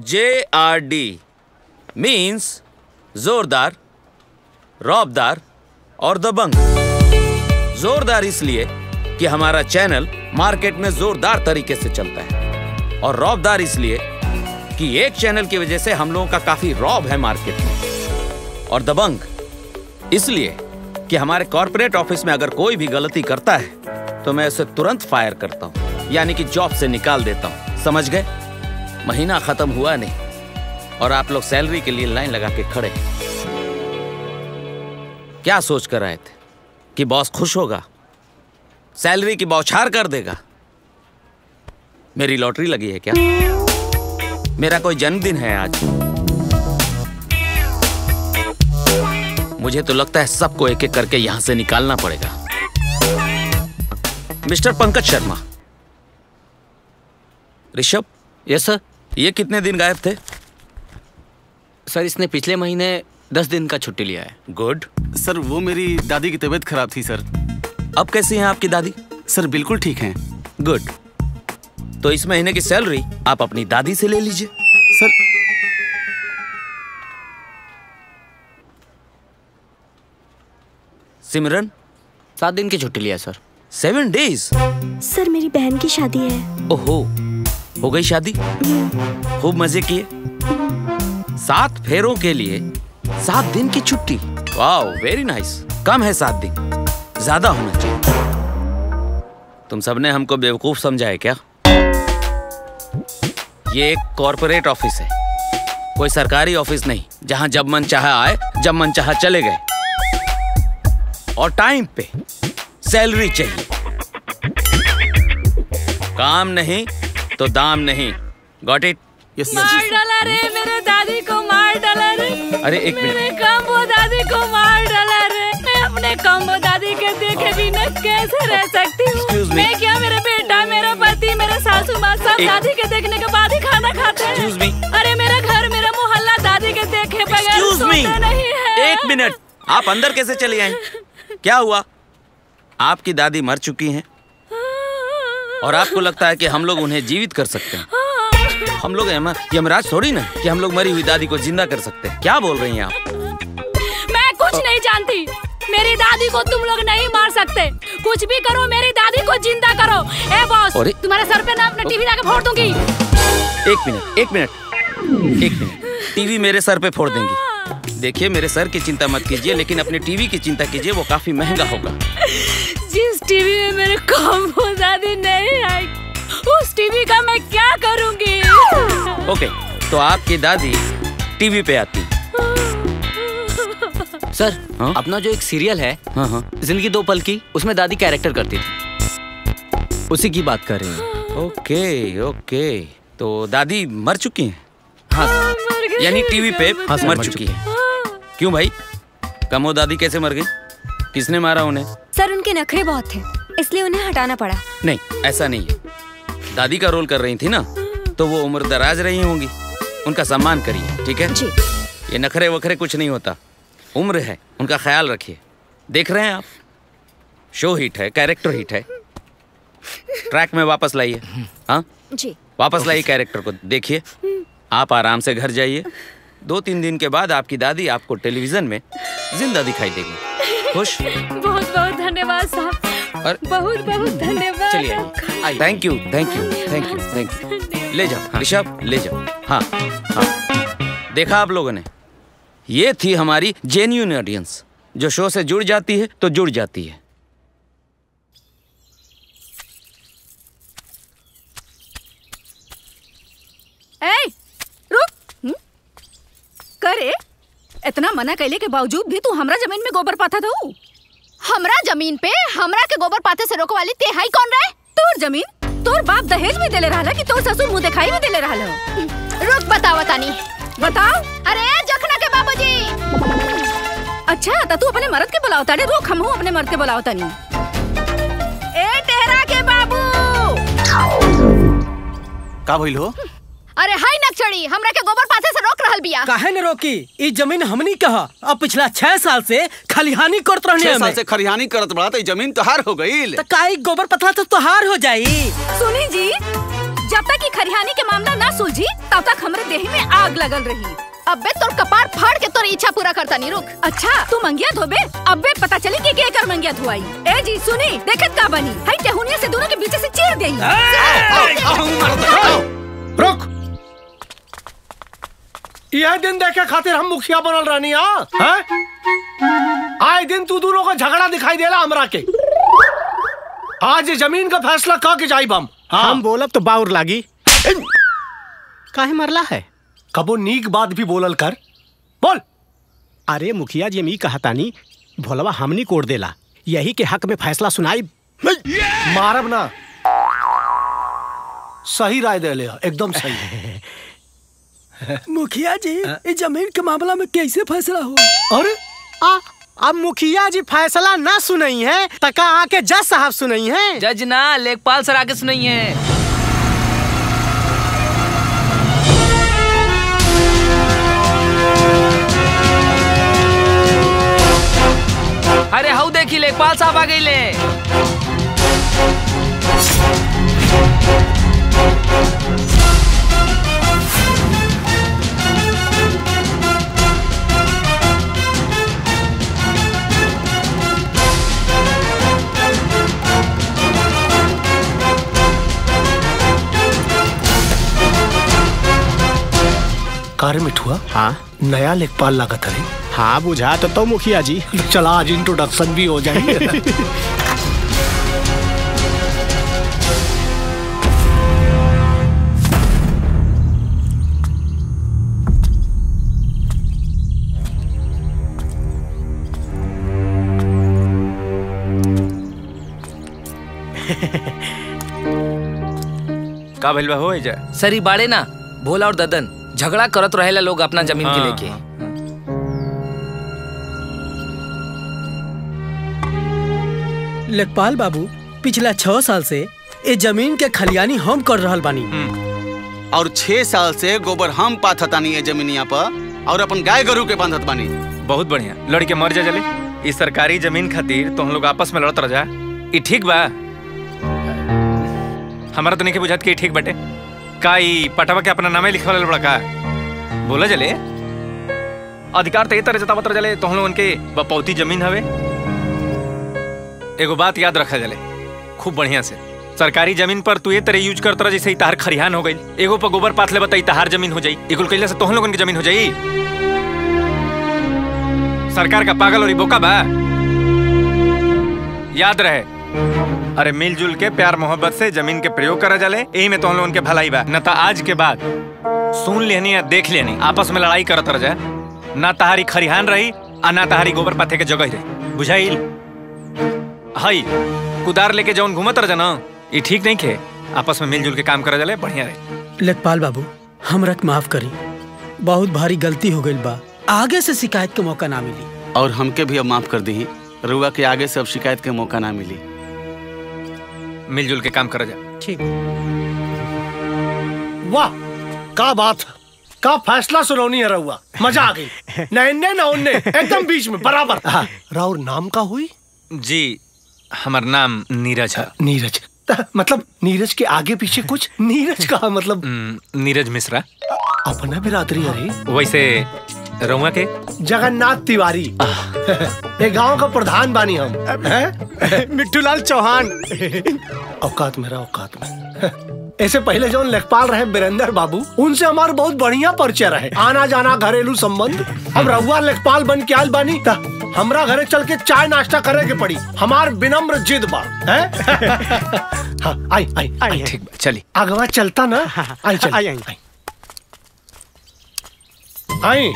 JRD means जोरदार, रौबदार और दबंग। जोरदार इसलिए कि हमारा चैनल मार्केट में जोरदार तरीके से चलता है, और रौबदार इसलिए कि एक चैनल की वजह से हम लोगों का काफी रौब है मार्केट में, और दबंग इसलिए कि हमारे कॉर्पोरेट ऑफिस में अगर कोई भी गलती करता है तो मैं उसे तुरंत फायर करता हूँ, यानी कि जॉब से निकाल देता हूँ। समझ गए? महीना खत्म हुआ नहीं और आप लोग सैलरी के लिए लाइन लगा के खड़े। क्या सोच कर आए थे कि बॉस खुश होगा, सैलरी की बौछार कर देगा? मेरी लॉटरी लगी है क्या? मेरा कोई जन्मदिन है आज? मुझे तो लगता है सबको एक एक करके यहां से निकालना पड़ेगा। Mister Pankaj Sharma. Rishabh. Yes sir. ये कितने दिन गायब थे? सर, इसने पिछले महीने 10 दिन का छुट्टी लिया है। गुड। सर, वो मेरी दादी की तबीयत खराब थी सर। अब कैसी हैं आपकी दादी? सर बिल्कुल ठीक हैं। गुड। तो इस महीने की सैलरी आप अपनी दादी से ले लीजिए। सर सिमरन। 7 दिन की छुट्टी लिया सर। 7 days। सर मेरी बहन की शादी है। ओहो, हो गई शादी? खूब मजे किए? 7 फेरों के लिए 7 दिन की छुट्टी। Wow, very nice. कम है 7 दिन, ज्यादा होना चाहिए। तुम सबने हमको बेवकूफ समझा है क्या? ये एक कॉर्पोरेट ऑफिस है, कोई सरकारी ऑफिस नहीं जहां जब मन चाहा आए जब मन चाहा चले गए। और टाइम पे सैलरी चाहिए। काम नहीं तो दाम नहीं। Got it? यस। मार डाला रे मेरे दादी को, मार डाला रे। अरे एक मिनट। मेरे कामो दादी को मार डाला रे। मैं अपने कामो दादी के देखे बिना कैसे रह सकती हूँ? मैं क्या, मेरा बेटा, मेरा पति, मेरा सासू माँ सब दादी के देखने के बाद ही खाना खाते हैं। Excuse me. अरे मेरा घर, मेरा मोहल्ला दादी के देखे बगैर सोता नहीं है। एक मिनट, आप अंदर कैसे चले आए? क्या हुआ? आपकी दादी मर चुकी है और आपको लगता है कि हम लोग उन्हें जीवित कर सकते हैं? हम लोग यमराज थोड़ी ना कि हम लोग मरी हुई दादी को जिंदा कर सकते हैं। क्या बोल रही हैं आप? मैं कुछ नहीं जानती। मेरी दादी को तुम लोग नहीं मार सकते। कुछ भी करो, मेरी दादी को जिंदा करो। ए बॉस, तुम्हारे सर पे ना अपने टीवी लाके फोड़ दूंगी। एक मिनट, एक मिनट, एक मिनट। टीवी मेरे सर पे फोड़ देंगी? देखिए, मेरे सर की चिंता मत कीजिए, लेकिन अपने टीवी की चिंता कीजिए, वो काफी महंगा होगा। जिस टीवी में मेरे कामो दादी नहीं आई, उस टीवी का मैं क्या करूंगी? ओके, तो आपकी दादी टीवी पे आती। सर हा? अपना जो एक सीरियल है जिंदगी 2 पल की, उसमें दादी कैरेक्टर करती थी, उसी की बात कर रहे हैं। ओके ओके, तो दादी मर चुकी हैं? हाँ, यानी टीवी पे मर चुकी है। क्यों भाई, कामो दादी कैसे मर गई? किसने मारा उन्हें? सर उनके नखरे बहुत थे, इसलिए उन्हें हटाना पड़ा। नहीं, ऐसा नहीं है। दादी का रोल कर रही थी ना, तो वो उम्र दराज रही होंगी, उनका सम्मान करिए। ठीक है जी। ये नखरे वखरे कुछ नहीं होता, उम्र है, उनका ख्याल रखिए। देख रहे हैं आप, शो हिट है, कैरेक्टर हिट है। ट्रैक में वापस लाइए। हाँ जी, वापस लाइए कैरेक्टर को। देखिए, आप आराम से घर जाइए। 2-3 दिन के बाद आपकी दादी आपको टेलीविजन में जिंदा दिखाई देगी। खुश? बहुत बहुत धन्यवाद साहब। और बहुत बहुत धन्यवाद। चलिए, thank you, thank you, thank you, thank you. ले जाओ ऋषभ, ले जाओ। हाँ हाँ, देखा आप लोगों ने, ये थी हमारी जेन्युइन ऑडियंस जो शो से जुड़ जाती है तो जुड़ जाती है। ए, रुक। करे इतना मना कैले के बावजूद भी तू हमरा जमीन में गोबर पाता था। हमरा जमीन पे हमरा के गोबर पाते से रोको वाली तेहाई कौन रहे? तोर जमीन तोर बाप दहेज में देले रहला कि तोर ससुर मुंह दिखाई में देले रहला? रुक, बताओ तानी, बताओ। अरे जखना के बाबूजी। अच्छा, तो तू अपने मर्द के बुलाओ तानी। रुक, हम अपने मर्द के बुलाओ तानी। ए टेहरा के बाबू, का भइल हो? अरे हाय नक्सड़ी, हमरा के गोबर पाथे से रोक रहल बिया। काहे न रोकी? ई जमीन हमनी कहा। अब पिछला 6 साल से खलिहानी करत रहने हमें। 6 साल से खलिहानी करत बड़ा, तो जमीन तोहार हो गई। तो काहे गोबर पथला तो तोहार हो जाई? सुनी जी, जब तक की खरिहानी के मामला ना सुलझी तब तक हमरे देह में आग लगल रही। अबे तोर कपार फाड़ के तोर इच्छा पूरा करता नहीं रुक। अच्छा तू मंगिया धोबे, अबे पता चली कि के कर मंगिया धोआई। ए जी सुनी देखत का बनी हई टहुनिया से दोनों के बीच से चीर देई। रुक, यह दिन देखे खातिर हम मुखिया बनल रहनी। आए दिन तू दोनों का झगड़ा दिखाई देला हमरा के। आज जमीन का फैसला का के जाइब हम। हाँ। हम बोलब तो बाउर लागी। काहे मरला है? कबो नीक बात भी बोलल कर। बोल। अरे मुखिया जी मी कहतानी भोलवा हमनी कोड़ देला, यही के हक में फैसला सुनाई। मारब ना, सही राय देले एकदम सही। मुखिया जी इस जमीन के मामला में कैसे फैसला हो? अरे अब मुखिया जी फैसला ना सुनई है तका आके जज साहब सुनई है। जज ना लेखपाल सर आके सुनई है। अरे हाउ देखी लेखपाल साहब आ गई ले। मिठुआ हाँ नया लेखपाल लागत है। हाँ बुझा तो मुखिया जी। चला आज इंट्रोडक्शन भी हो जाएंगे। का भइल बा हो एजा? सरी बाड़े ना भोला और ददन झगड़ा करत रहेला लोग अपना जमीन के लेके। लेखपाल बाबू पिछला 6 साल से ये जमीन के खलियानी हम कर रहल बानी और 6 साल से गोबर हम पाथतानी ये जमीनिया पर और अपन गाय गरू के बांधत बानी। बहुत बढ़िया लड़के मर जा जले। इस सरकारी जमीन खातिर तो हम लोग आपस में लड़त रह जा। ये ठीक बा? हमारा तो नहीं बुझात कि ठीक बटे। काई पटवा के अपना नामे लिखवा ले बड़का बोला जले अधिकार ते तरह जतावत जले तो हम लोग उनके बपौती जमीन हवे। एगो बात याद रखा जले खूब बढ़िया से, सरकारी जमीन पर तू ये तरह यूज करत रह जैसे ही तहार खरिहान हो गई। एगो पर गोबर पात ले बताई तहार जमीन हो जाई, एगो कैला से तो हम लोग उनकी जमीन हो जाई। सरकार का पागल और बोका बा, याद रहे। अरे मिलजुल के प्यार मोहब्बत से जमीन के प्रयोग करा जाले, यही में तो हम लोगन के भलाई बा। न आज के बाद सुन लेनी या देख लेनी आपस में लड़ाई करत रह जाए, ना तहारी खरिहान रही और ना तहारी गोबर पाथे के जगह रही बुझाइल। हाई कुदार लेके जौन घूमत रह जाना ये ठीक नहीं खे। आपस में मिलजुल के काम करा जाले बढ़िया रहे। लेखपाल बाबू हमरा के माफ करी, बहुत भारी गलती हो गई बा, आगे से शिकायत के मौका ना मिली। और हमके भी अब माफ कर दी, रुआ के आगे से अब शिकायत के मौका ना मिली। मिलजुल के काम करा जा। ठीक। वाह क्या बात, क्या फैसला सुनौनी है रहुआ, मजा आ गई। नौने एकदम बीच में बराबर। राउर नाम का हुई जी? हमार नाम नीरज है। नीरज मतलब नीरज के आगे पीछे कुछ नीरज का मतलब नीरज मिश्रा अपना बिरादरी। अरे वैसे रहुआ के जगन्नाथ तिवारी ये गांव का प्रधान बानी हम। मिट्टूलाल चौहान। औकात मेरा औकात में। ऐसे पहले जो लेखपाल रहे बीरेंद्र बाबू उनसे हमारा बहुत बढ़िया परिचय रहे, आना जाना घरेलू संबंध। अब रहुआ लेखपाल बन के आल बानी ता हमरा घरे चल के चाय नाश्ता करे के पड़ी, हमार विनम्र जिद बा। आई आई आई ठीक चली आगवा चलता ना। आई आई आई आई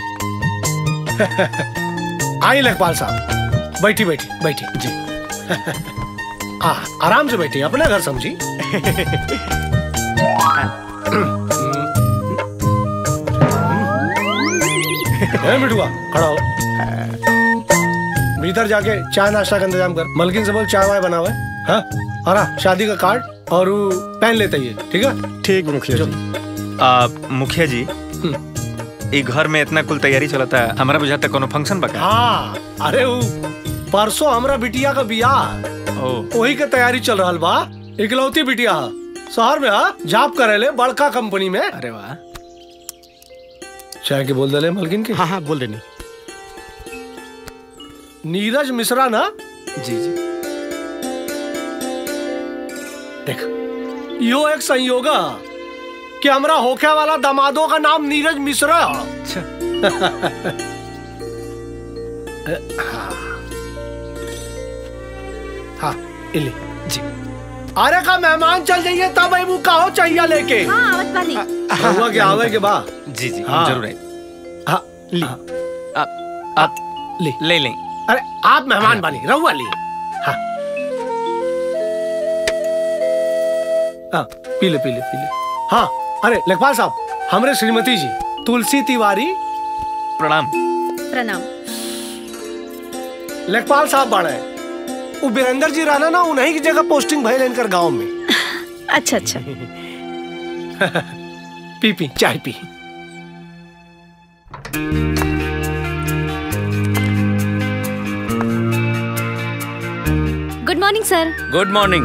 आई लेखपाल साहब बैठी बैठी बैठी जी। आराम से बैठी, अपना घर समझी। मिठुआ खड़ा हो, भीतर जाके चाय नाश्ता का इंतजाम कर, मलकिन से बोल चाय वाय बनावे। हाँ और शादी का कार्ड और पेन लेते ही ठीक है। ठीक मुखिया जी। आप मुखिया जी ये घर में इतना कुल तैयारी चलता है, हमारा बुझाता कोनो फंक्शन बका। हाँ अरे परसों हमारा बिटिया का बियाह, वही के तैयारी चल रहा बा। इकलौती बिटिया शहर में हा जाप करेले बड़का कंपनी में। अरे वाह, चाहे के बोल दे मलकिन के। हाँ हाँ बोल देनी। नीरज मिश्रा ना? जी जी। देख यो एक संयोग कि हमारा होके वाला दामादों का नाम नीरज मिश्रा। अच्छा। हाँ इले जी। अरे का मेहमान चल जाइए तब भाई मुका हो चाहिए लेके। हाँ आवत पानी। हुआ क्या आवे के बा? जी जी हाँ। जरूर है। हाँ ली। आप ले ले ले। अरे आप मेहमान बनी रहुआ ली। हाँ हाँ पीले पीले पीले। हाँ अरे लेखपाल साहब हमरे श्रीमती जी तुलसी तिवारी प्रणाम। प्रणाम। लेखपाल साहब बाड़े वो बिरेंद्र जी राणा ना उन्हीं की जगह पोस्टिंग भाई लेकर गांव में। अच्छा अच्छा। पी पी चाय पी। Good morning sir. Good morning.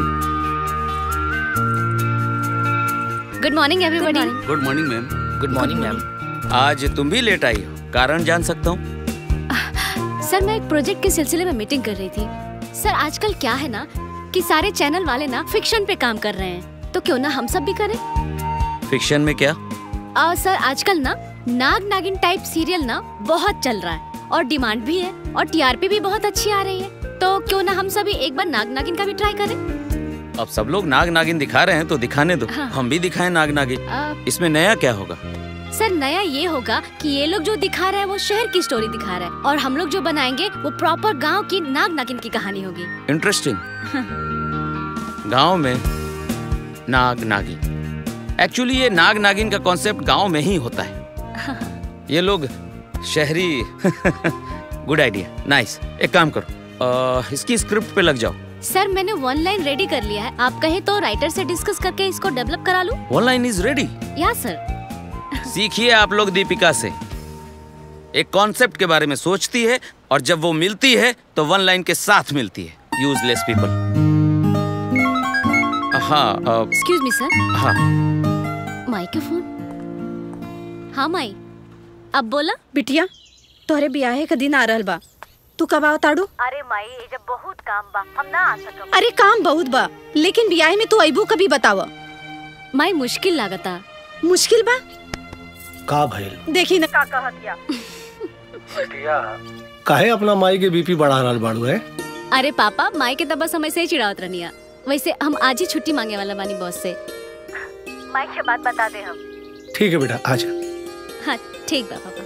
Good morning everybody. Good morning ma'am. Good morning ma'am. आज तुम भी लेट आई हो, कारण जान सकता हूँ? सर मैं एक प्रोजेक्ट के सिलसिले में मीटिंग कर रही थी। सर आजकल क्या है ना कि सारे चैनल वाले ना फिक्शन पे काम कर रहे हैं, तो क्यों ना हम सब भी करें। फिक्शन में क्या? सर आजकल ना नाग नागिन टाइप सीरियल ना बहुत चल रहा है और डिमांड भी है और टीआरपी भी बहुत अच्छी आ रही है, तो क्यों ना हम सभी एक बार नाग नागिन का भी ट्राई करें। अब सब लोग नाग नागिन दिखा रहे हैं तो दिखाने दो। हाँ। हम भी दिखाएं नाग नागिन। इसमें नया क्या होगा? सर नया ये होगा कि ये लोग जो दिखा रहे हैं वो शहर की स्टोरी दिखा रहे हैं और हम लोग जो बनाएंगे वो प्रॉपर गांव की नाग नागिन की कहानी होगी। इंटरेस्टिंग। गांव में नाग नागिन। एक्चुअली ये नाग नागिन का कॉन्सेप्ट गांव में ही होता है। ये लोग शहरी। Good idea, nice. एक काम करो इसकी स्क्रिप्ट पे लग जाओ। सर मैंने वन लाइन रेडी कर लिया है, आप कहे तो राइटर से डिस्कस करके इसको डेवलप करा लूं। One line is ready. या सर सीखिए आप लोग दीपिका से। एक कॉन्सेप्ट के बारे में सोचती है और जब वो मिलती है तो वन लाइन के साथ मिलती है। Useless people. हाँ एक्सक्यूज मी सर। हाँ माइक्रोफोन। हाँ माई अब बोला। बिटिया तोहरे ब्याहे का दिन आ रहा बा, तू कब आओ ताड़ू? अरे माई जब बहुत काम बा हम ना आ सकब। अरे काम बहुत बा लेकिन ब्याहे में तू अबू कभी बतावा। माई मुश्किल लागता। मुश्किल बा का भइल? देखी ना का कहत या। बिटिया काहे अपना माई के बीपी बढ़ा रहल बाड़ू है? अरे पापा माई के तब समय से ही चिढ़ावत रहनिया। वैसे हम आज ही छुट्टी मांगे वाला बानी बॉस से। माई के बात बता दे हम। ठीक है बेटा आज। हाँ ठीक बा पापा।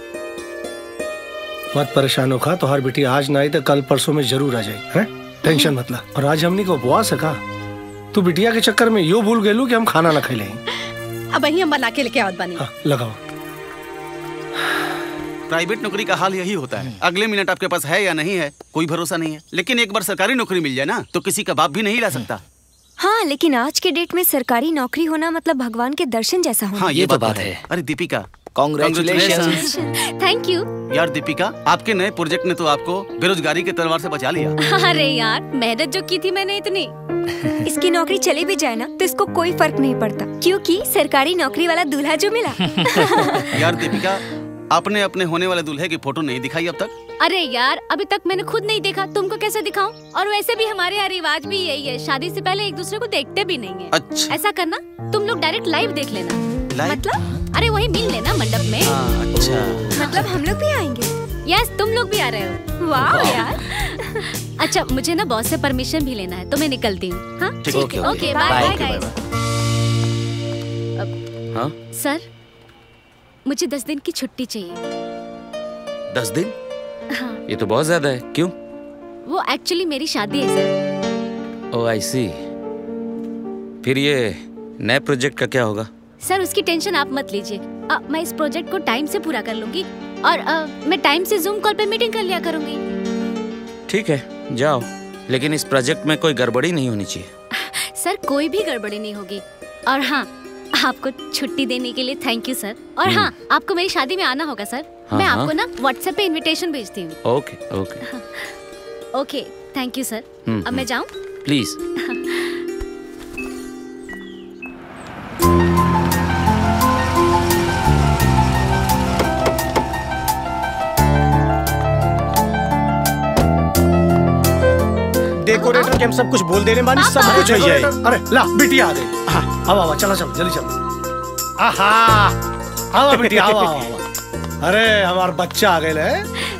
मत परेशान हो खा, तो हर बेटी आज ना आई तो कल परसों में जरूर आ जाए। टेंशन मत ला। और आज हमनी को उपवास है का? तू बिटिया के चक्कर में यो भूल गेलू कि हम खाना ना खाई। अब वही हम बना के लेके आवत बानी। लगाओ। प्राइवेट नौकरी का हाल यही होता है, अगले मिनट आपके पास है या नहीं है कोई भरोसा नहीं है, लेकिन एक बार सरकारी नौकरी मिल जाए ना तो किसी का बाप भी नहीं ला सकता। हाँ लेकिन आज के डेट में सरकारी नौकरी होना मतलब भगवान के दर्शन जैसा होना। हाँ ये तो बात है। अरे दीपिका कांग्रेचुलेशंस। Thank you. यार दीपिका आपके नए प्रोजेक्ट ने तो आपको बेरोजगारी के तलवार से बचा लिया। अरे यार मेहनत जो की थी मैंने इतनी। इसकी नौकरी चली भी जाए ना तो इसको कोई फर्क नहीं पड़ता क्योंकि सरकारी नौकरी वाला दूल्हा जो मिला। यार दीपिका आपने अपने होने वाले दूल्हे की फोटो नहीं दिखाई अब तक। अरे यार अभी तक मैंने खुद नहीं देखा, तुमको कैसे दिखाऊं? और वैसे भी हमारे यहाँ रिवाज भी यही है, शादी से पहले एक दूसरे को देखते भी नहीं है। अच्छा। ऐसा करना तुम लोग डायरेक्ट लाइव देख लेना। लाइव? मतलब अरे वही मिल लेना मंडप में। अच्छा मतलब हम लोग भी आएंगे? यस तुम लोग भी आ रहे हो। वाह यार। अच्छा मुझे ना बॉस से परमिशन भी लेना है तो मैं निकलती हूँ। हाँ ओके बाय बाय। अब सर मुझे 10 दिन की छुट्टी चाहिए। 10 दिन? हाँ। ये तो बहुत ज्यादा है, क्यों? वो एक्चुअली मेरी शादी है सर। ओ आई सी। फिर ये नए प्रोजेक्ट का क्या होगा? सर उसकी टेंशन आप मत लीजिए, मैं इस प्रोजेक्ट को टाइम से पूरा कर लूंगी और मैं टाइम से जूम कॉल पे मीटिंग कर लिया करूंगी। ठीक है जाओ, लेकिन इस प्रोजेक्ट में कोई गड़बड़ी नहीं होनी चाहिए। सर कोई भी गड़बड़ी नहीं होगी। और हाँ आपको छुट्टी देने के लिए थैंक यू सर। और हाँ आपको मेरी शादी में आना होगा सर। हाँ, मैं आपको ना व्हाट्सएप पे इनविटेशन भेजती हूँ। Okay okay okay thank you sir. अब मैं जाऊँ प्लीज। डेकोरेटर के हम सब कुछ बोल देने बानी, सब कुछ हो जाए। अरे ला बिटिया आ दे। आवा चला चल जल्दी चल। आहा आवा बिटिया आवा। अरे हमार बच्चा आ गए।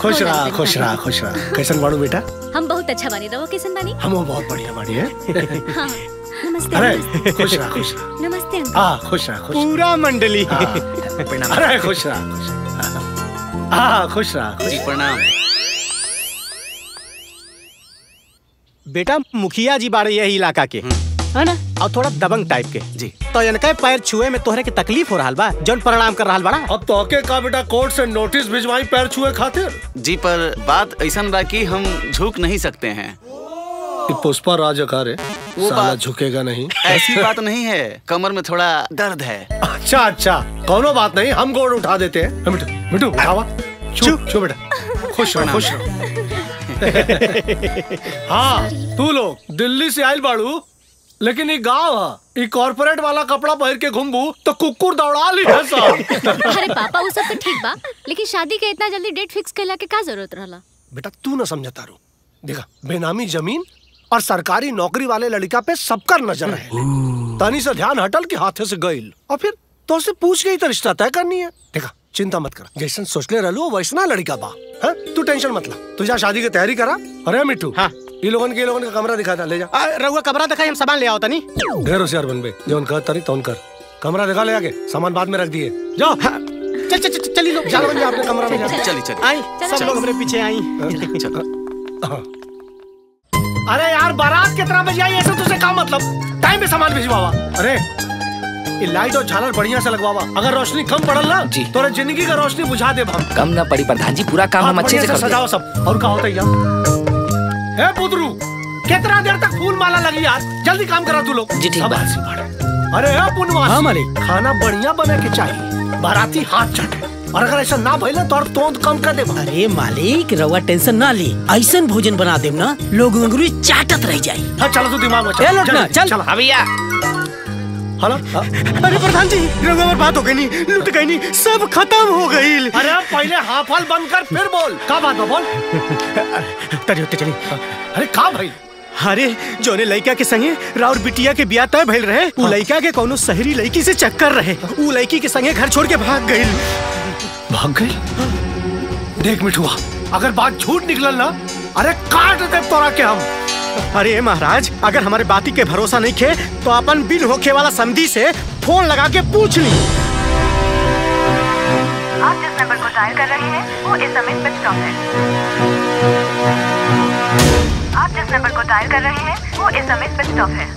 खुश रहा खुश रहा खुश रहा। कैसन बाड़ू बेटा? हम बहुत अच्छा बानी। रहो कैसन बानी? हम बहुत बढ़िया बानी है। नमस्ते। अरे खुश रहा खुश रहा। नमस्ते। खुश रहा खुश। पूरा मंडली। अरे खुश रहा खुश। खुश रहा जी। प्रणाम। बेटा मुखिया जी बारे यही इलाका के है ना, और थोड़ा दबंग टाइप के जी, तो इनका पैर छुए में तोहरे के तकलीफ हो रहा बा, जौन प्रणाम कर रहा बड़ा। अब तोहके का बेटा कोर्ट से नोटिस भिजवाई पैर छुए खातिर जी, पर बात ऐसा रहा कि हम झुक नहीं सकते हैं। पुष्पा राज अकारे वो साला झुकेगा नहीं। ऐसी बात नहीं है, कमर में थोड़ा दर्द है। अच्छा अच्छा कोनो बात नहीं, हम गोड़ उठा देते हैं। मिठू मिठू उठावा। छू छू बेटा। खुश रहो खुश रहो। हाँ तू लोग दिल्ली से आयल बाड़ू, लेकिन ये गाँव है, ये कॉर्पोरेट वाला कपड़ा पहन के घूमबू तो कुकुर दौड़ा ली है सब। अरे पापा वो सब तो ठीक बा, लेकिन शादी के इतना जल्दी डेट फिक्स करला के का जरूरत रहला? बेटा तू ना समझता रू, देखा बेनामी जमीन और सरकारी नौकरी वाले लड़का पे सबकर नजर है। तनी से ध्यान हटल की हाथे से गईल, और फिर तो उससे पूछ के ही तो रिश्ता तय करनी है। देखा चिंता मत कर, जैसन सोचले रहलू वैसना लड़का बा। तू टेंशन मत ला, तू जा शादी की तैयारी करा। अरे मिठू हाँ। ये लोगन का कमरा दिखा था, ले जा। रहुआ कमरा दिखा, हम सामान ले आओ तनी। ढेर होशियार बनबे, जौन कहत तनी तौन कर। कमरा दिखा ले आगे, सामान बाद में रख दिए। जाओ चल चल चली लोग, जा लोग अपने कमरा में जा। चली चल आई सब लोग अपने पीछे आई। अरे यार बारात कितना बजे आई, ऐसे तुझसे का मतलब? टाइम पे सामान भिजवावा। अरे लाइट और झालर बढ़िया से लगवावा, अगर रोशनी कम पड़ल ना तो जिंदगी का रोशनी बुझा दे। कम ना पड़ी प्रधान जी, पूरा काम हम अच्छे से सजाओ सब। और का होता है यार पुदरू, कितना देर तक फूल माला लगी यार, जल्दी काम करा तू लोग। अरे पुनवासी खाना बढ़िया बने के चाहिए, बाराती हाथ चटे, और अगर ऐसा ना भइल तो तोंद कम कर दे। अरे मालिक रवा टेंशन ना ली, ऐसा भोजन बना दे ना लोग अंगुरी चाटत रह जाये। चलो तू दिमाग में चल भैया। हेलो अरे प्रधान जी पर बात हो गई, नहीं लुट गई, नहीं सब खत्म हो गई। अरे पहले हाफ हाल बंद कर फिर बोल, का बात बोल। चली। अरे का भाई? अरे जोने लड़का के संगे राउर बिटिया के बिया तय भइल रहे, वो लड़का के कोनो शहरी लड़की से चक्कर रहे, वो लड़की के संगे घर छोड़ के भाग गई। देख मिठुआ अगर बात झूठ निकल ना, अरे काट दे तोरा के हम। अरे महाराज अगर हमारे बाती के भरोसा नहीं खे तो अपन बिन होके वाला समधी से फोन लगा के पूछ ली। आप जिस नंबर को डायल कर रहे हैं वो इस समय स्विच ऑफ है। आप जिस नंबर को डायल कर रहे हैं वो इस समय स्विच ऑफ है।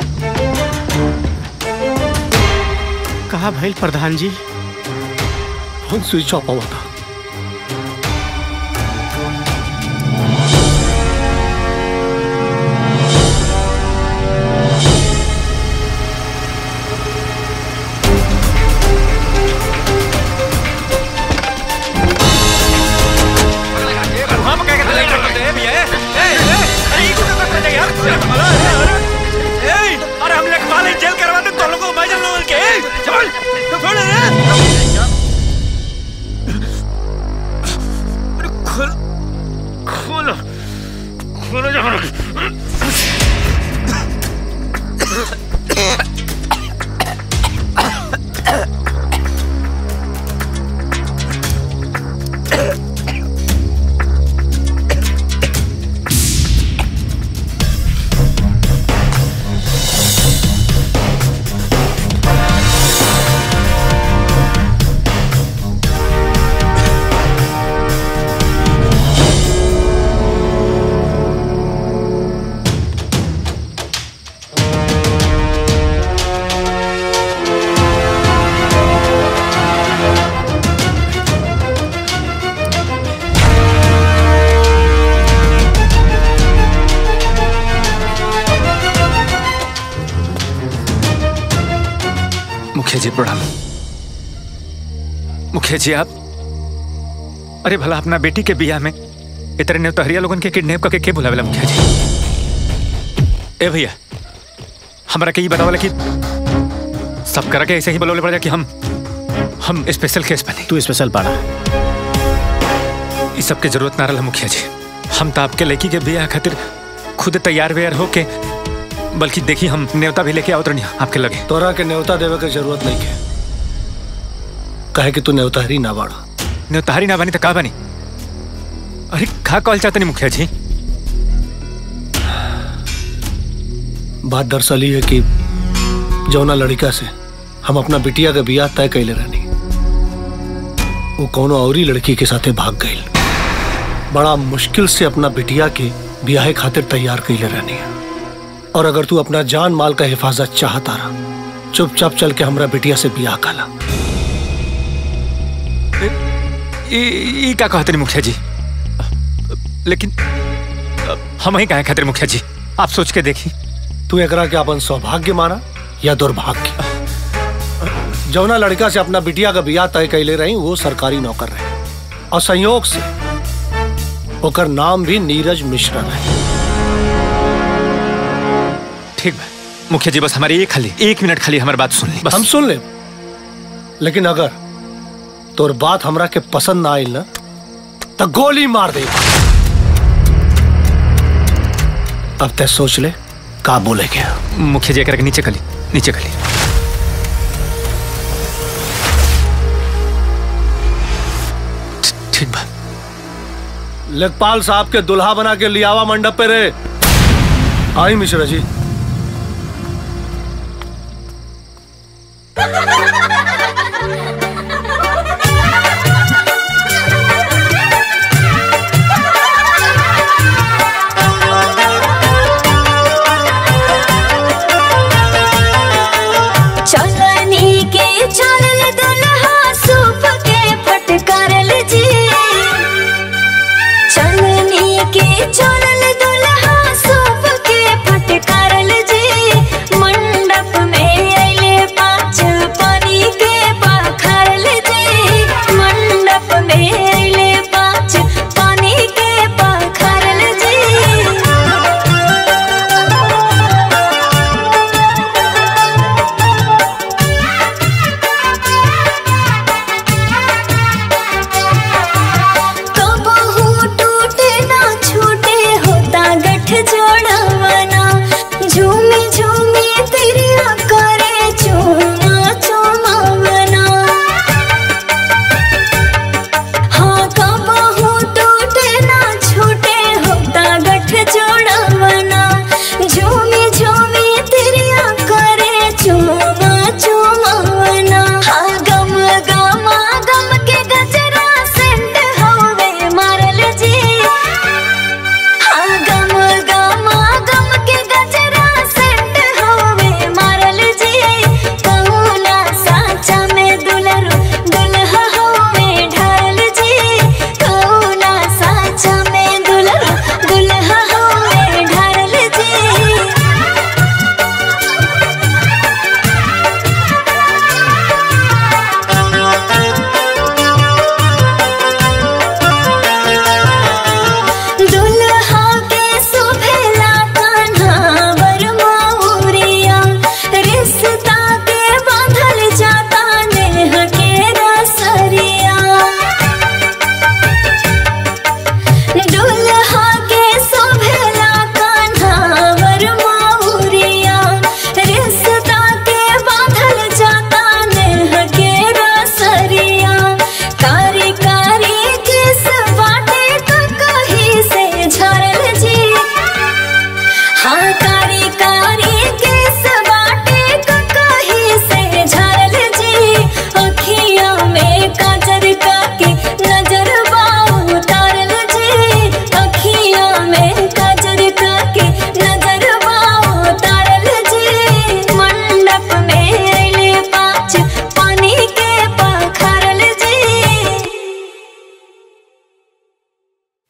कहा भाई प्रधान जी फोन स्विच ऑफ हुआ था। जी आप अरे भला अपना बेटी के बियाह में इतरे नेवतहरिया लोगन के किडनैप करके के बुलावेला मुखिया जी? ए भैया हमारा के ही बतावला कि सब करा के ऐसे ही बुलावले पड़ जा कि हम स्पेशल केस बने। तू स्पेशल पाना इस सब के जरूरत ना रहा मुखिया जी, हम तो आपके लड़की के बियाह खातिर खुद तैयार वेयर हो के, बल्कि देखी हम न्योता भी लेके आओ तो आपके लगे। तोरा के न्योता देवे के जरूरत नहीं है, कहे कि तू न्योताहरी ना बाड़ा। न्योताहरी ना बनी तो का बनी? अरे का कॉल चाहते नहीं मुखिया जी? बात दरअसल ये है कि जौना लड़का से हम अपना बिटिया के बियाह तय कैले रहनी, वो कोनो औरी लड़की के साथे भाग गई। बड़ा मुश्किल से अपना बिटिया के बियाहे खातिर तैयार कैले रहनी है। और अगर तू अपना जान माल का हिफाजत चाहता रहा, चुपचाप चल के हमरा बिटिया से बियाह काला। ये क्या कहते नहीं मुखिया जी? लेकिन हम ही कहे खातिर मुखिया जी, आप सोच के देखी। तू एकरा के अपन सौभाग्य माना या दुर्भाग्य? जौना लड़का से अपना बिटिया का बियाह तय कैले रही, वो सरकारी नौकर रहे और संयोग से ओकर नाम भी नीरज मिश्रा रहे। ठीक है मुखिया जी, बस हमारी एक मिनट खाली हमारी बात सुन ले। हम सुन ले, लेकिन अगर तोर बात हमरा के पसंद ना आई ना तो गोली मार दे। अब तय सोच ले का बोले क्या। मुखिया जी करके नीचे कली। ठीक बा। लेखपाल साहब के दुल्हा बना के लियावा मंडप पे रे। आई मिश्रा जी।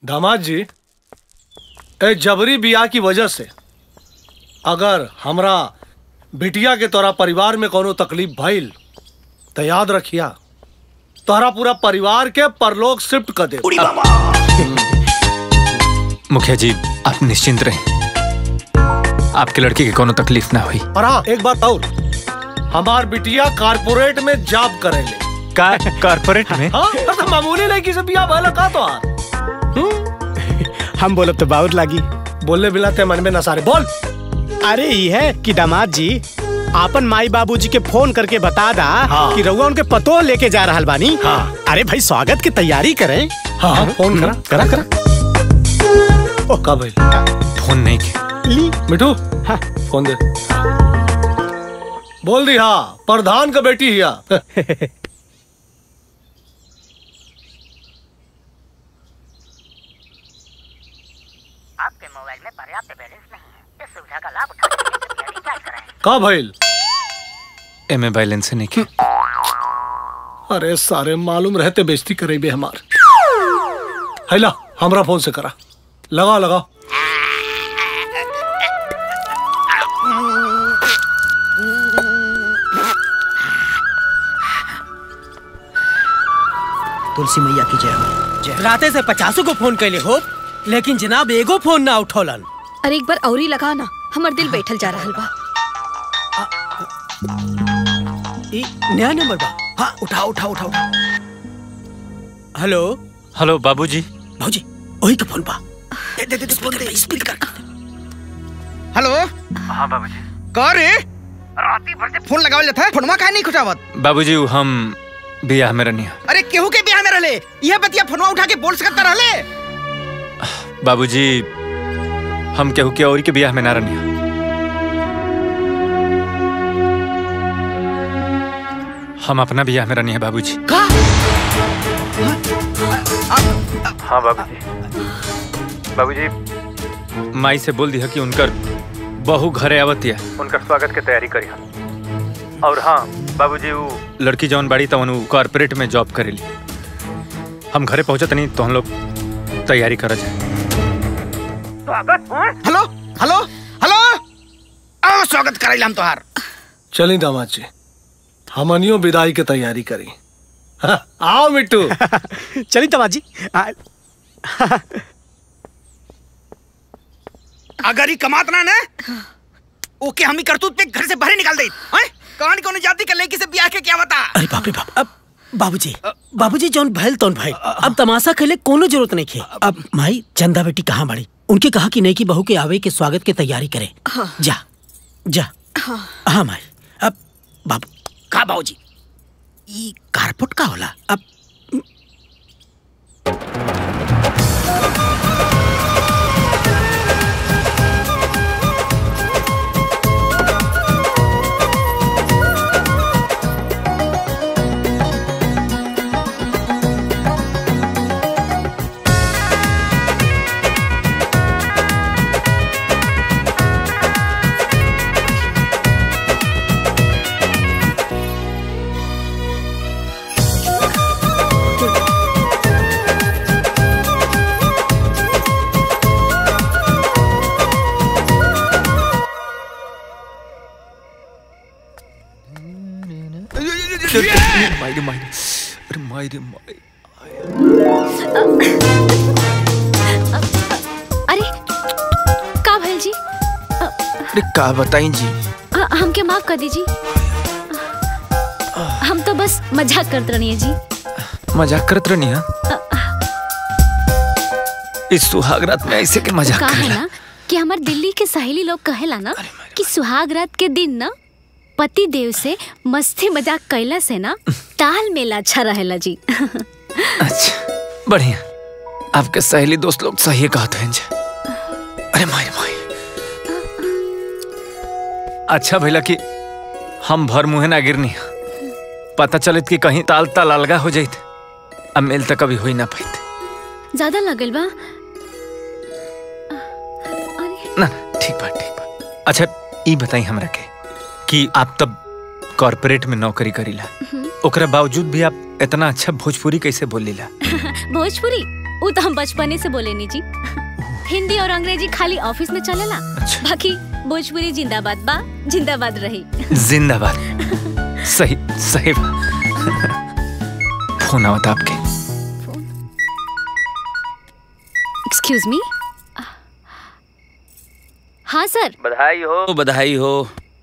दामाद जी, ए जबरी बियाह की वजह से अगर हमरा बिटिया के तोरा परिवार में कोनो तकलीफ भइल तो याद रखिया तोरा पूरा परिवार के परलोक शिफ्ट कर दे। मुखिया जी आप निश्चिंत रहें, आपके लड़की की कोनो तकलीफ ना हुई। और हाँ एक बात और, हमार बिटिया कारपोरेट में जॉब करेले। कारपोरेट में? हाँ तो मामूली लड़की से बियाह भइल का तो हम बोलब तो बाउर लागी। बोलने बिलाते मन में न सारे बोल। अरे ये है कि दामाद जी आपन माई बाबूजी के फोन करके बता दा हाँ। कि रउआ उनके पतो लेके जा रहा बानी हाँ। अरे भाई स्वागत की तैयारी करें हाँ, हाँ, फोन करा करा करा, करा। ओ का भाई फोन नहीं ली मिठू हाँ। फोन दे बोल दी हाँ प्रधान का बेटी हिया का भइल एमे बैलेंस नहीं के अरे सारे मालूम रहते बेइज्जती करेबे हमार हैला हमरा फोन से करा लगा लगा तुलसी मैया की जय। राते से 50 को फोन कैले हो लेकिन जनाब एगो फोन ना उठौलन। अरे एक बार औरी लगा ना हमार दिल बैठल जा रहल बा। नया नंबर बा हाँ उठा उठा उठा उठा। हेलो हेलो बाबूजी बाबूजी ओही का फोन बा दे दे स्पीड कर। हेलो हाँ बाबूजी का रे राती भर से फोन लगावल जाता है फोनवा काहे नहीं उठावत। बाबूजी हम बियाह में रहनी। अरे केहू के बियाह में रहले यह बतिया फोनवा उठा के बोल सकता रहले। बाबूजी हम केहू के औरी के बियाह में ना रहनी। हम अपना बियाह में रहनी है बाबूजी। हाँ बाबूजी बाबूजी माई से बोल दिया कि उनकर बहु घरे आवती है उनका स्वागत के तैयारी करी हम। और हाँ बाबूजी वो लड़की जौन बाड़ी तवन वो कॉर्पोरेट में जॉब करेली। हम घरे पहुँचत नहीं तो हम लोग तैयारी कर जाए। हेलो हेलो हेलो आओ स्वागत कराइल हम तोहार। चली दामाद जी हमनियो विदाई के तैयारी करी। आओ मिट्टू चली तवाजी। अगर ही कमात ना ने ओके हम ही करतूत पे घर से बाहर निकाल दे कान कोने जाती के लड़की से बियाह के क्या बता। अरे बाप रे बाप अब बाबूजी बाबूजी जौन भैल तौन भैल अब तमाशा खेले कोनो जरूरत नहीं है। अब माई चंदा बेटी कहाँ बड़ी उनके कहा कि नहीं की बहू के आवे के स्वागत के तैयारी करे जा जा। हाँ माई अब बाबू का बाबूजी ये कारपोट का होला। अब अरे का भैल जी का बताई जी हमके माफ कर दीजिए हम तो बस मजाक करत रहनी है जी। मजाक करत रहनी है इस सुहाग रात में ऐसे के मजाक करेला ना कि हमारे दिल्ली के सहेली लोग कहेला ना कि सुहाग रात के दिन ना पति देव से मस्ती मजाक कैला से ना ताल मेला अच्छा रहेला जी। अच्छा बढ़िया आपके सहेली दोस्त लोग सही कहते हैं जी। अरे माई माई अच्छा भैया कि हम भर मुहे ना गिरनी पता चलित कि कहीं ताल ताल अलगा हो जाइत अब मेल तक कभी हुई ना पाइत ज्यादा लगल बा ना। ठीक बा ठीक बा। अच्छा ये बताई हमरा के कि आप तब कॉर्पोरेट में नौकरी करीला ओकरा बावजूद भी आप इतना अच्छा भोजपुरी कैसे बोलीला। भोजपुरी वो तो हम बचपने से बोलेनी जी। हिंदी और अंग्रेजी खाली ऑफिस में चलेला अच्छा। बाकी भोजपुरी जिंदाबाद बा जिंदाबाद रही जिंदाबाद। सही सही फोन आवत आपके। एक्सक्यूज मी हाँ सर। बधाई हो बधाई हो।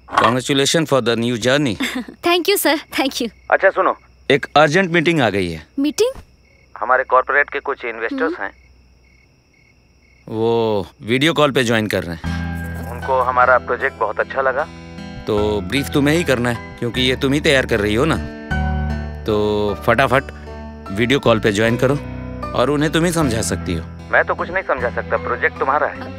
Congratulation for the new journey. Thank you sir thank you. अच्छा सुनो एक अर्जेंट मीटिंग आ गई है। मीटिंग हमारे कॉर्पोरेट के कुछ इन्वेस्टर्स हैं वो वीडियो कॉल पे ज्वाइन कर रहे हैं। उनको हमारा प्रोजेक्ट बहुत अच्छा लगा, तो ब्रीफ तुम्हें ही करना है क्योंकि ये तुम ही तैयार कर रही हो ना। तो फटाफट वीडियो कॉल पे ज्वाइन करो और उन्हें तुम ही समझा सकती हो। मैं तो कुछ नहीं समझा सकता, प्रोजेक्ट तुम्हारा है।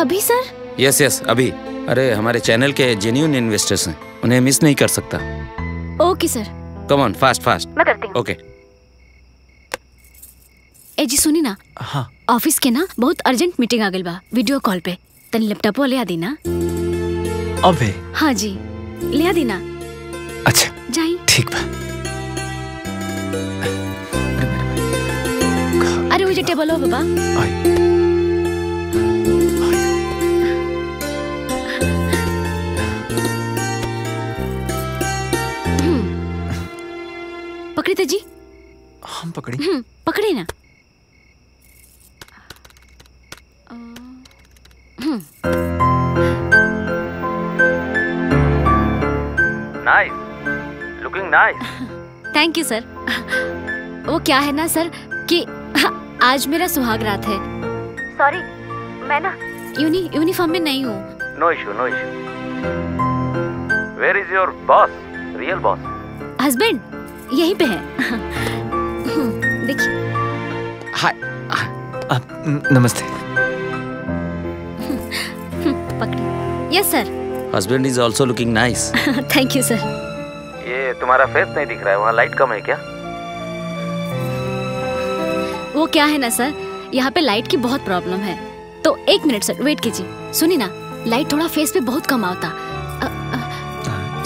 अभी सर? यस यस अभी। अरे हमारे चैनल के जेन्युइन इन्वेस्टर्स हैं, उन्हें मिस नहीं कर सकता। Okay sir. Come on fast fast. मैं करती हूँ। ओके। ए जी सुनी ना। हाँ। ऑफिस के ना बहुत अर्जेंट मीटिंग आ गई बा वीडियो कॉल पे, तनी लैपटॉप ले आ देना। अबे। हाँ जी ले आ देना। अच्छा जाई ठीक बा। अरे मुझे टेबल हो बाबा। पकड़ी तो जी हम पकड़ी। पकड़े ना। Nice, looking nice. Thank you sir. वो क्या है ना सर कि आज मेरा सुहाग रात है। सॉरी मैं ना यूनिफॉर्म में नहीं हूँ। No issue no issue. Where is your boss, real boss? Husband यहीं पे है। देखिए। हाय नमस्ते। पकड़ी। Yes sir. Husband is also looking nice. Thank you sir. ये तुम्हारा फेस नहीं दिख रहा है, वहाँ लाइट कम है क्या? वो क्या है ना सर, यहाँ पे लाइट की बहुत प्रॉब्लम है। तो एक मिनट सर वेट कीजिए। सुनी ना लाइट थोड़ा फेस पे बहुत कम आता।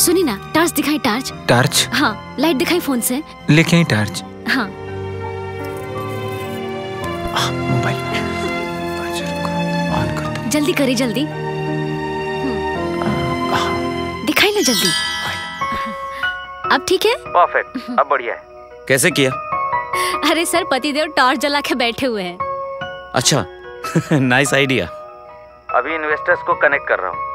सुनी ना टार्च दिखाई। Torch torch. हाँ लाइट दिखाई फोन से लेके आई टार्च। हाँ मोबाइल ऑन कर जल्दी करी जल्दी। दिखाई ना जल्दी। अब ठीक है? परफेक्ट अब बढ़िया है। कैसे किया? अरे सर पतिदेव टॉर्च जला के बैठे हुए हैं। अच्छा नाइस आइडिया। अभी इन्वेस्टर्स को कनेक्ट कर रहा हूँ।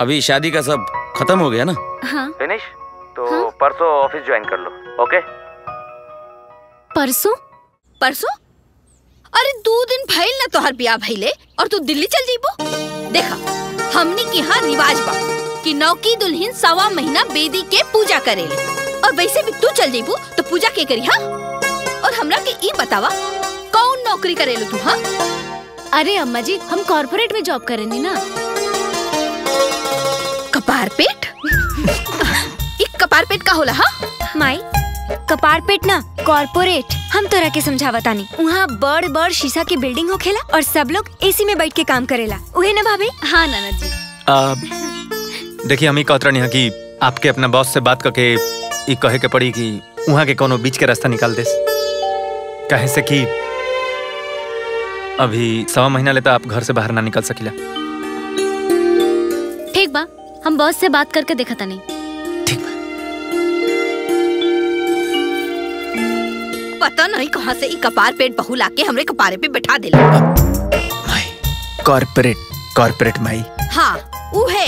अभी शादी का सब खत्म हो गया ना? हाँ। फिनिश? तो हाँ? परसों ऑफिस ज्वाइन कर लो, ओके? परसों? परसों? अरे 2 दिन भइल ना तोहर ब्याह भइले और तू दिल्ली चल जाइबो। देखा हमने के यहाँ रिवाज बा कि नौकी दुल्हन सवा महीना बेदी के पूजा करेले और वैसे भी तू चल जाइबो तो पूजा के करी। हाँ और हमरा के ई बतावा कौन नौकरी करेलो तू? हाँ अरे अम्मा जी हम कॉर्पोरेट में जॉब करेंगे ना। कपारपेट? एक कपारपेट का होला? हाँ माई कपारपेट ना कॉर्पोरेट। हम तोरा के समझावा तानी वहाँ बड़ बड़ शीशा के बिल्डिंग होखेला और सब लोग एसी में बैठ के काम करेला, उहे ना भाभी? हाँ नाना जी। देखिए हम कह रही की आपके अपना बॉस से बात करके ये कहे के पड़ी कि वहाँ के कोनो बीच के रास्ता निकाल दे, कहे से कि अभी सवा महीना लेता आप घर से बाहर ना निकल सकिला। ठीक बा हम बॉस से बात करके देखा था। नहीं ठीक बा। पता नहीं कहाँ से कपार पेट बहू लाके हमरे कपारे पे बैठा दिला। माई कॉर्पोरेट कॉर्पोरेट माई। हाँ ऊ है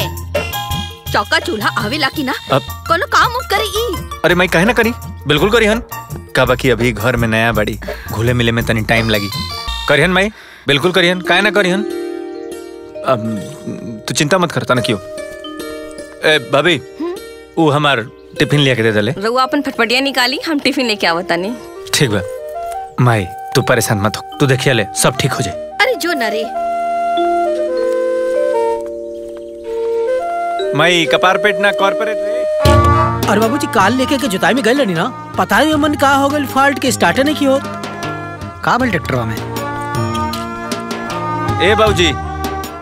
चौका चूल्हा आवेला की ना। अब कोनो काम करे ई। अरे माई कहे ना करी बिल्कुल करी हन। का बाकी अभी घर में नया बाड़ी, घुले मिले में तनी टाइम लगी। करिहन माई, बिल्कुल करिहन, काहे ना करिहन। अब तू चिंता मत करता ना क्यों। ए भाभी, वो हमार टिफिन लिया के दे दले। रउआ अपन फटफटिया निकाली, हम टिफिन लेके आवता नहीं। ठीक बा माई, तू परेशान मत हो, तू देखिया ले, सब ठीक हो जाए। अरे जो ना रे माई, कपार पेट ना कॉर्पोरेट रे। अरे बाबूजी, काल लेके के जुताई में गए लड़ी ना, पता नहीं मन का हो गए, फाल्ट के स्टार्टर नहीं की हो का भल ट्रैक्टरवा में। ए बाबूजी,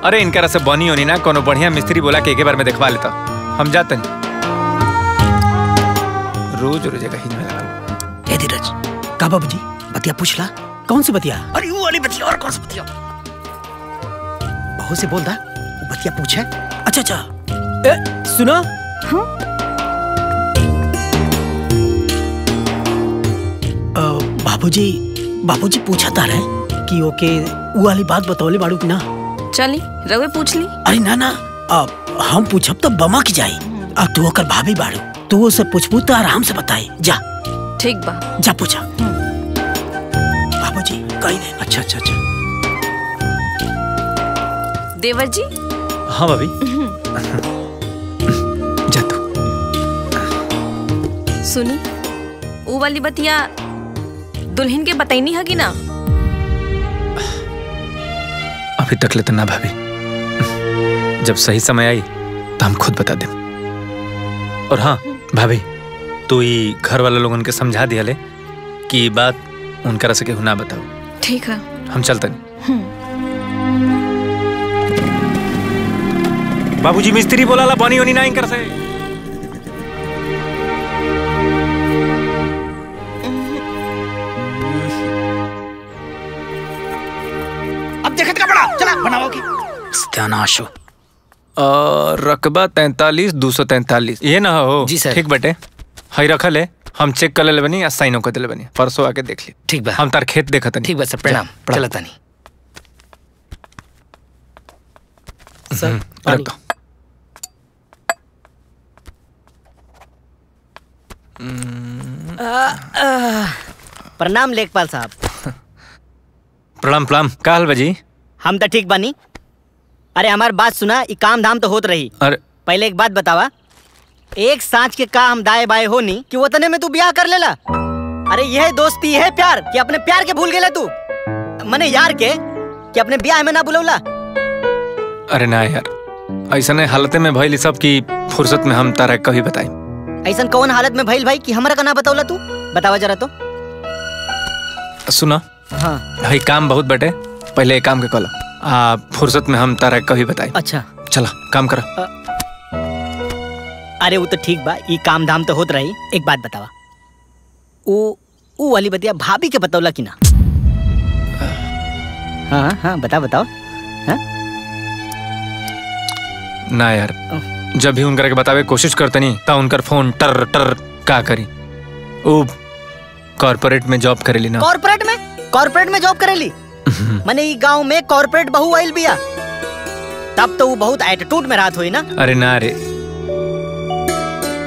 अरे इनका रस बनी होनी ना, कोनो बढ़िया मिस्त्री बोला के एक बार में देखवा लेता, हम जाते नहीं। रोज रोज एक ही झमेला। ए धीरज, का बाबूजी बतिया पूछला? कौन सी बतिया? अरे वो वाली बतिया। और कौन सी बतिया? बहू से बोल दा, वो बतिया पूछे। अच्छा, ए सुना। हाँ? बाबूजी पूछा तारे कि ओके वो वाली बात बतौले बाड़ू की ना। चली रवे पूछ ली। अरे ना, अब हम पूछब तो बमा की जाई। अब तू होकर भाभी बाड़ू, तू उससे पूछ तो आराम से बताई। जा ठीक बा, जा पूछा। बाबूजी कहीं नहीं। अच्छा देवर जी। हाँ भाभी। सुनी, वो वाली बतिया दुल्हन के बताईनी है कि ना? अभी तक ले तो ना भाभी, जब सही समय आई तो हम खुद बता दें। और हाँ भाभी, तू ये घर वाला लोग उनके समझा दिया ले कि बात उनका रस के ना बताओ। ठीक है, हम चलते हैं। बाबूजी मिस्त्री बोला ला, बनी होनी ना इनकर से। रकबा 43 243। ये ना हो जी सर। ठीक बटे, हाई रखल है, हम चेक कर ले बनी, साइनो कर ले बनी, परसों आके देख ली। ठीक बा, हम तार खेत देखा था। ठीक बा सर, प्रणाम। चलता नहीं सर, रखता। प्रणाम लेखपाल साहब। प्रणाम। का हाल बजी? हम तो ठीक बानी। अरे हमार बात सुना, ये काम धाम तो होत रही। अरे पहले एक बात बतावा, एक सांच के का हम दाए बाए हो नहीं कि वतने में तू ब्याह कर लेला। अरे यह दोस्ती है प्यार कि अपने प्यार के भूल गेला तू, मने यार के कि अपने ब्याह में ना बुलौला। अरे ना यार, ऐसा हालत में भइल सब की फुर्सत में हम तारा कभी बताई। ऐसा कौन हालत में भइल भाई कि हमरा का ना बताओला? तू बतावा जरा तो। सुना हाँ भाई, काम बहुत बटे, पहले एक काम के कॉल आ, फुर्सत में हम तारा कभी बताए। अच्छा चला, काम करा। अरे वो तो ठीक बा, ये काम धाम तो होत रही। एक बात बतावा, वो वाली बतिया भाभी के बतौला कि ना? हाँ बताओ। हाँ? ना यार, जब भी उनकर के बतावे कोशिश करते नहीं तो उनकर फोन टर टर का करी। वो कॉर्पोरेट में जॉब करेली ना। कॉर्पोरेट में जॉब करेली मने गांव में कॉर्पोरेट बहू आइल बिया, तब तो वो बहुत एटीट्यूड में रात हुई ना। अरे ना रे,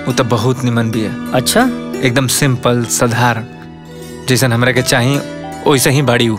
वो तो बहुत निमन बिया। अच्छा, एकदम सिंपल साधारण, जैसा हमरा के चाहिए वैसे ही बाड़ी।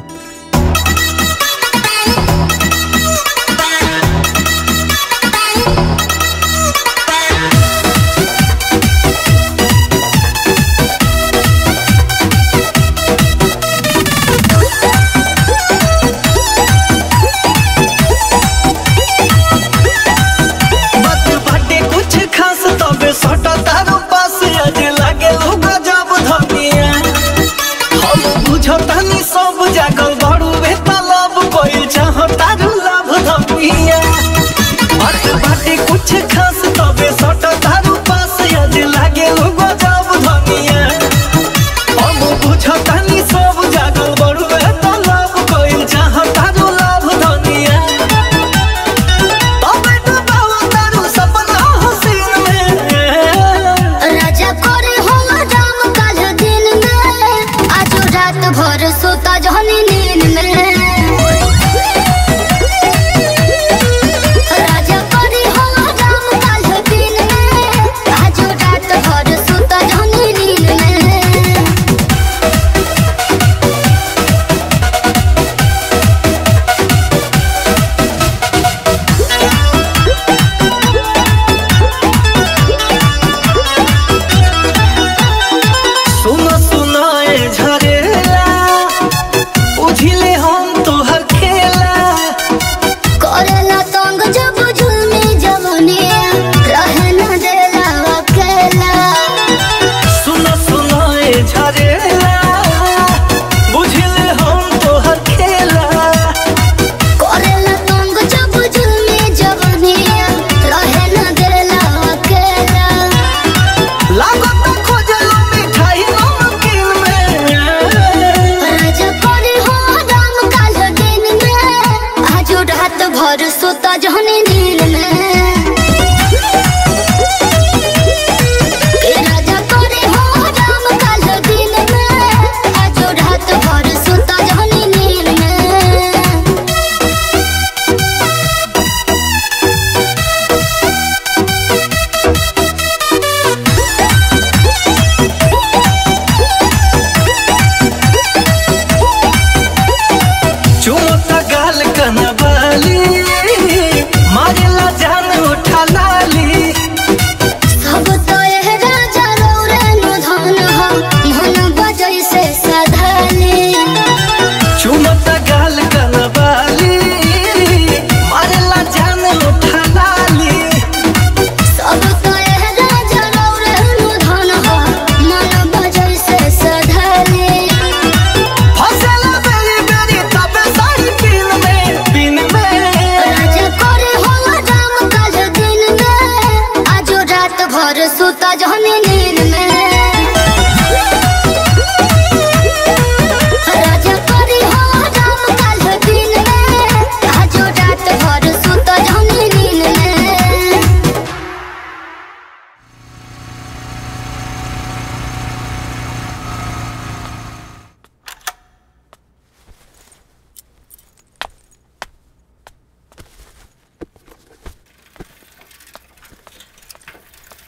भर सोता जहने नील में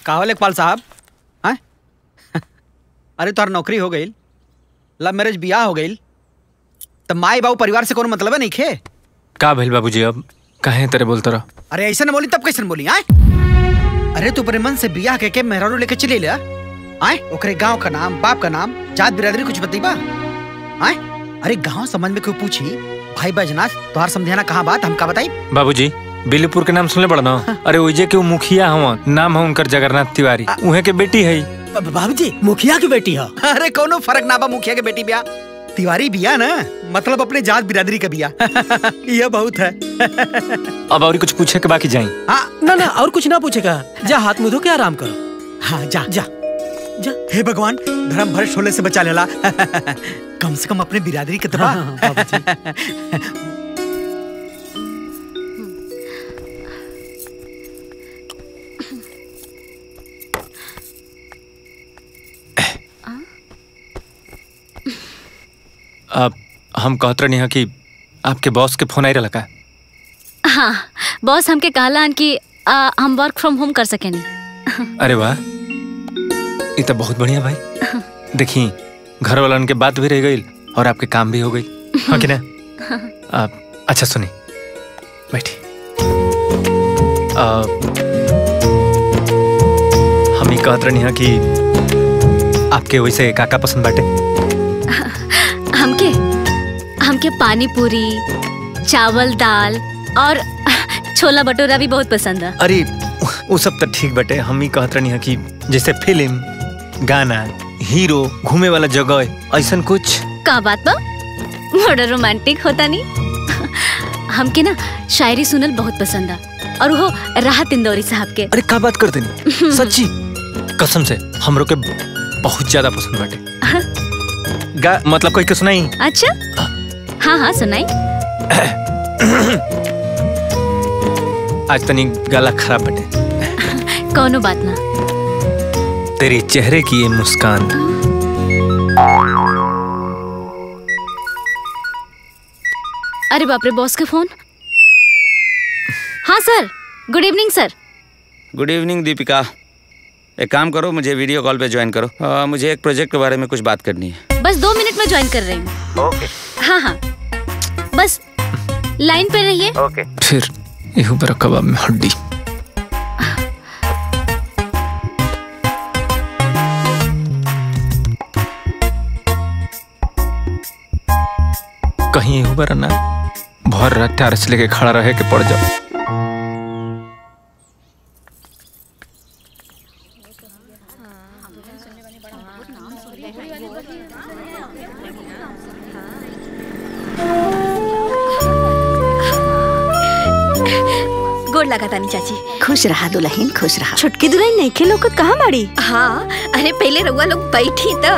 का लेखपाल साहब हैं। अरे तोहर नौकरी हो गई, लव मैरिज बियाह हो गई, तो माई बाबू परिवार से कोनो मतलब नहीं खे का भेल बाबूजी? अब कहे तेरे बोल तोरा? अरे ऐसा न बोली तब कैसे न बोली आए। अरे तू अपने मन से बियाह के मेहरारू लेके चले ले आए, ओकरे गांव का नाम, बाप का नाम, जात बिरादरी कुछ बतीबा आए। अरे गाँव संबंध में क्यों पूछी भाई बैजनाथ, तोहार समझाना कहाँ बात हम का बताई। बाबूजी बिलीपुर के नाम सुनले पड़ना? अरे उजे के मुखिया हवा, नाम है उनकर जगन्नाथ तिवारी, उहे के बेटी है। बाबू जी मुखिया के बेटी है? अरे कोनो फर्क ना बा, मुखिया के बेटी बिया तिवारी बिया ना, मतलब अपने जात बिरादरी का बिया। यह बहुत है। अब और कुछ पूछे के बाकी जाई? ना ना और कुछ ना पूछेगा, जा हाथ मुँह धो के आराम करो। हाँ जा जा जा। हे भगवान धर्म भर शोले से बचा लेला। कम से कम अपने बिरादरी के दबा। आप हम कहत रही हैं कि आपके बॉस के फोन आई रहा लगा। हाँ बॉस हमके कहलान कि हम वर्क फ्रॉम होम कर सकेनी। अरे वाह ये तो बहुत बढ़िया भाई। देखिए घर वालन के बात भी रह गई और आपके काम भी हो गई। हाँ कि ना? आप अच्छा सुनी बैठी, हम ये कहत रही हैं कि आपके वैसे काका पसंद बाटे? हमके पानी पूरी, चावल दाल और छोला भटूरा भी बहुत पसंद है। अरे वो सब तो ठीक बटे, हम ही कहत रहनी है कि जैसे फिल्म, गाना, हीरो, घूमे वाला जगह, ऐसा कुछ। का बात बा, बड़ा रोमांटिक होता नहीं। हमके ना शायरी सुनल बहुत पसंद है और वो राहत इंदौरी साहब के। अरे का बात करते नहीं? सच्ची कसम से हमरो के बहुत ज्यादा पसंद बटे। गा मतलब कोई के सुनाई? अच्छा हाँ हाँ सुनाई। आज तनी गला खराब बटे। कौनो बात ना। तेरे चेहरे की ये मुस्कान, अरे बाप रे बॉस के फोन। हाँ sir good evening. Sir good evening Deepika, एक काम करो मुझे वीडियो कॉल पे ज्वाइन करो, मुझे एक प्रोजेक्ट के बारे में कुछ बात करनी है। बस 2 मिनट में ज्वाइन कर रही हूँ। ओके हाँ हाँ बस लाइन पे रहिए। ओके फिर यहूं पर कबाब में हड्डी। कहीं यहूं पर ना भर रात टारस लेके खड़ा रहे के पड़ जाओ। चाची खुश रहा दुल्हन, खुश रहा। छुटकी दुल्हन नहीं खेलो कुछ कहा माड़ी? हाँ अरे पहले रउआ लोग बैठी तो।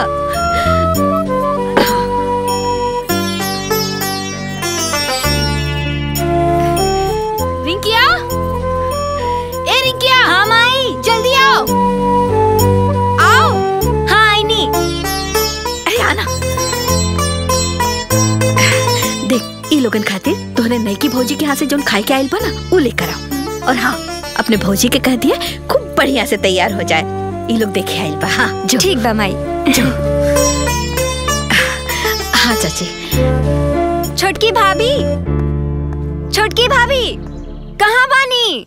लोगन खातिर तोहने नयकी भौजी के यहाँ से जोन खाए के आयल बा ना वो लेकर आओ। और हाँ, अपने भौजी के कह दिया खूब बढ़िया से तैयार हो जाए, ये लोग देखे आयल बा। हाँ ठीक बा माई। हाँ चाची। छोटकी भाभी, छोटकी भाभी कहाँ बानी?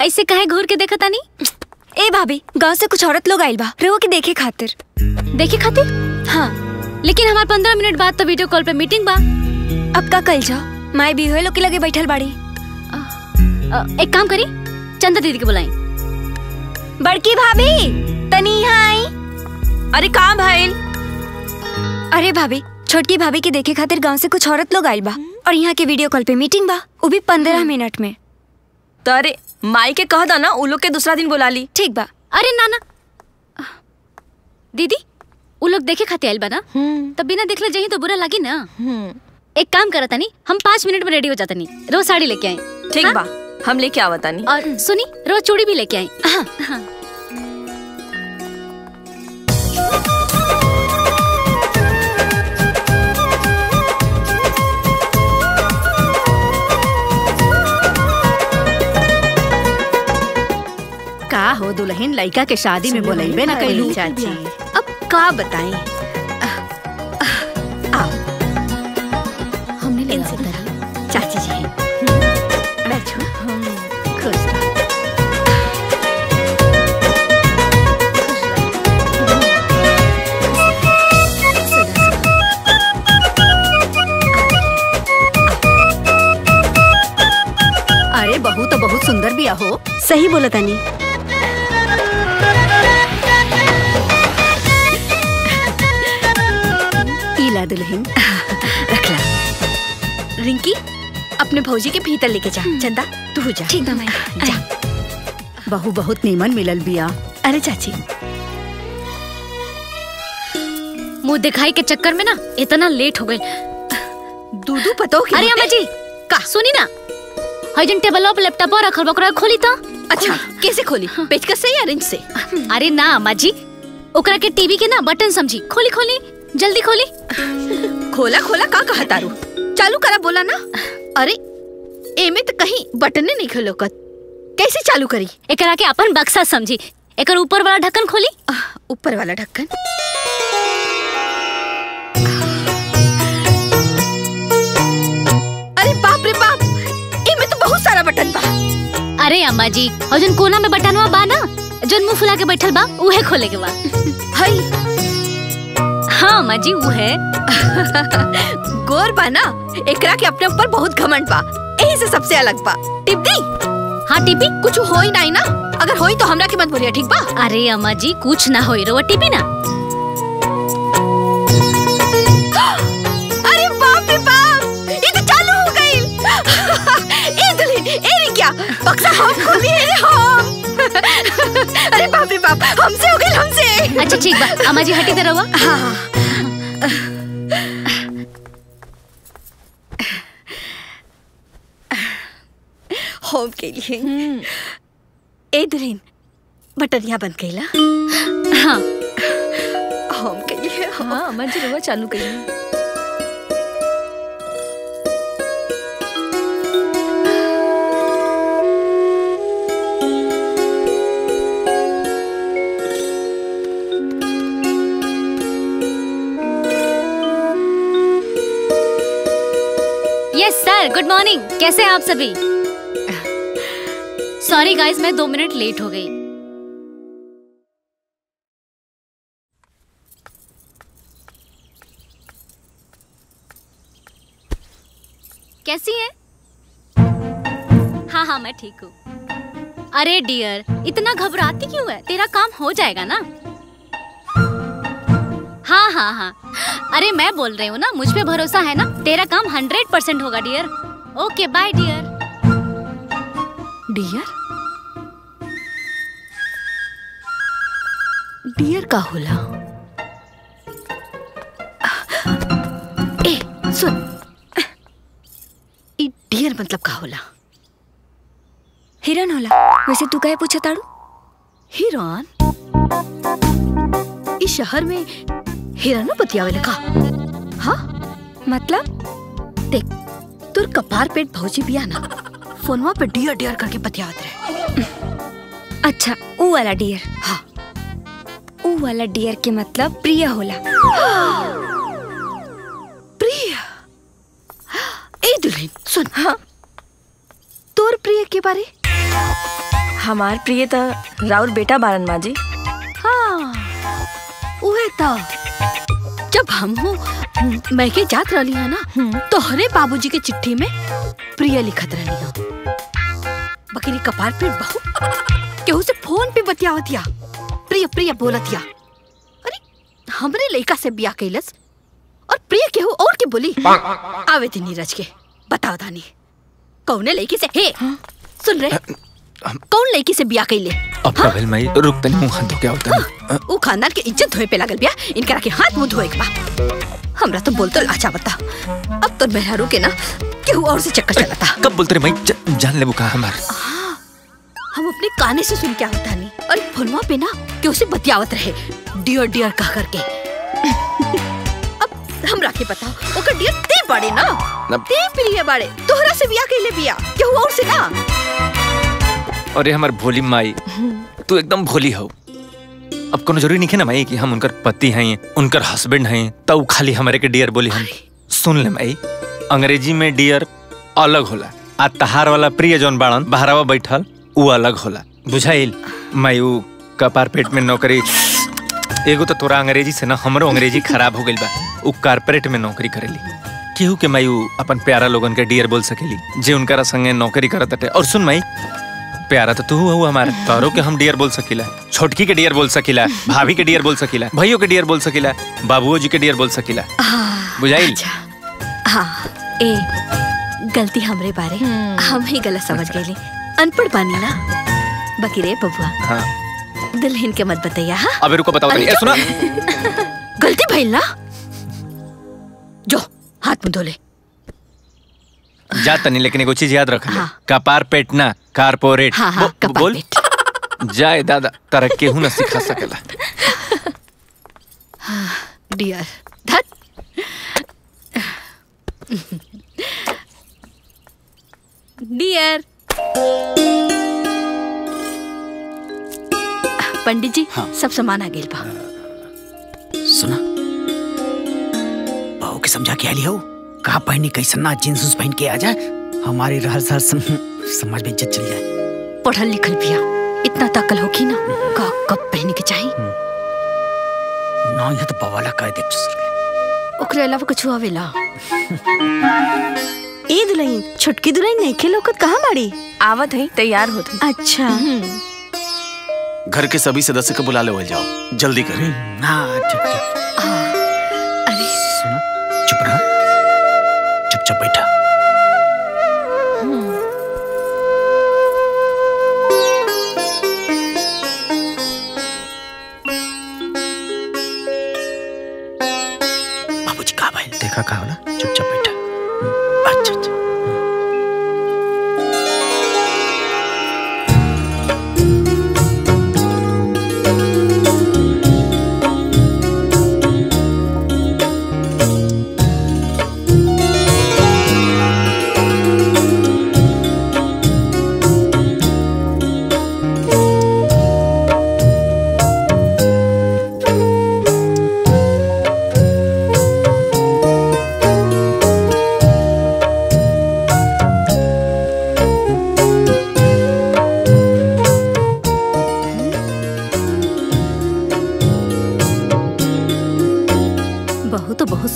ऐसे कहे घूर के देखा तानी? ए भाभी, गांव से कुछ औरत लोग आइल बा रोह के देखे खातिर। देखे खातिर? हाँ, लेकिन हमारे 15 मिनट बाद तो वीडियो कॉल पे मीटिंग बा। अब का कल जाओ, माई भी हुए लोग के लगे बैठल बाड़ी। एक काम करी, चंदा दीदी के बुलाई। बड़की भाभी तनी हाई। अरे कहाँ भाईल? अरे भाभी, छोटकी भाभी के देखे खातिर गाँव से कुछ औरत लोग आइल बा और यहाँ के वीडियो कॉल पे मीटिंग बा, वो भी 15 मिनट में। तो अरे माई के कह दाना उन लोग के दूसरा दिन बुला ली। ठीक बा। अरे नाना दीदी, उन लोग देखे खाते आयल बा ना, तब बिना देखले जही तो बुरा लागी ना। एक काम करा तानी, हम 5 मिनट में रेडी हो जाता नहीं। रोज साड़ी लेके आए। ठीक बा, हम लेके आवा तानी। और सुनी, रोज चूड़ी भी लेके आए। हाँ, हाँ। का हो दुल्हन लड़का के शादी में बोलैबे ना कइलू चाची, अब का बताएं। आओ, हमने ले इनसे तरह चाची जी बैठो, खुश रहो। अरे बहू तो बहुत सुंदर बिया हो। सही बोला तानी। दुल्हन रख ला। रिंकी, अपने भौजी के भीतर लेके जा। चंदा तू जा। ठीक है जा। बहू बहुत नीमन मिलल बिया। अरे चाची, मुंह दिखाई के चक्कर में ना इतना लेट हो गए। दूधू पतो कि अरे अम्मा जी का सुनी ना, हजन टेबल पर लैपटॉप और रखल बकरा खोली तो। अच्छा कैसे खोली? पेचकस से या रिंच से? अरे ना अम्मा जी, ओकरा के टीवी के ना बटन समझी। खोली खोली, जल्दी खोली। खोला खोला का कहा तारू, चालू करा बोला ना। अरे एमे तो कहीं बटने नहीं खोलोकत, कैसे चालू करी? एकरा के अपन बक्सा समझी। एकर ऊपर वाला ढक्कन खोली। ऊपर वाला ढक्कन? अरे बाप रे बाप, एमे तो बहुत सारा बटन बा। अरे अम्मा जी, और जन कोना में बटनवा बा ना, जन मुँह फुला के बैठल बा, उहे खोले के बा। हाय हाँ माँ जी, वो है। गोर बा ना, एकरा के अपने ऊपर बहुत घमंड बा, यही से सबसे अलग बा। टिप्पी? हाँ टिप्पी, कुछ हो ही नहीं ना, अगर होई तो हमरा के मत बोलिए, ठीक बा? अरे अम्मा जी, कुछ ना होई रो टिप्पी ना। अरे बाप रे बाप, ये तो चालू हो गई। ए दुल्हन, ए रिक्या, बक्सा हम खोली है हम। अरे बाप रे बाप, हमसे हो गई हमसे। अच्छा ठीक बात, अम्मा जी हटी तरह हुआ। हाँ। होम के लिए ए दुल्हन बटरिया बंद कैला। हाँ होम के लिए। हाँ अम्मा जी रवा चालू कैली। गुड मॉर्निंग, कैसे हैं आप सभी? सॉरी गाइस, मैं 2 मिनट लेट हो गई। कैसी हैं? हाँ हाँ मैं ठीक हूँ। अरे डियर, इतना घबराती क्यों है? तेरा काम हो जाएगा ना। हाँ हाँ हाँ, अरे मैं बोल रही हूँ ना, मुझ पे भरोसा है ना, तेरा काम 100% होगा dear. Okay bye dear. Dear dear का होला? ए सुन, ई डियर मतलब का होला? हिरन होला। वैसे तू काहे पूछत आड़ू? हिरन? इस शहर में हिरन बतियावे लगा? हाँ मतलब देख, तुर कपार पेट भौजी बिया ना, फोनवा पे डियर डियर करके बतियात रहे। अच्छा ऊ वाला डियर? हाँ ऊ वाला डियर के मतलब प्रिय होला। प्रिय? ए दुल्हन सुन, हाँ तोर प्रिय के बारे? हमार प्रिय तो राउर बेटा बारन माजी। हाँ उहे तो, जब हम मैं के जात रही है ना, तोहरे बाबूजी के चिट्ठी में प्रिय लिखत रही। बकरी कपार पे बहु केहू से फोन पे बतियावतिया, प्रिय प्रिय बोलतिया। अरे हमरे लड़का से बिया कैलस और प्रिय केहू और के बोली। आवे थी नीरज के बताओ दानी कौने लड़की से? हे सुन रहे, कौन लड़की से बिया कैले? अब कबल मैं रुक तनी मुंह हाथ धोके आवत हूं। ओ खानदान के इज्जत धोए पे लागल बिया, इनकरा के हाथ मुंह धोए के बा। हमरा तो बोलतो अच्छा बता, अब तो मैं हरू के ना केहू और से चक्कर चलाता। कब बोलते रे मैं जान लेबू का हमार? हम अपने काने से सुन के आवत हनी और फोनवा पे ना केहू से बतियावत रहे डियर डियर कह करके। अब हमरा के बताओ ओकर डियर ते बड़े ना, ते प्रिय बड़े, तोहरा से बिया कैले बिया केहू और से ना? अरे हमार भोली माई, तू एकदम भोली हो। अब कोनो जरूरी नहीं है ना माई कि हम उनकर पति हैं, उनकर हस्बैंड हैं, तब खाली हमारे के डियर बोली हम। सुन ले माई, अंग्रेजी में डियर अलग होला, आ तहार वाला प्रिय जौन बाड़न बहरावा बैठल उ अलग होला, बुझाइल? माई उ कॉर्पोरेट में नौकरी, एगो तो तोरा अंग्रेजी से ना हमरो अंग्रेजी खराब हो गइल बा। उ कॉर्पोरेट में नौकरी करेली, केहू के माई उ अपन प्यारा लोगन के डियर बोल सकेली जे उनकरा संगे नौकरी करत हटे। और सुन माई, प्यारा तो तू हो हमारा, तारों के हम डियर बोल सकिला, छोटकी के डियर बोल सकिला, भाभी के डियर बोल सकिला, भाइयों के डियर बोल सकिला, बाबूओ जी के डियर बोल सकिला, बुझाइल? हाँ, ए गलती हमरे बारे, हम ही गलत समझ गए, अनपढ़ बानी ना। बाकी रे बबुआ, हाँ दुल्हन के मत बताइया। हाँ अबे रुको बताओ, ए सुना गलती भइल ना, जो हाथ मुंह धो ले जाता नहीं, लेकिन एक चीज याद रख ले। हाँ। कपार पेट ना कारपोरेट। हाँ, हाँ, बोल जाए दादा तरह केहू ना सिखा सकेला। हाँ, डियर डियर। पंडित जी, हाँ। सब सामान आ गेल बा। सुना बहू के समझा के आली हो, कहा पहनी कैसन ना जींस पहन के आ जाए, हमारी रहर समाज में इज्जत चल जाए। पढ़ल लिखल पिया इतना ताकल होगी ना, का कब पहने के चाहिए ना, यह तो बवाला कर दे ओकरे अलावा कुछ आवेला। ए दुल्हन, छोटकी दुल्हन नहीं खेलो कद, कहाँ मारी आवत है? तैयार होत है। अच्छा घर के सभी सदस्य को बुला ले, जाओ जल्दी करें। हाँ अरे सुना, चुप रहा, चुपचाप बैठा। बाबूजी कहा भाई देखा कहा ना, चुपचाप बैठा। अच्छा अच्छा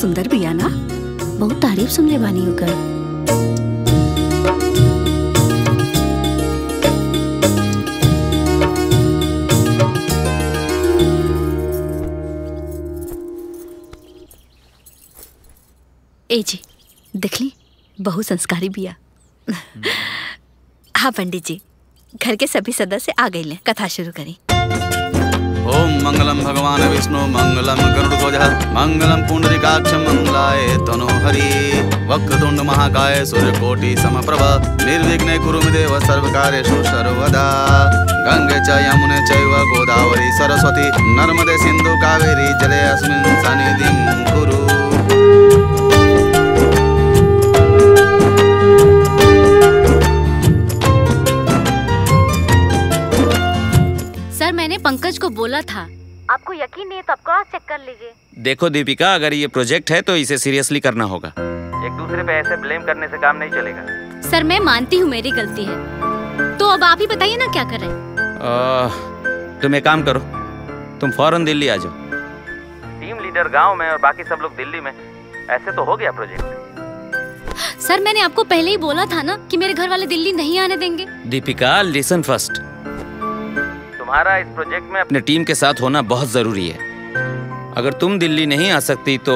सुंदर बिया ना, बहुत तारीफ सुनले बानी होकर। ए जी देखली, बहुत संस्कारी बिया। हाँ पंडित जी, घर के सभी सदस्य आ गए, कथा शुरू करें। ओम मंगलम भगवान विष्णु मंगलम गरुड़ध्वज मंगलम पुंडरीकाक्ष मंगलाय तनोहरि वक्रतुंड महाकाय सूर्यकोटि समप्रभ निर्विघ्न कुरु मे देव सर्वकार्येषु सर्वदा गंगे च यमुने चैव गोदावरी सरस्वती नर्मदे सिंधु कावेरी जले अस्मिन् सन्निधिं कुरु। मैंने पंकज को बोला था, आपको यकीन नहीं है तो आप क्रॉस चेक कर लीजिए। देखो दीपिका, अगर ये प्रोजेक्ट है तो इसे सीरियसली करना होगा, एक दूसरे पे ऐसे ब्लेम करने से काम नहीं चलेगा। सर मैं मानती हूँ मेरी गलती है, तो अब आप ही बताइए ना क्या करें। तुम एक काम करो, तुम फौरन दिल्ली आ जाओ, टीम लीडर गाँव में और बाकी सब लोग दिल्ली में, ऐसे तो हो गया प्रोजेक्ट। सर मैंने आपको पहले ही बोला था ना कि मेरे घर वाले दिल्ली नहीं आने देंगे। दीपिका लिसन फर्स्ट, तुम्हारा इस प्रोजेक्ट में अपने टीम के साथ होना बहुत जरूरी है। अगर तुम दिल्ली नहीं आ सकती तो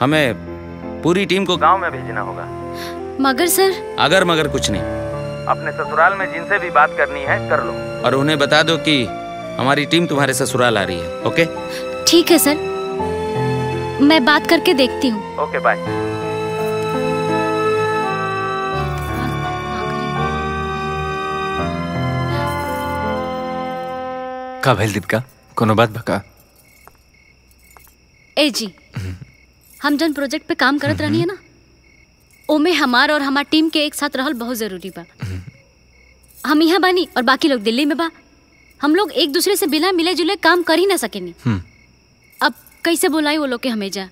हमें पूरी टीम को गांव में भेजना होगा। मगर सर? अगर मगर कुछ नहीं, अपने ससुराल में जिनसे भी बात करनी है कर लो और उन्हें बता दो कि हमारी टीम तुम्हारे ससुराल आ रही है। ओके ठीक है सर, मैं बात करके देखती हूँ। Okay bye. का भेल दीपिका, कोनो बात बका। ए जी, हम जन प्रोजेक्ट पे काम करत रहनी है ना, ओमे हमार और हमार टीम के एक साथ रहल बहुत जरूरी बा। हम यहाँ बानी और बाकी लोग दिल्ली में बा, हम लोग एक दूसरे से बिना मिले जुले काम कर ही ना सकेनी। अब कैसे बोलाई वो लोग के हमें जा?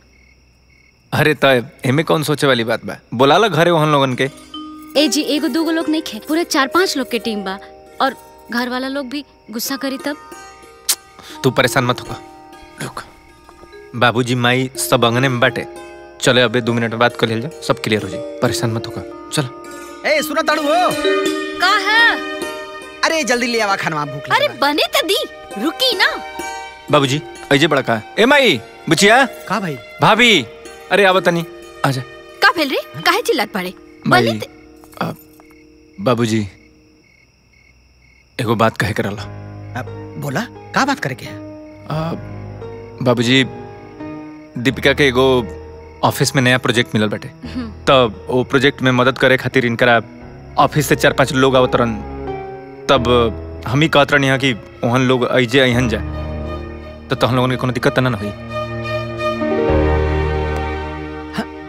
अरे तय एमे कौन सोचे वाली बात बा, बोला ला घरे वहन लोगन के। ए जी एगो दूगो लोग नहीं खे, पूरे 4-5 लोग के टीम बा और घर वाला लोग भी गुस्सा करी तब। तू परेशान मत होगा, बाबूजी माई सब अंगने में बाटे, चले अबे 2 मिनट में बात कर ले, सब क्लियर हो जाए, परेशान मत होगा, चलो। ए सुना ताड़ू हो का है? अरे जल्दी ले आवा खानवा, भूख लगा। अरे बने त दी, रुकी ना। बाबूजी अजे बड़ा का है। ए माई बुचिया का भाई भाभी, अरे आवा तनी आजा। का फेल रे, काहे चिल्लात पड़े? बने बाबूजी एगो बात कहे करला। बोला का बात करे के? बाबूजी दीपिका के एगो ऑफिस में नया प्रोजेक्ट मिलल बाटे, तब वो प्रोजेक्ट में मदद करे खातिर इनकरा ऑफिस से 4-5 लोग आवत रहन, तब हम ही कहत रहनी कि ओहन लोग अइजे अहन जा, तो तहन लोगन के कोनो दिक्कत न होई।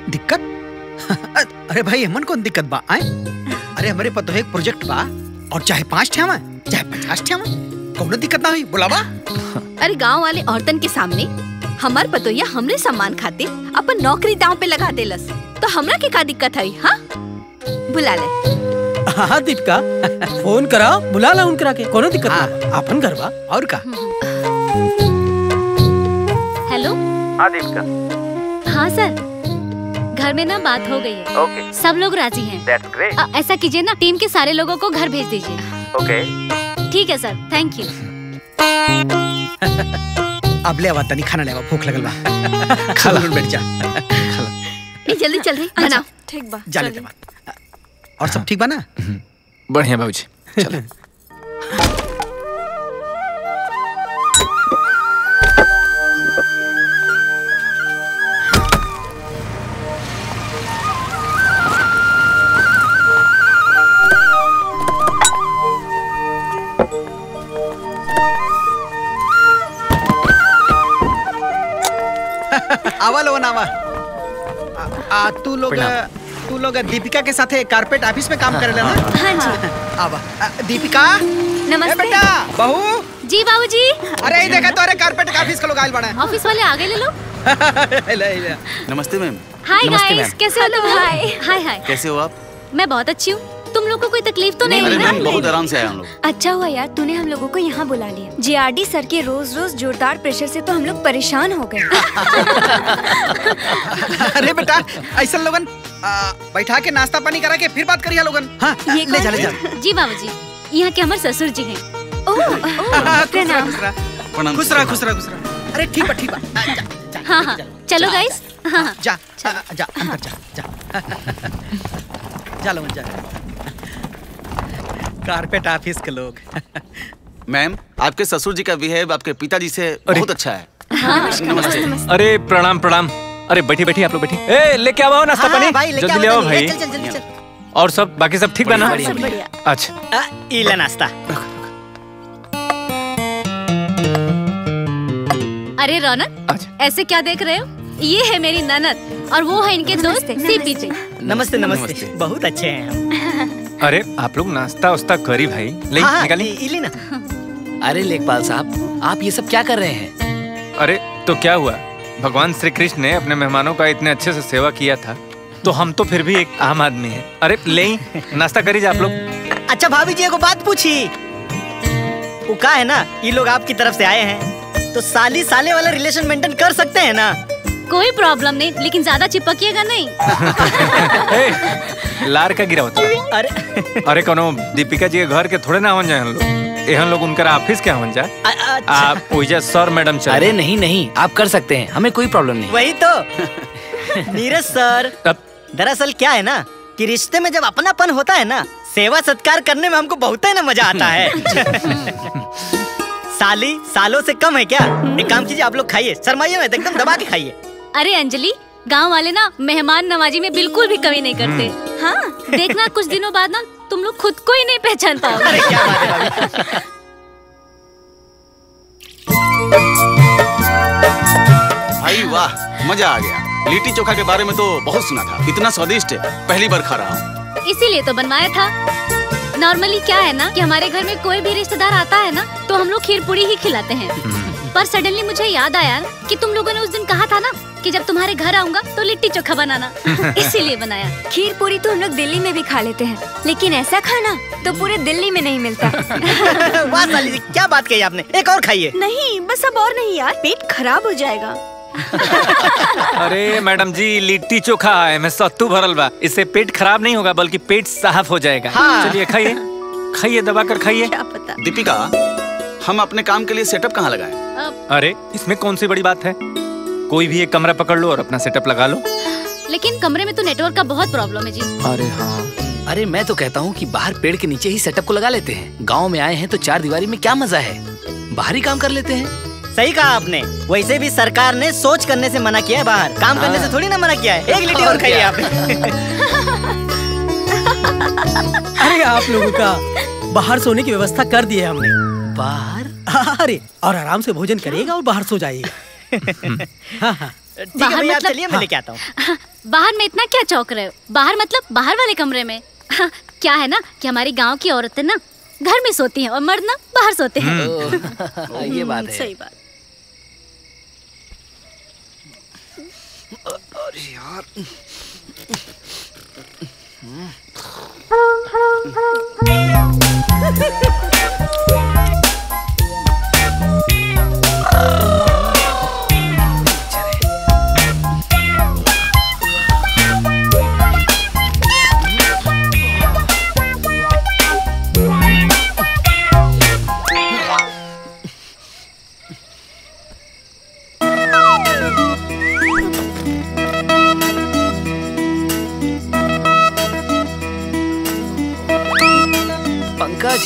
दिक्कत? अरे भाई हमन कोन दिक्कत बा आए? अरे हमरे पतो है एक प्रोजेक्ट बा और चाहे 5 थे हमें चाहे 50 थे हमें, कौनो दिक्कत ना हुई, बुलावा। अरे गांव वाले औरतन के सामने हमार पतोया हमरे सम्मान खातिर अपन नौकरी दांव पे लगा देलस, तो हमरा के का दिक्कत है? हाँ बुला ले। हाँ दीपिका फोन करा, बुला ला उनकरा के, कोनो दिक्कत ना, अपन घरवा और का। हेलो हाँ दीपिका। हाँ सर, घर में ना बात हो गई है। ओके। सब लोग राजी हैं। That's great. ऐसा कीजिए ना, टीम के सारे लोगों को घर भेज दीजिए। ओके। ठीक है सर, थैंक यू। अब ले आवा तनी खाना ले आवा, भूख लगल बा। खा लो, बैठ जा। ये जल्दी चल रही, बनाओ। ठीक बा। जा लेते बा। और सब ठीक बा ना? बढ़िया बाबूजी। चलो। आवा लो नावा। तू लोग दीपिका के साथे कारपेट ऑफिस में काम कर लेना। हाँ जी। आवा दीपिका। नमस्ते बेटा। बहू जी। बाबूजी अरे देखा तो, अरे कारपेट ऑफिस का लोग आयल बड़ा है, ऑफिस वाले आ गए ले लो। नमस्ते मैम। हाय गाइस, कैसे हो लोग? हाय हाय हाय, कैसे हो आप? मैं बहुत अच्छी हूँ, तुम लोगों को कोई तकलीफ तो नहीं? नहीं, बहुत आराम से आए हम लोग। अच्छा हुआ यार तूने हम लोगों को यहाँ बुला लिया, JRD सर के रोज रोज जोरदार प्रेशर से तो हम लोग परेशान हो गए। अरे बेटा ऐसा लोगन बैठा के नाश्ता पानी करा के फिर बात करिए लोगन। हाँ, ये ले जा, ले जा। जी बाबूजी, यहाँ के हमारे ससुर जी हैं। खुश रहा। अरे ठीक है ठीक है। हाँ हाँ चलो गाइस। हाँ जा जा जा जा। कारपेट ऑफिस के लोग। मैम, आपके ससुर जी का बिहेव आपके पिताजी से बहुत अच्छा है। हाँ, नमस्ते। अरे प्रणाम प्रणाम। अरे बैठी बैठी आप लोग बैठी। ए लेके आओ नाश्ता पानी। जल्दी ले आओ भाई। और सब बाकी सब ठीक है ना? अच्छा इला नाश्ता। अरे रौनक, ऐसे क्या देख रहे हो? ये है मेरी ननद और वो है इनके दोस्त सीपी जी। नमस्ते नमस्ते। बहुत अच्छे हैं हम। अरे आप लोग नाश्ता उस्ता करी भाई। ले निकाली ना। अरे लेखपाल साहब, आप ये सब क्या कर रहे हैं? अरे तो क्या हुआ, भगवान श्री कृष्ण ने अपने मेहमानों का इतने अच्छे से सेवा किया था तो हम तो फिर भी एक आम आदमी है। अरे ले नाश्ता करी आप लोग। अच्छा भाभी जी, एक बात पूछी, वो का है ना, ये लोग आपकी तरफ से आए हैं तो साली साले वाला रिलेशन मेंटेन कर सकते हैं ना? कोई प्रॉब्लम नहीं, लेकिन ज्यादा चिपकिएगा नहीं। लार का गिरा होता। अरे अरे कोनो दीपिका जी के घर के थोड़े ना हो जाए हम लोग। हम लोग उनका ऑफिस क्या हो जाए। अच्छा। आप उजा सर मैडम चले। अरे नहीं नहीं, आप कर सकते हैं, हमें कोई प्रॉब्लम नहीं। वही तो। नीरज सर, दरअसल क्या है ना कि रिश्ते में जब अपनापन होता है ना, सेवा सत्कार करने में हमको बहुत है ना मजा आता है। साली सालों से कम है क्या? एक काम कीजिए, आप लोग खाइए, शर्माइए मत, एकदम दबा के खाइए। अरे अंजलि, गाँव वाले ना मेहमान नवाजी में बिल्कुल भी कमी नहीं करते। हाँ देखना, कुछ दिनों बाद ना तुम लोग खुद को ही नहीं पहचान पाओगे। अरे क्या बात है भाई, वाह मजा आ गया। लिट्टी चोखा के बारे में तो बहुत सुना था, इतना स्वादिष्ट है पहली बार खा रहा हूँ, इसीलिए तो बनवाया था। नॉर्मली क्या है ना कि हमारे घर में कोई भी रिश्तेदार आता है ना तो हम लोग खीर पूरी ही खिलाते हैं, पर सडनली मुझे याद आया कि तुम लोगों ने उस दिन कहा था ना कि जब तुम्हारे घर आऊंगा तो लिट्टी चोखा बनाना, इसीलिए बनाया। खीर पूरी तो हम लोग दिल्ली में भी खा लेते हैं, लेकिन ऐसा खाना तो पूरे दिल्ली में नहीं मिलता। वाह साली जी, क्या बात कही आपने, एक और खाइए। नहीं बस अब और नहीं यार, पेट खराब हो जाएगा। अरे मैडम जी, लिट्टी चोखा है मैं सत्तू भरल बा, इससे पेट खराब नहीं होगा बल्कि पेट साफ हो जाएगा। चलिए खाइए खाइए, दबा कर खाइए। दीपिका, हम अपने काम के लिए सेटअप कहाँ लगाए? अरे इसमें कौन सी बड़ी बात है, कोई भी एक कमरा पकड़ लो और अपना सेटअप लगा लो। लेकिन कमरे में तो नेटवर्क का बहुत प्रॉब्लम है जी। अरे हाँ, अरे मैं तो कहता हूँ कि बाहर पेड़ के नीचे ही सेटअप को लगा लेते हैं। गांव में आए हैं तो चार दीवारी में क्या मजा है, बाहर ही काम कर लेते हैं। सही कहा आपने, वैसे भी सरकार ने सोच करने से मना किया है, बाहर काम करने से थोड़ी ना मना किया है। एक लिट्टी और खाइए आपने। अरे आप लोगों का बाहर सोने की व्यवस्था कर दी है हमने। बाहर? अरे और आराम से भोजन करिएगा और बाहर सो जाइएगा। हाँ हाँ बाहर मतलब, चलिए मैं लेके आता हूँ। बाहर में इतना क्या चौंक रहे हो? बाहर मतलब बाहर वाले कमरे में। क्या है ना कि हमारी गांव की औरतें ना घर में सोती हैं और मर्द ना बाहर सोते हैं। ये बात है। सही बात। अरे यार। पंकज,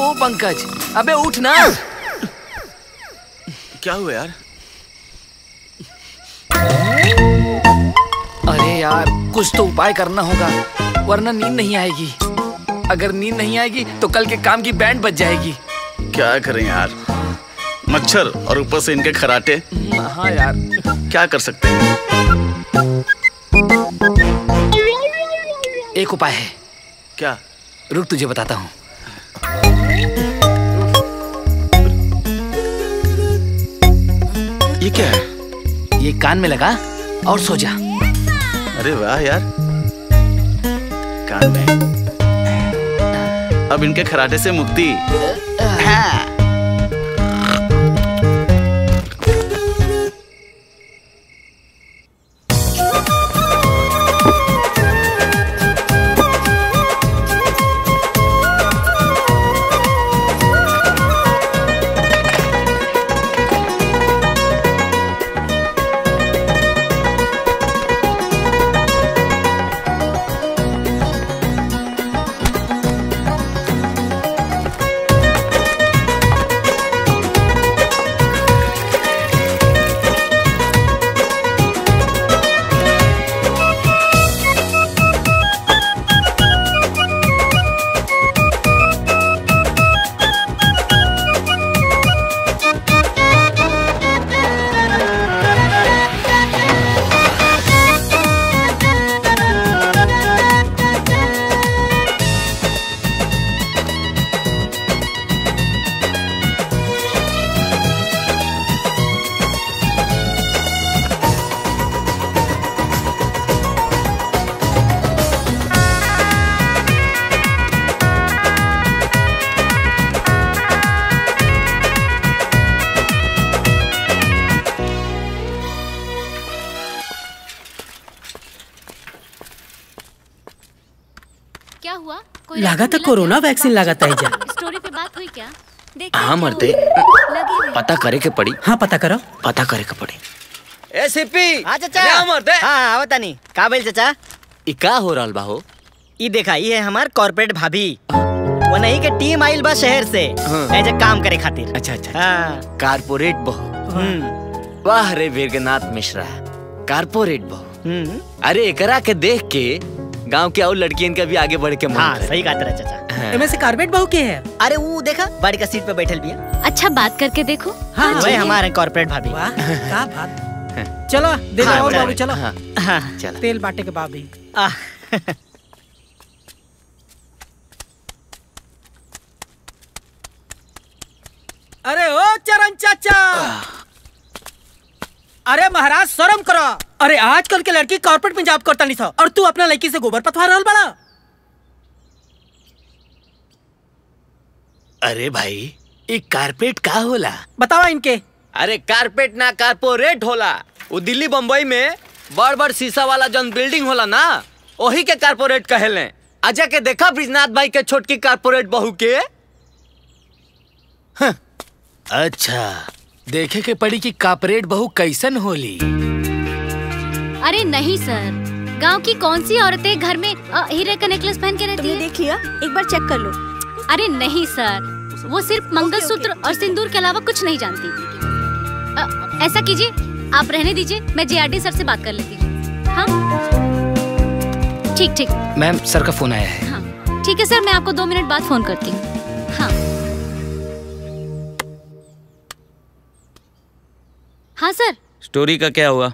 ओ पंकज, अबे उठ ना। क्या हुआ यार? अरे यार कुछ तो उपाय करना होगा वरना नींद नहीं आएगी। अगर नींद नहीं आएगी तो कल के काम की बैंड बज जाएगी। क्या करें यार, मच्छर और ऊपर से इनके खराटे। हाँ यार क्या कर सकते हैं। एक उपाय है। क्या? रुक तुझे बताता हूँ। ये क्या है? ये कान में लगा और सो जा। अरे वाह यार, कान में। अब इनके खराटे से मुक्ति। हाँ। हुआ? कोई लगा था कोरोना वैक्सीन लगा था एजा। स्टोरी पे बात हुई क्या? हाँ मर्दे पता करे के पड़ी। हाँ पता करो, पता करे के पड़ी। ए सीपी हां चाचा, हां मर्दे हां आवत नहीं का बेल चाचा ई का हो रहल बा हो? ई देखा ई है हमार कॉर्पोरेट भाभी, वो नहीं के टीम आइल बा शहर से एजा काम करे खातिर। अच्छा अच्छा हां कॉर्पोरेट बा। वाह रे जगन्नाथ मिश्रा कॉर्पोरेट बा। अरे एकरा के देख के गांव के और लड़कियन का भी आगे बढ़ के मन। हाँ, सही कहते रहे चाचा। इनमें से कॉर्पोरेट बहू के है। अरे वो देखा बड़ी का सीट पे बैठल भी है। अच्छा बात करके देखो। हाँ वही हमारे कॉर्पोरेट भाभी। वाह क्या बात। चलो देखो और बाबू चलो। हाँ चलो तेल बाटे के बाबी। अरे ओ चरण चाचा, अरे महाराज शर्म करो। अरे आजकल के लड़की कॉर्पोरेट में जॉब करता नहीं था और तू अपना लड़की से गोबर पथवा रहल बड़ा। अरे भाई ये कारपेट का होला बतावा इनके? अरे कारपेट ना कॉर्पोरेट होला। वो दिल्ली बम्बई में बड़ बड़ शीशा वाला जन बिल्डिंग होला ना, वही के कॉर्पोरेट कहेले। अजा के देखा बृजनाथ भाई के छोटकी कॉर्पोरेट बहू के। हाँ। अच्छा देखे के पड़ी कि कॉर्पोरेट बहू कैसन होली। अरे नहीं सर, गांव की कौन सी औरतें घर में हीरे का नेकलेस पहन के रहती है? तुमने देख लिया, एक बार चेक कर लो। अरे नहीं सर, वो सिर्फ मंगलसूत्र और सिंदूर के अलावा कुछ नहीं जानती। ऐसा कीजिए आप रहने दीजिए, मैं JRD सर से बात कर लेती हूँ। हाँ ठीक ठीक। मैम सर का फोन आया है। हाँ ठीक है सर, मैं आपको 2 मिनट बाद फोन करती हूँ। हाँ हाँ सर। स्टोरी का क्या हुआ?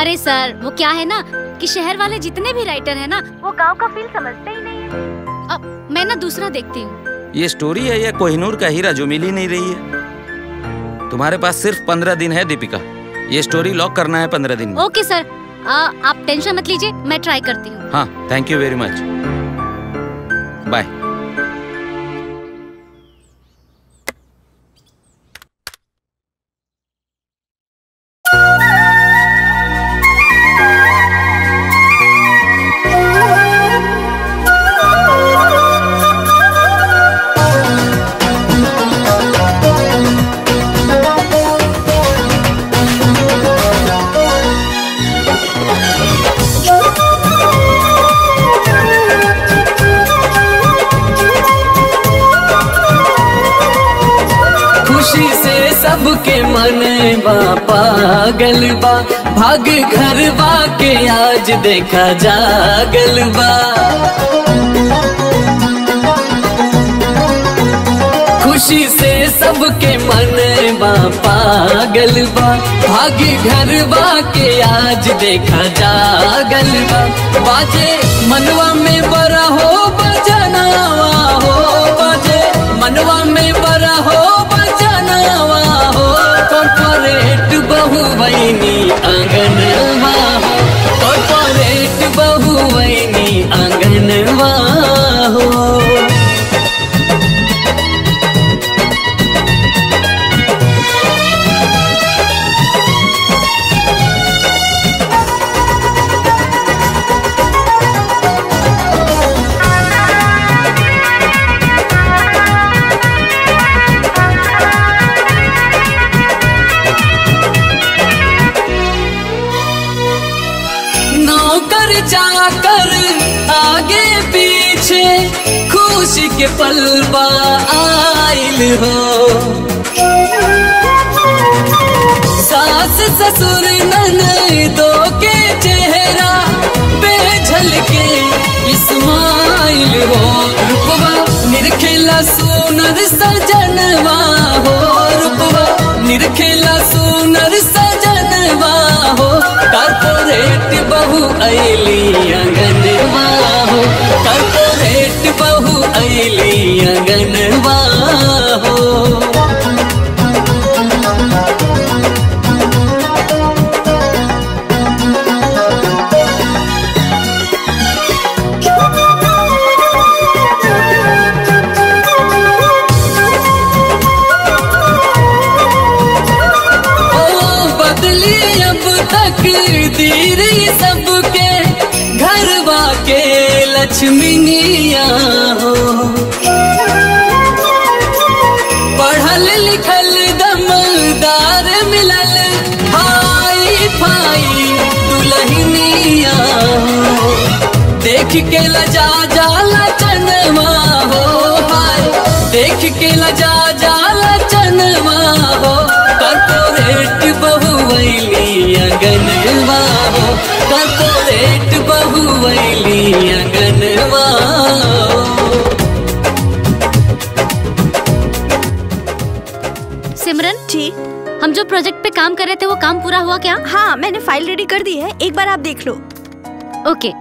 अरे सर वो क्या है ना कि शहर वाले जितने भी राइटर हैं ना, वो गांव का फील समझते ही नहीं है। अब मैं ना दूसरा देखती हूँ। ये स्टोरी है या कोहिनूर का हीरा जो मिल ही नहीं रही है? तुम्हारे पास सिर्फ 15 दिन है दीपिका, ये स्टोरी लॉक करना है 15 दिन में। ओके सर, आप टेंशन मत लीजिए, मैं ट्राई करती हूँ। हाँ thank you very much, bye. सबके मनवा पागल बा, भाग घरवा के आज देखा जागल बा। खुशी से सबके मनवा पागल बा, भाग घरवा के आज देखा जागल बा। बाजे मनवा में बड़ा हो बजनावा हो, बाजे मनवा में बड़ा हो बजनावा हो। कॉर्पोरेट बहू बहनी आंगनवा हो, कॉर्पोरेट बहू बहनी आंगनवा हो। जाकर आगे पीछे खुशी के पलवा आइल हो, सास ससुर ननदो के चेहरा बेझल के इस्माइल हो। रूपवा निरखेला सुनर सजनवा हो, रूपवा निरखेला सुनर सजनवा हो। कॉर्पोरेट बहू अइली आंगनवा हो, कॉर्पोरेट बहू अइली आंगनवा हो। सबके घरवा के लक्ष्मीनिया हो, पढ़ल लिखल दमलदार मिलल भाई भाई दुल्हनिया हो, देख के लजा जाला चनवा हो, भाई देख के लजा जाला चनवा हो, कॉर्पोरेट बहु अगनवा हो, कॉर्पोरेट बहु अगनवा। सिमरन जी, हम जो प्रोजेक्ट पे काम कर रहे थे वो काम पूरा हुआ क्या? हाँ, मैंने फाइल रेडी कर दी है, एक बार आप देख लो। ओके।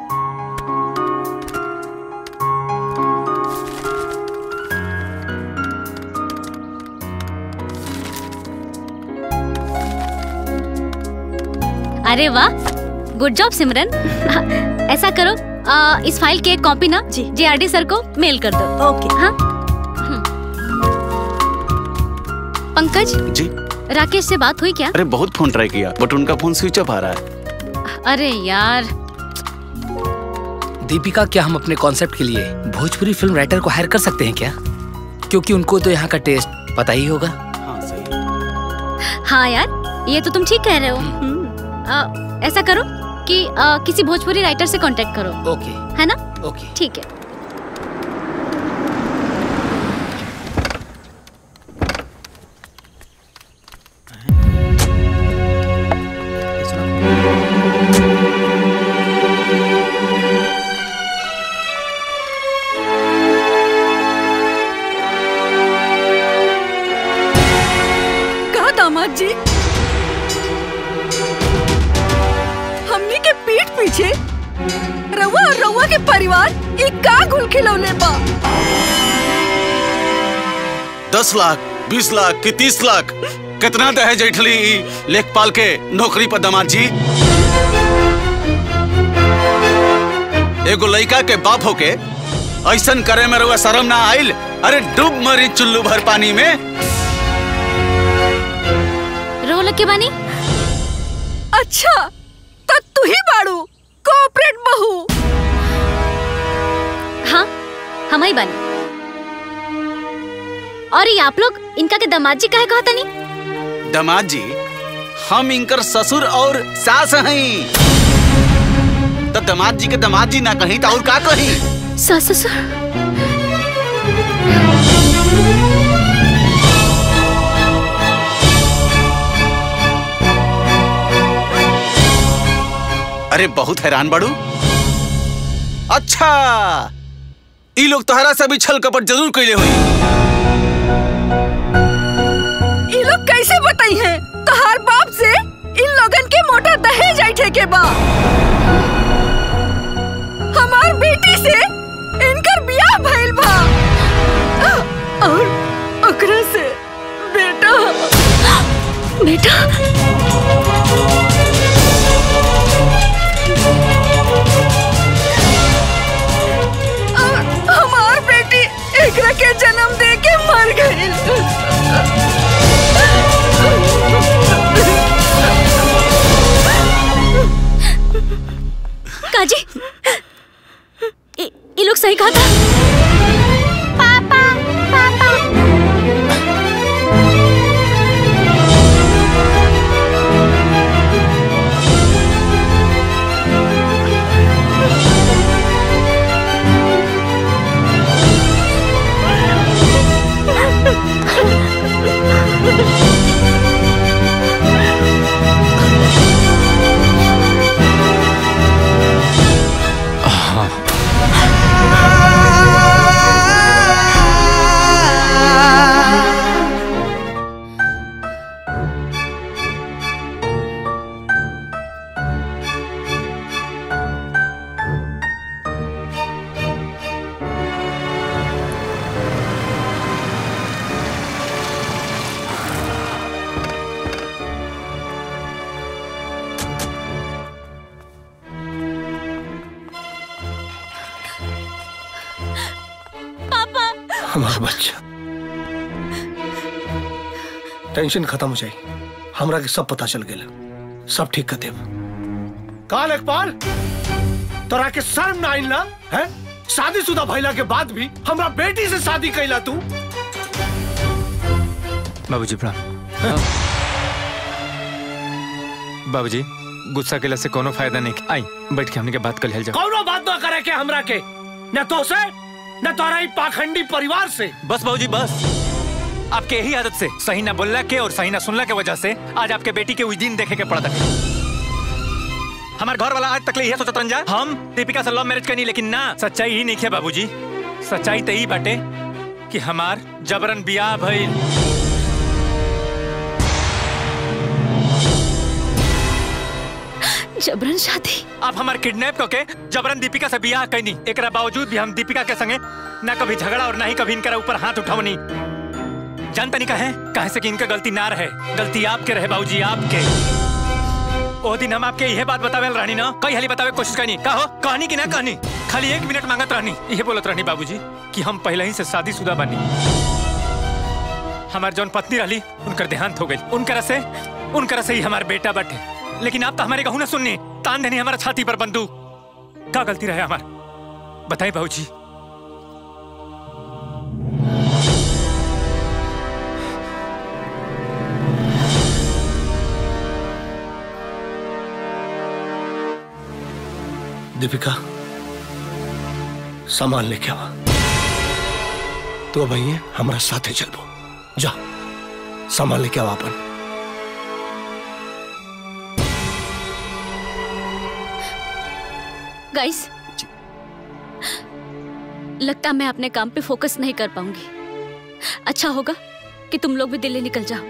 अरे वाह, गुड जॉब सिमरन। ऐसा करो, इस फाइल की एक कॉपी ना JRD सर को मेल कर दो। ओके। हाँ। पंकज जी, राकेश से बात हुई क्या? अरे बहुत फोन ट्राई किया बट उनका फोन स्विच ऑफ आ रहा है। अरे यार दीपिका, क्या हम अपने कॉन्सेप्ट के लिए भोजपुरी फिल्म राइटर को हायर कर सकते हैं क्या? क्योंकि उनको तो यहाँ का टेस्ट पता ही होगा। हाँ, सही। हाँ यार, ये तो तुम ठीक कह रहे हो। ऐसा करो कि किसी भोजपुरी राइटर से कांटेक्ट करो। ओके। है ना? ओके। ठीक है। कहाँ दामाद जी, पीछे रवा और रवा के परिवार एक का घुल खिलौने बा। 10 लाख, 20 लाख की 30 लाख कितना दहे जेठली लेखपाल के नौकरी पर दामाद जी। एगो लड़का के बाप होके ऐसा करे में रवा शर्म ना आइल। अरे डूब मरी चुल्लू भर पानी में। रो लगे बानी। अच्छा तो तू ही बाड़ू कॉर्पोरेट बहू। हाँ, हम ही बानी। और ये आप लोग इनका के दामाद जी काहे कहता नहीं? दामाद जी हम इनकर ससुर और सास हैं। तो दामाद जी के दामाद जी ना कहीं तो और का कहीं? सास ससुर। अरे बहुत हैरान बड़ू। अच्छा, ये लोग तोहरा से भी छल कपट जरूर कैले हुई। ये लोग कैसे बताई हैं तोहार बाप से इन लोगन के मोटा दहेज ऐठे के बाद हमार बेटी से इनकर बियाह भइल बा और ओकरा से बेटा। बेटा के जन्म दे के मर गई। काजी, ये लोग सही कहा था। पापा, पापा। टेंशन खत्म हो जाए, हमरा के सब पता चल गया, सब ठीक कर देब। काल एक बार तोरा के शर्म ना आइल ना है? शादीशुदा भैला के बाद भी हमरा बेटी से शादी कैला तू? बाबूजी प्राण। बाबूजी गुस्सा केला से कोनो फायदा नहीं। आई बैठ के हमने के बात कल जाओ। कोनो बात ना करे के हमरा के, न तो से न तोरा ही पाखंडी परिवार से। बस बाबूजी बस, आपके यही आदत से सही ना बोलना के और सही ना सुनला के वजह से आज आपके बेटी के उस दिन देखे के पड़ता। हमारे घर वाला आज तक ले यह सोचत रह जाए हम दीपिका से लव मैरिज करनी, लेकिन ना सच्चाई ही नहीं है बाबूजी। सच्चाई तो यही बाटे कि हमार जबरन ब्याह भइल। जबरन शादी आप हमारे किडनैप करके जबरन दीपिका से ब्याह करनी, एकरा बावजूद भी हम दीपिका के संगे ना कभी झगड़ा और ना ही कभी इनका ऊपर हाथ उठावनी। जानता नहीं कहे से कि इनका गलती ना रहे, गलती आपके रहे बाबूजी आपके। ओ दिन हम आपके यह बात बतावे रहनी ना, कई हाली बतावे कोशिश करनी, कहो कहनी कि ना कहनी, खाली एक मिनट मांगत रहनी, यह बोलत रहनी बाबूजी कि हम पहले ही से शादीशुदा बनी। हमारे जौन पत्नी रही उनका देहांत हो गई, उनकर से ही हमारे बेटा बटे, लेकिन आप तो हमारे कहू ना सुननी, तान देनी हमारा छाती पर बंदूक। क्या गलती रहे हमार बताए बाबूजी? दीपिका सामान लेके आवा, तो भैया हमारा साथ है चलबो, जा सामान लेके आवा अपन। गाइस लगता मैं अपने काम पे फोकस नहीं कर पाऊंगी, अच्छा होगा कि तुम लोग भी दिल्ली निकल जाओ।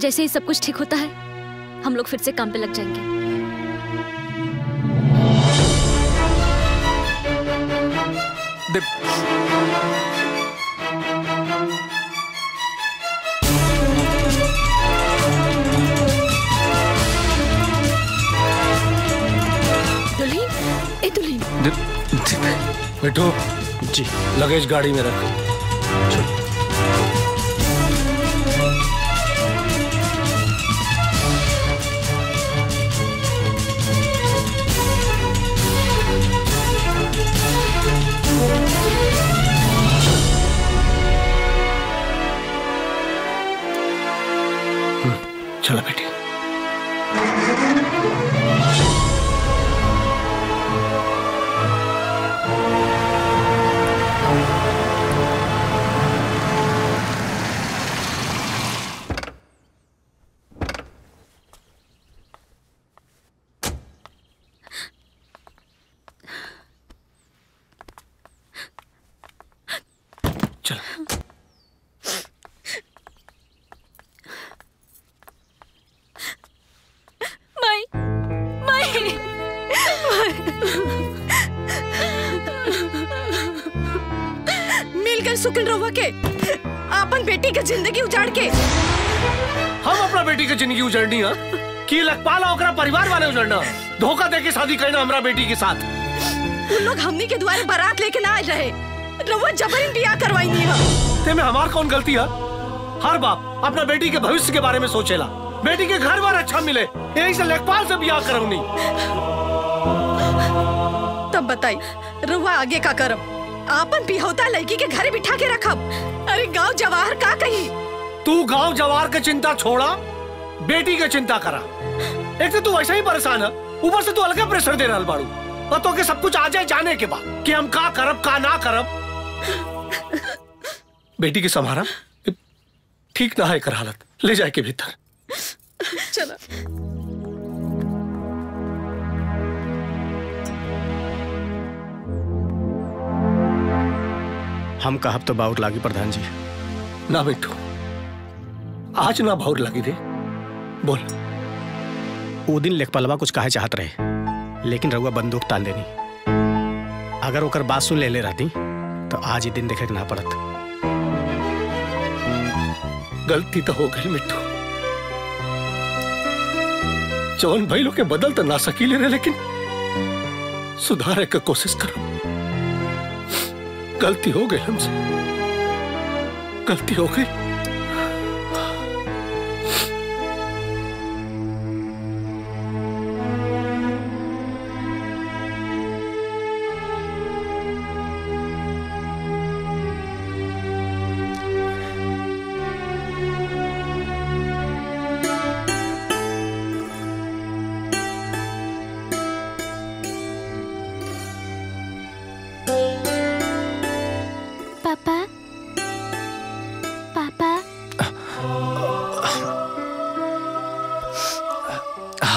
जैसे ही सब कुछ ठीक होता है हम लोग फिर से काम पे लग जाएंगे। बेटो जी लगेज गाड़ी में रख। चलो बेटे। परिवार वाले उजड़ना, धोखा देके शादी करना हमरा बेटी के साथ। उन लोग हमनी के द्वारे बारात लेके ना आ रहे, रउआ जबरन बियाह करवाईनी है। ते में हमार कौन गलती है? हर बाप अपना बेटी के भविष्य के बारे में सोचेला, बेटी के घर बार अच्छा मिले यही से लेखपाल से बियाह करवनी। तब बताई रउआ आगे का करब? आपन बिहौता लड़की के घरे बिठा के रखब? अरे गाँव जवाहर का कही? तू गाँव जवाहर के चिंता छोड़ा, बेटी के चिंता करा। एक तो तू वैसा ही परेशान है, ऊपर से तू अलग प्रेशर दे रहा बाड़ू, पतो के सब कुछ आ जाए जाने के बाद कि हम का करब का ना करब। बेटी के संभारा ठीक ना है कर हालत, ले जाए के भीतर चला। हम कहब तो बाउर लागी प्रधान जी। ना बेटू आज ना बाउर लागी रे। बोल वो दिन लेखपालवा कुछ कहे चाहत रहे, लेकिन रउआ बंदूक तान देनी। अगर ओकर बात सुन ले रहती तो आज ये दिन देखे के ना पड़त। गलती तो हो गई मिट्टू, जौन भाई लोग के बदल तो ना सकीले रहे, लेकिन सुधारे का कोशिश करो। गलती हो गई हमसे, गलती हो गई।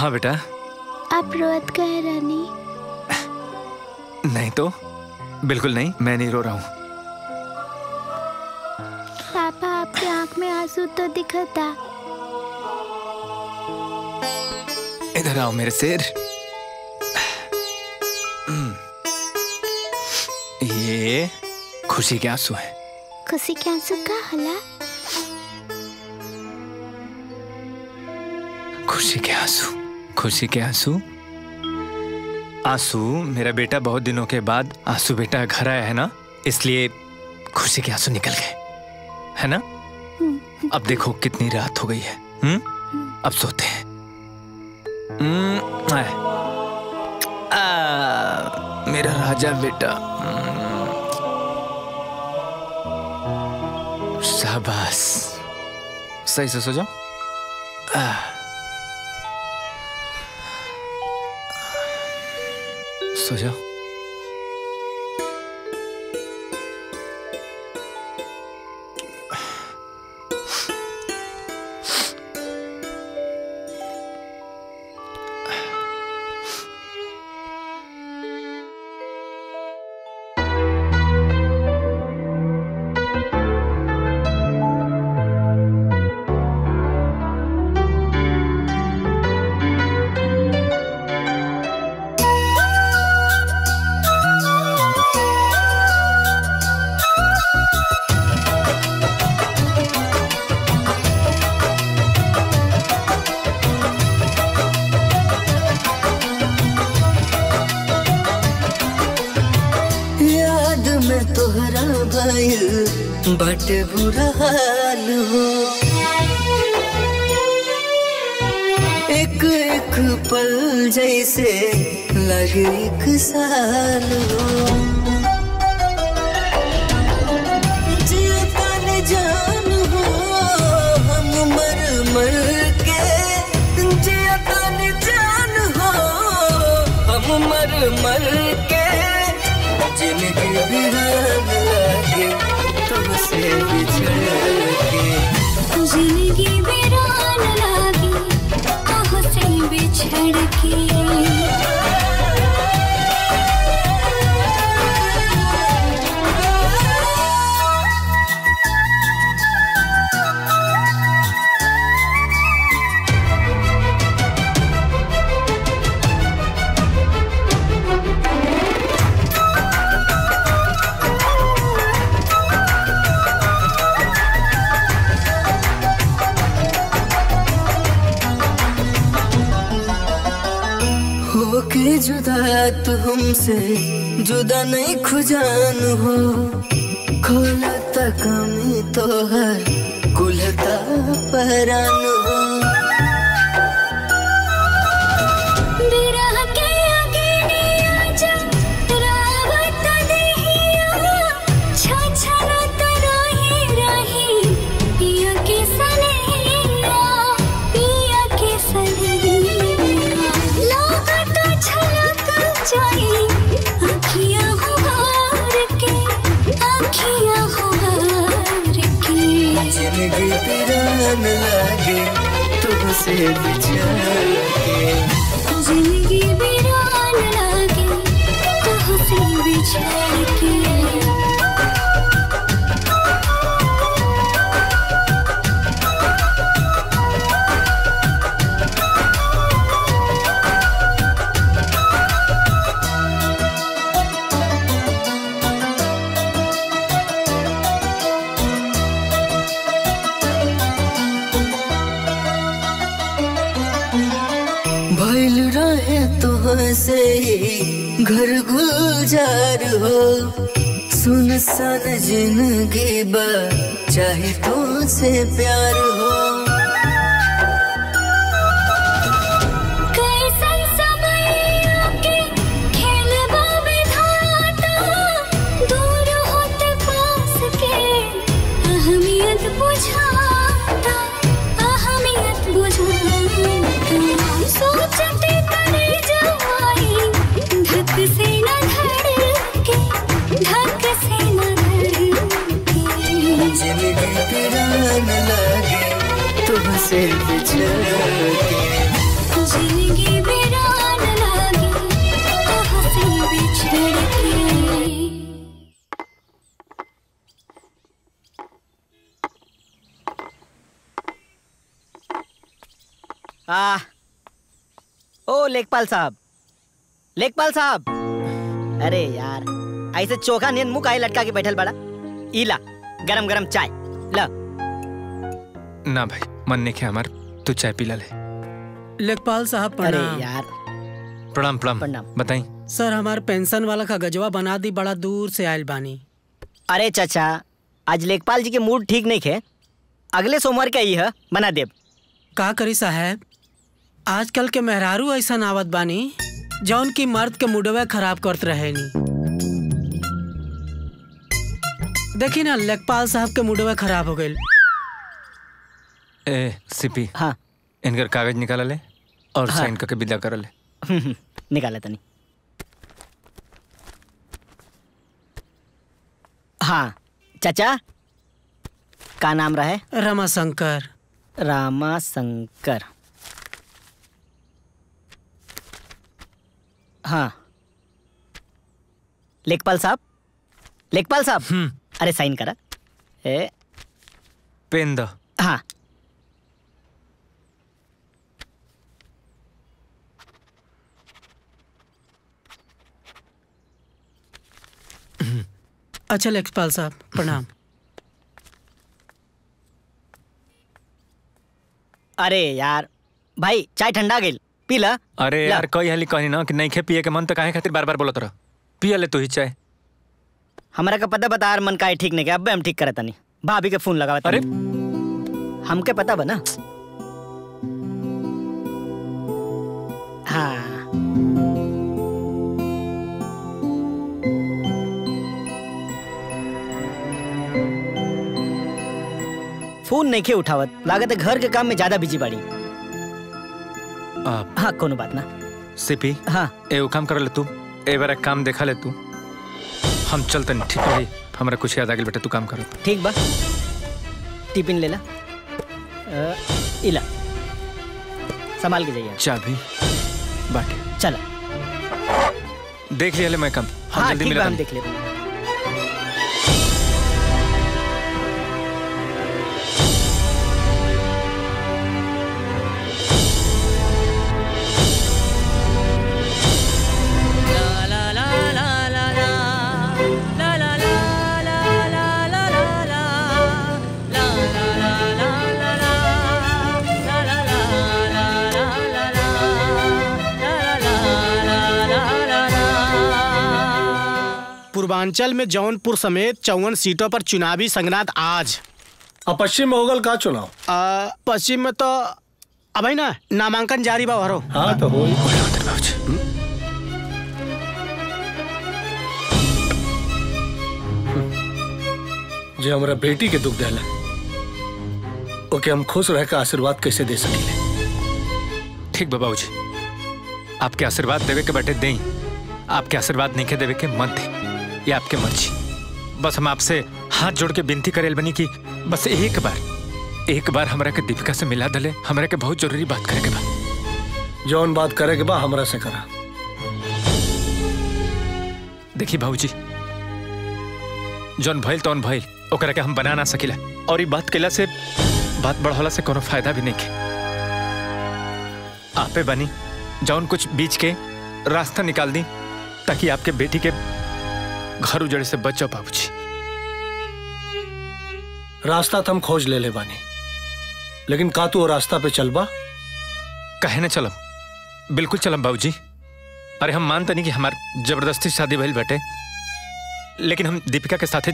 हाँ बेटा। आप रोत गए रानी? नहीं तो, बिल्कुल नहीं, मैं नहीं रो रहा हूँ। पापा आपकी आंख में आंसू तो दिखा था। इधर आओ मेरे शेर। ये खुशी के आंसू है। खुशी के आंसू का हला? खुशी के आंसू, खुशी के आंसू। आंसू मेरा बेटा बहुत दिनों के बाद आंसू बेटा घर आया है ना, इसलिए खुशी के आंसू निकल गए है ना। अब देखो कितनी रात हो गई है। अब सोते हैं। मेरा राजा बेटा, शाबाश, सही से सो जाओ। सो जाओ। बट बुरा हाल हो, एक एक पल जैसे लगे एक साल हो। जीवन जान हो, हम मर मर के। जीवन जान हो, हम मर मर के। जिनके बिहान लगे से बिछड़ के, जिंदगी वीरान लागी आह से बिछड़ के। जुदा तो हमसे जुदा नहीं खुजान हो, खोलता कमी तो हर कुलता परान हो। लगे तुमसे बिछड़, जिंदगी वीरान लगे तुमसे बिछड़ के। से ही घर गुलजार हो, सुनसान जिंदगी बा चाहे तुझसे प्यार हो। जिंदगी ओ लेखपाल साहब, लेखपाल साहब, अरे यार ऐसे चोखा नींद मुँह का लटका के बैठल बड़ा। इला गरम गरम चाय ला। ना भाई मन नहीं है हमार, तू चाय पी ले। लेखपाल साहब प्रणाम। अरे यार प्रणाम प्रणाम। बताई सर, हमार पेंशन वाला का गजवा बना दी, बड़ा दूर से आयल बानी। अरे चाचा आज लेखपाल जी के मूड ठीक नहीं है, अगले सोमवार का ही है बना देव। का करी साहब, आजकल के मेहरारू ऐसा आवत बानी जौन की मर्द के मूडवे खराब करते रहे। देखी ना लेखपाल साहब के मूडवे खराब हो गए। ए सीपी, हाँ इनकर कागज निकाल ले और हाँ। साइन करके विदा कर ले। निकाला तनी। हाँ चाचा का नाम रहे? रामाशंकर। रामाशंकर हाँ। लेखपाल साहब, लेखपाल साहब, अरे साइन करा। ए पेन दो। हाँ अच्छा लेखपाल साहब प्रणाम। अरे यार भाई चाय ठंडा गई पी ला। अरे यार कही हाली कही ना कि नहीं खे पिए के मन, तो काहे खातिर बार बार बोलत रह। पिया ले तू ही चाय। हमरा का पता बता यार मन काहे ठीक नहीं के, अब हम ठीक करत नहीं। भाभी के फोन लगावत। अरे हमके पता बना। हाँ फोन नहीं के उठावत, लागत घर के काम में ज्यादा बिजी बाड़ी। हाँ कोनो बात ना सीपी। हाँ एगो काम कर ले तू, ए बार काम देखा ले तू, हम चलते नहीं। ठीक है हमारा कुछ याद आ गया बेटा, तू काम कर। ठीक बा टिफिन ले ला। इला संभाल के जाइए। चाबी बाकी चला देख लिया ले मैं काम। हाँ, जल्दी मिला हम देख ले। पूर्वांचल में जौनपुर समेत 54 सीटों पर चुनावी संग्राम आज। अब पश्चिम में होगल का चुनाव? पश्चिम में तो अब ना नामांकन जारी बा भरो। हाँ तो हो। जे हमारा बेटी के दुख देला ओके हम खुश रह के आशीर्वाद कैसे दे सकीले। ठीक बाबू जी आपके आशीर्वाद देवे के बैठे दें, आपके आशीर्वाद नहीं के देवे के मत दे, ये आपके मर्जी। बस हम आपसे हाथ जोड़ के विनती करेल बनी कि बस एक बार हमरा के दीपिका से मिला दले, हमरा के बहुत जरूरी बात करे के बा। जौन बात करे के बा हमरा से करा। देखिए भाऊजी जौन भइल तौन भइल, ओकरा के हम बना ना सकिला और ये बात केला से बात बढ़ाला से कोनो फायदा भी नहीं के। आपे बनी जौन कुछ बीच के रास्ता निकाल दी ताकि आपके बेटी के घर उजड़े से बच जाओ बाबूजी। रास्ता तो हम खोज ले बानी, लेकिन का तू रास्ता पे चलबा? कहे ना चलम, बिल्कुल चलम बाबूजी। अरे हम मानते नहीं कि हमारे जबरदस्ती शादी भइल बटे, लेकिन हम दीपिका के साथे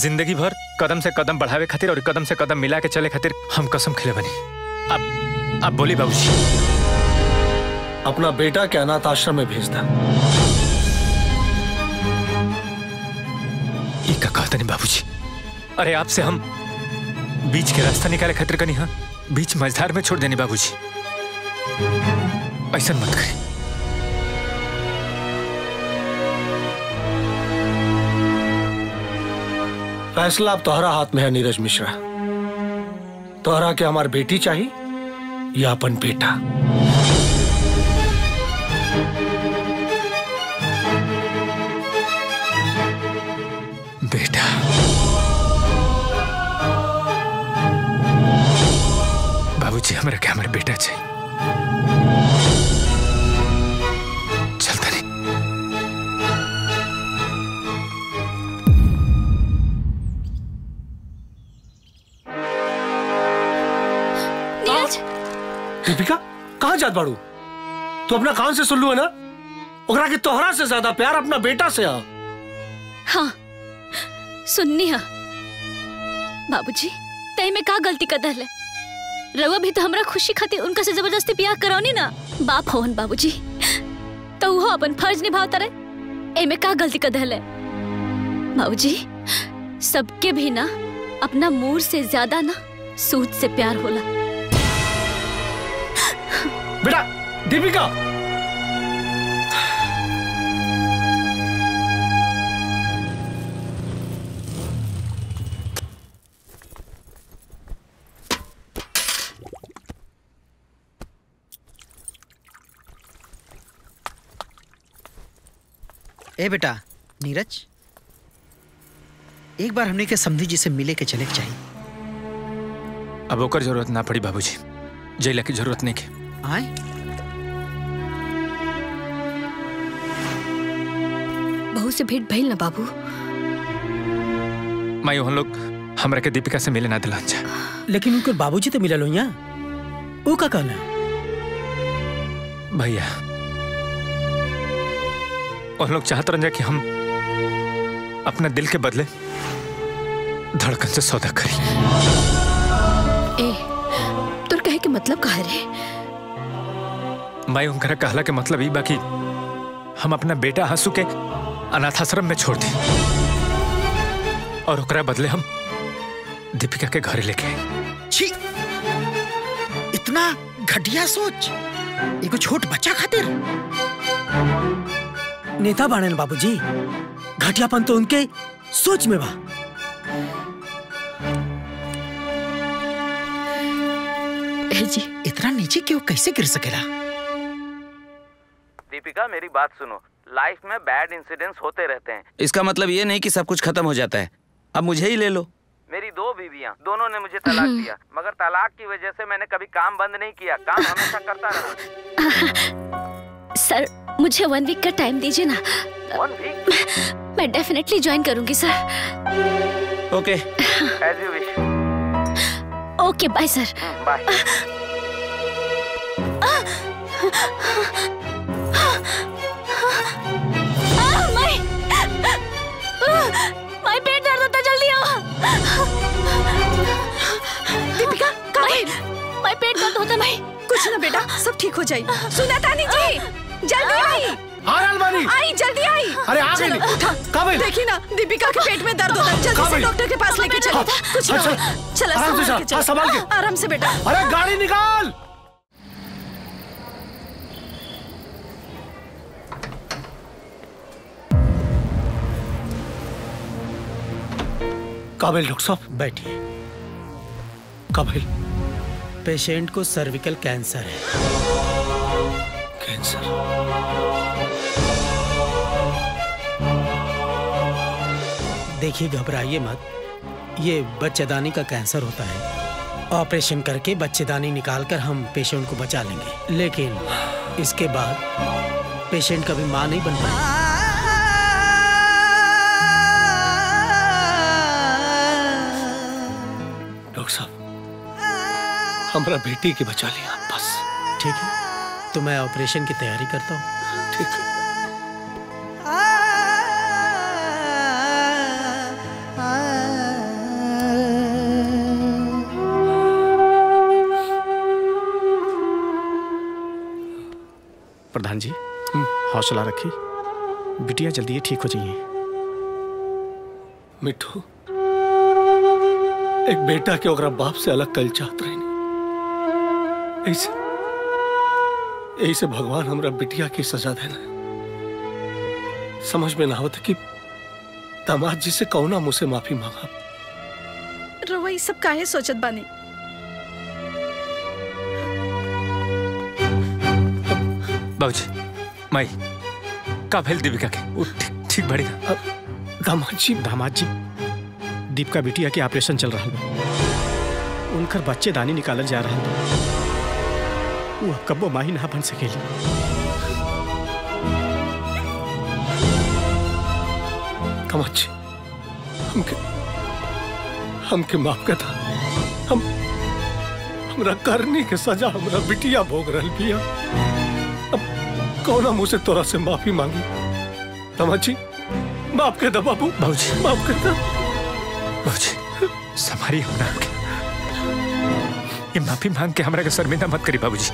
जिंदगी भर कदम से कदम बढ़ावे खातिर और कदम से कदम मिला के चले खातिर हम कसम खिले बनी। अब बोली बाबूजी। अपना बेटा के अनाथ आश्रम में भेज दा। कहता नहीं बाबूजी, अरे आपसे हम बीच के रास्ता निकाले खतरे का नहीं, हाँ बीच मझधार में छोड़ देने बाबूजी, ऐसा मत करें। फैसला अब तोहरा हाथ में है नीरज मिश्रा, तोहरा के हमार बेटी चाहिए या अपन बेटा। बेटा बाबूजी हमरा के हमारे बेटा चाहिए। दीपिका कहाँ जात बाड़ू? तू अपना कान से सुन लू है ना, ओकरा के तोहरा से ज्यादा प्यार अपना बेटा से। हाँ सुननी है बाबूजी, तय में का गलती कर दल है? रवा भी तो हमरा खुशी खातिर उनका से जबरदस्ती ब्याह कराओनी ना। बाप होन बाबूजी तो वो अपन फर्ज निभावता रहे, एमे का गलती कर दल है? बाबूजी सबके भी ना अपना मूड से ज्यादा ना सूद से प्यार होला। बेटा दीपिका ए बेटा नीरज, एक बार हमने के समधी जी से मिले के चले के चाहिए। अब ओकर जरूरत ना पड़ी बाबूजी, जैला की जरूरत नहीं के। आए बहू से भेंट भइल ना बाबू, माई ओहन लोग हमरा के दीपिका से मिले ना दिला। अच्छा लेकिन उनके बाबूजी तो मिला लो यहाँ, वो का कहना भैया और लोग चाहते रंजा कि हम अपना दिल के बदले धड़कन से सौदा करें। ए, तुर कहे के मतलब कहा रे? मैं उनका कहला के मतलब ये बाकी हम अपना बेटा हंसू के अनाथाश्रम में छोड़ दी और ओकरा बदले हम दीपिका के घर लेके। छी, इतना घटिया सोच एगो छोट बच्चा खातिर। नेता बाणन बाबूजी, घटियापन तो उनके सोच में बा। जी इतना नीचे क्यों कैसे गिर सकेला? दीपिका मेरी बात सुनो, लाइफ में बैड इंसिडेंट्स होते रहते हैं, इसका मतलब ये नहीं कि सब कुछ खत्म हो जाता है। अब मुझे ही ले लो, मेरी दो बीवियां, दोनों ने मुझे तलाक दिया, मगर तलाक की वजह से मैंने कभी काम बंद नहीं किया, काम हमेशा करता रहा। सर मुझे 1 वीक का टाइम दीजिए ना। 1 वीक? मैं डेफिनेटली ज्वाइन करूंगी sir. Okay as you wish. Okay bye sir. Bye. माय पेट दर्द होता, जल्दी आओ। दीपिका कहाँ? माय पेट दर्द होता। माय कुछ ना बेटा, सब ठीक हो जाएगी। सुना तानी जी जल्दी आई। आई जल्दी आई। अरे आ गई। उठा। देखी ना दीपिका के पेट में दर्द होता है, जल्दी से डॉक्टर के पास लेके चलो। कुछ ना चला संभाल के, आराम से बेटा। अरे गाड़ी निकाल। काबिल डॉक्टर साहब बैठिए। काबिल पेशेंट को सर्विकल कैंसर है। कैंसर? देखिए घबराइए मत, ये बच्चेदानी का कैंसर होता है। ऑपरेशन करके बच्चेदानी निकालकर हम पेशेंट को बचा लेंगे, लेकिन इसके बाद पेशेंट कभी मां नहीं बन पाएगी। डॉक्टर साहब हमारा बेटी की बचा लिया बस। ठीक है तो मैं ऑपरेशन की तैयारी करता हूँ। ठीक है। प्रधान जी हौसला रखिए, बिटिया जल्दी ठीक हो जाइए। मिठू एक बेटा के ओकरा बाप से अलग कल चाहत रही ऐसे, यही से भगवान हमरा बिटिया की सजा देना। समझ में ना होता कि दामाद जी से कौना मुझसे माफी मांगा। रवा ये सब काहे सोचत बानी? बाबूजी माई का भेल दीपिका के ठीक बढ़ेगा। दामाद जी दीपिका बिटिया के ऑपरेशन चल रहा है, उनकर बच्चे दानी निकालल जा रहा है। वो कब्बो माही ना बन सकेली। कमाची हमके माफ कर था। हमरा करनी के सजा हमरा बिटिया भोग रहल बिया। अब कौना मुँह से तोरा से माफी मांगी? कमाची माफ कर दा बाबू। बाबूजी माफ कर दा। बाबूजी समारी हमरा के ये माफी मांग के हमरा के शर्मिंदा मत करी बाबूजी।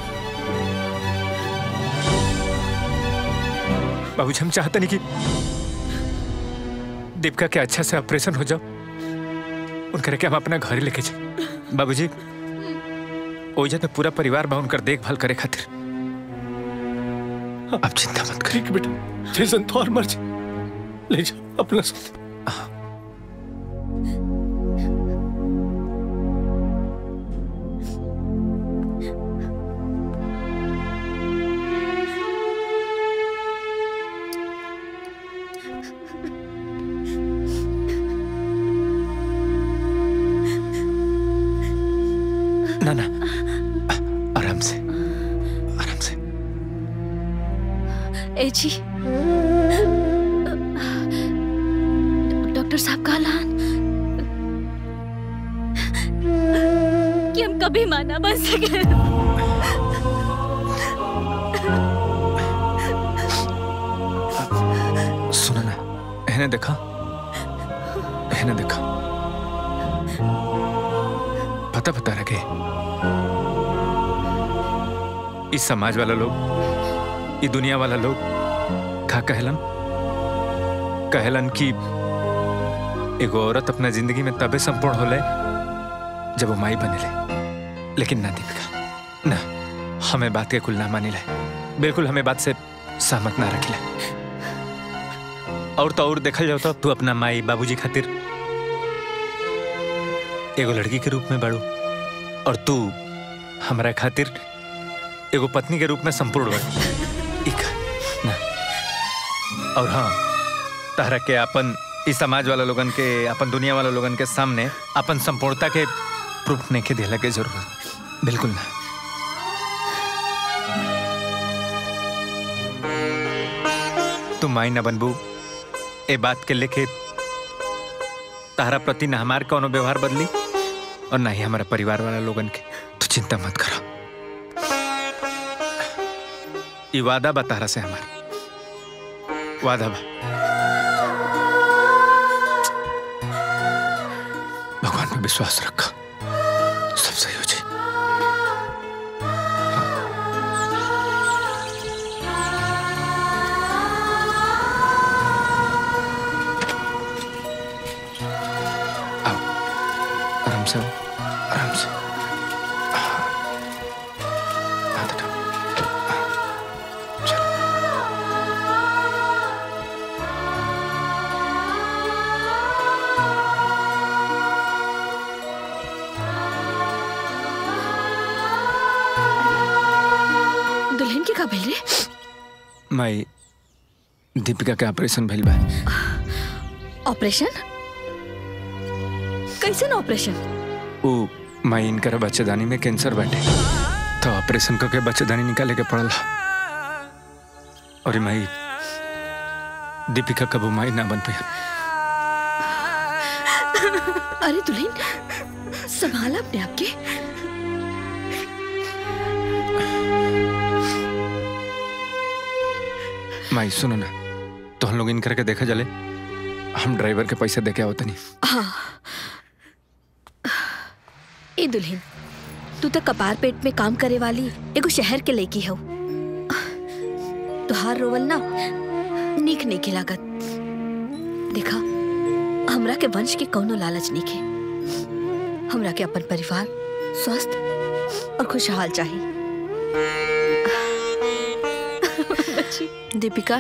बाबूजी हम चाहते नहीं कि दीपिका के अच्छा से ऑपरेशन हो जाओ, उनके हम अपना घर लेके जाए। बाबूजी ओजा तो पूरा परिवार बा उनकर देखभाल करे खातिर। आप चिंता मत करिए बेटा, जैसन तोर मर्जी ले जा अपना साथ। समाज वाला लोग, ये दुनिया वाला लोग का कहलन कि एगो औरत अपना जिंदगी में तबे संपूर्ण होले जब वो माई बनेले। लेकिन ना दीपिका, ना हमें बात के कुल ना मानिले, बिल्कुल हमें बात से सहमत ना रखिले। और तो और देखल जाओ तो तू अपना माई बाबूजी खातिर एगो लड़की के रूप में बाड़ू और तू हमारा खातिर एगो पत्नी के रूप में संपूर्ण ना। और हाँ, तहरा के अपन इस समाज वाला लोगन के, अपन दुनिया वाला लोगन के सामने अपन संपूर्णता के प्रूफ नहीं के दिला के जरूरत बिल्कुल ना। तू माई न बनबू ए बात के लेके तहरा प्रति न हमार कोनो व्यवहार बदली और ना ही हमारा परिवार वाला लोगन के। तू चिंता मत करा, ये वादा बता रहा से हमारा वादा बा। भगवान पे विश्वास रखा, सब सही हो जाए। आओ आराम से, आराम से। माई दीपिका के ऑपरेशन भेल बा। ऑपरेशन? कैसे ना ऑपरेशन? ओ माई इनकर बच्चेदानी में कैंसर बाटे तो ऑपरेशन करके बच्चेदानी निकाले के पड़ल। और माई दीपिका कबो माई ना बन पाई। अरे दुल्हन संभाल अपने आप के। माई सुनो ना, तो हम लोग इन करके देखा चले, हम ड्राइवर के पैसे देके आओ। तनी ए दुल्हन, तू तो कपार पेट में काम करे वाली एगो शहर के लड़की हो, तुहार रोवल ना नीक नहीं के लागत। देखा हमरा के वंश के कोनो लालच नहीं के, हमरा के अपन परिवार स्वस्थ और खुशहाल चाहिए। दीपिका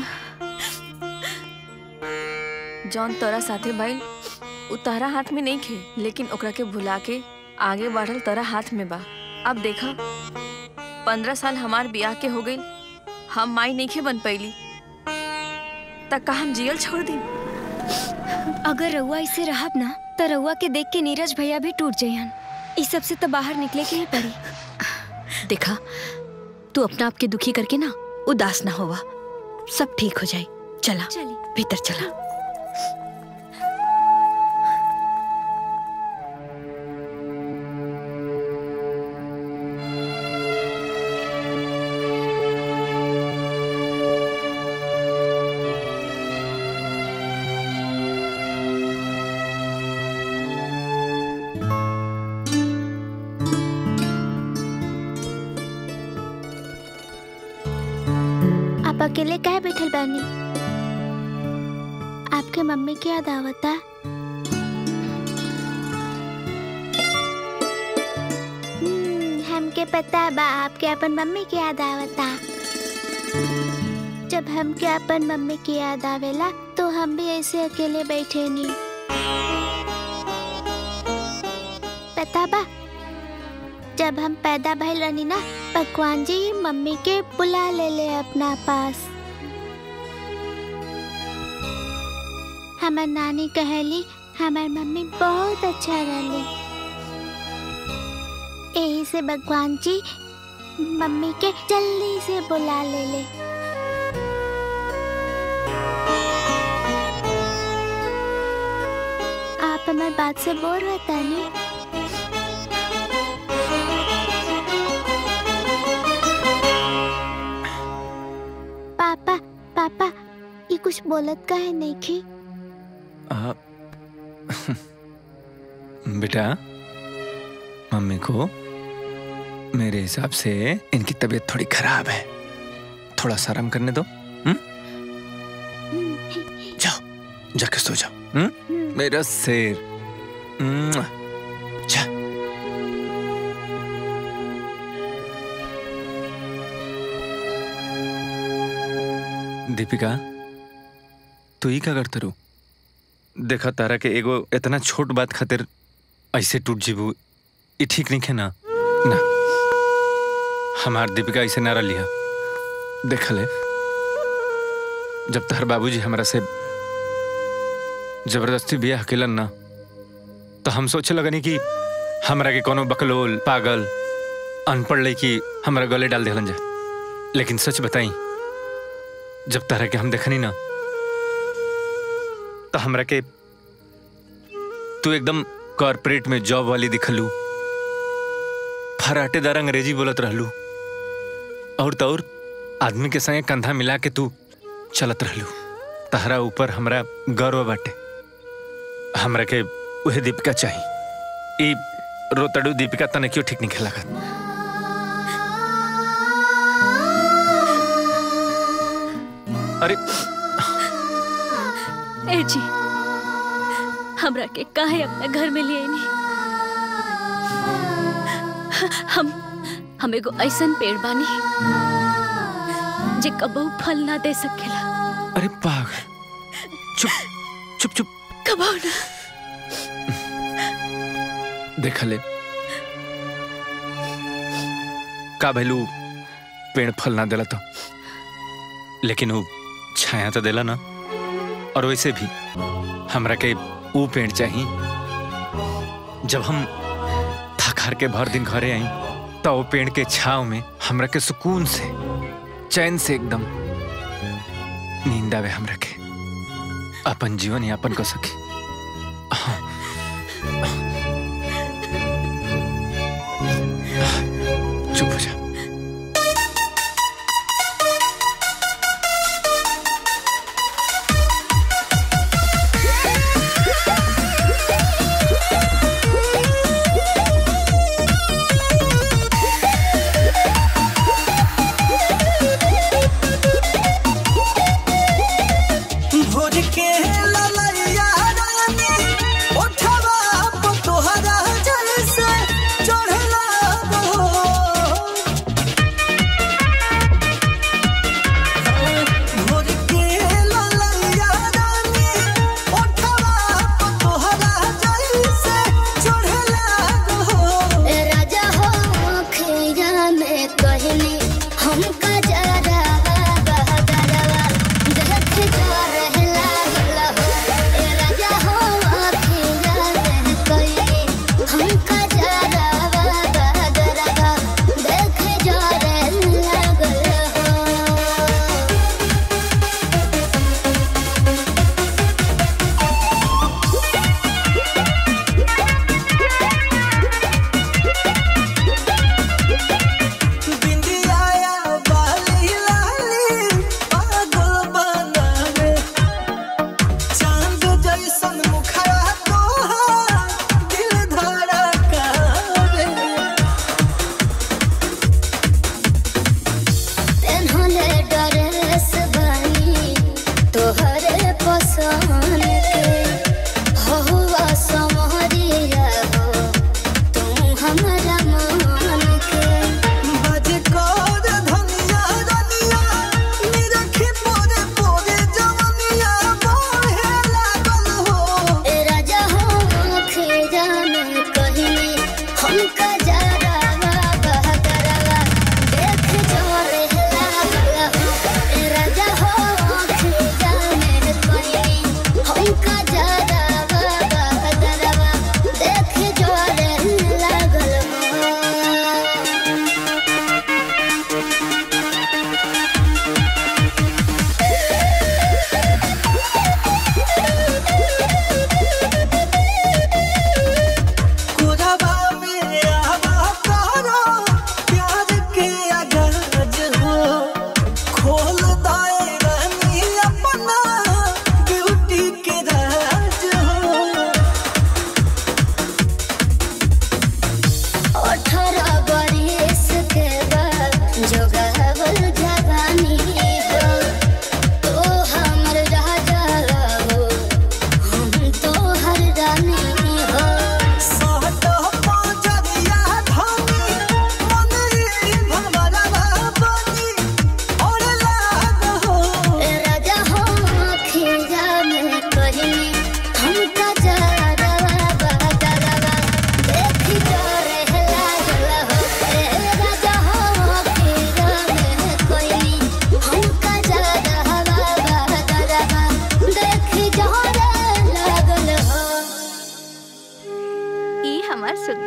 जौन तोरा साथे भाई उतारा हाथ में नहीं खे, लेकिन ओकरा के भुला के आगे बढ़ल तोरा हाथ में बा। अब देखा 15 साल हमार ब्याह के हो गई, हम माई नहीं खे बन पैली तक का हम जियल छोड़ दी। अगर रउआ इसे रहब ना तो रउआ के देख के नीरज भैया भी टूट जायन, इस सबसे तो बाहर निकले के ही पड़ी। देखा तू अपना आपके दुखी करके ना उदास ना होवा, सब ठीक हो जाए। चला भीतर चला। अकेले कहे बैठल बानी? आपके मम्मी की याद आवता? हमके पता बा आपके अपन मम्मी की याद आवता। जब हमके अपन मम्मी की याद आवेला तो हम भी ऐसे अकेले बैठे नी। पता बा जब हम पैदा भइल रहनी ना, भगवान जी मम्मी के बुला ले अपना पास। हमार नानी कहली हमार मम्मी बहुत अच्छा रहले, यही से भगवान जी मम्मी के जल्दी से बुला ले। आप हमार बात से बोर होता नहीं? पापा ये कुछ बोलत का है नहीं की? बेटा मम्मी को मेरे हिसाब से इनकी तबीयत थोड़ी खराब है, थोड़ा सा आराम करने दो। जाओ जाके सो जाओ मेरा शेर। दीपिका तू ही का करत रू? देखा तारा के एगो इतना छोट बात खातिर ऐसे टूट जीबू, ये ठीक नहीं है ना। ना हमार दीपिका ऐसे नारा लिया, देखा ले जब तार बाबूजी हमरा से जबरदस्ती ब्याह केलन ना तो हम सोचे लगनी कि हमरा के कोनो बकलोल पागल अनपढ़ लड़की हमरा गले डाल देलन जा। लेकिन सच बताई जब तारा के हम देखनी ना तो हमरा के तू एकदम कॉर्पोरेट में जॉब वाली दिखलू, फराटेदार अंग्रेजी बोलत रहलू और तौर आदमी के संगे कंधा मिला के तू चलत रहलू। तारा ऊपर हमरा गर्व बाटे, हमरा के वह दीपिका चाहिए। ई रोतड़ू दीपिका तने क्यों ठीक नहीं लागत? अरे ए जी हमरा के काहे अपने घर में लिए नहीं? हम एगो ऐसन पेड़ बानी जे कबो फल ना दे सकेला। अरे पागल चुप चुप चुप, कबो ना। देख ले का भैलू पेड़ फल ना देला तो, लेकिन वो छाया तो देला ना। और वैसे भी हमरा के वो पेड़ चाहिए जब हम थक हार के भर दिन घरे आई तो वो पेड़ के छाव में हमरा के सुकून से चैन से एकदम नींद आवे, हमरा के अपन जीवन यापन कर सके। चुप हो जा।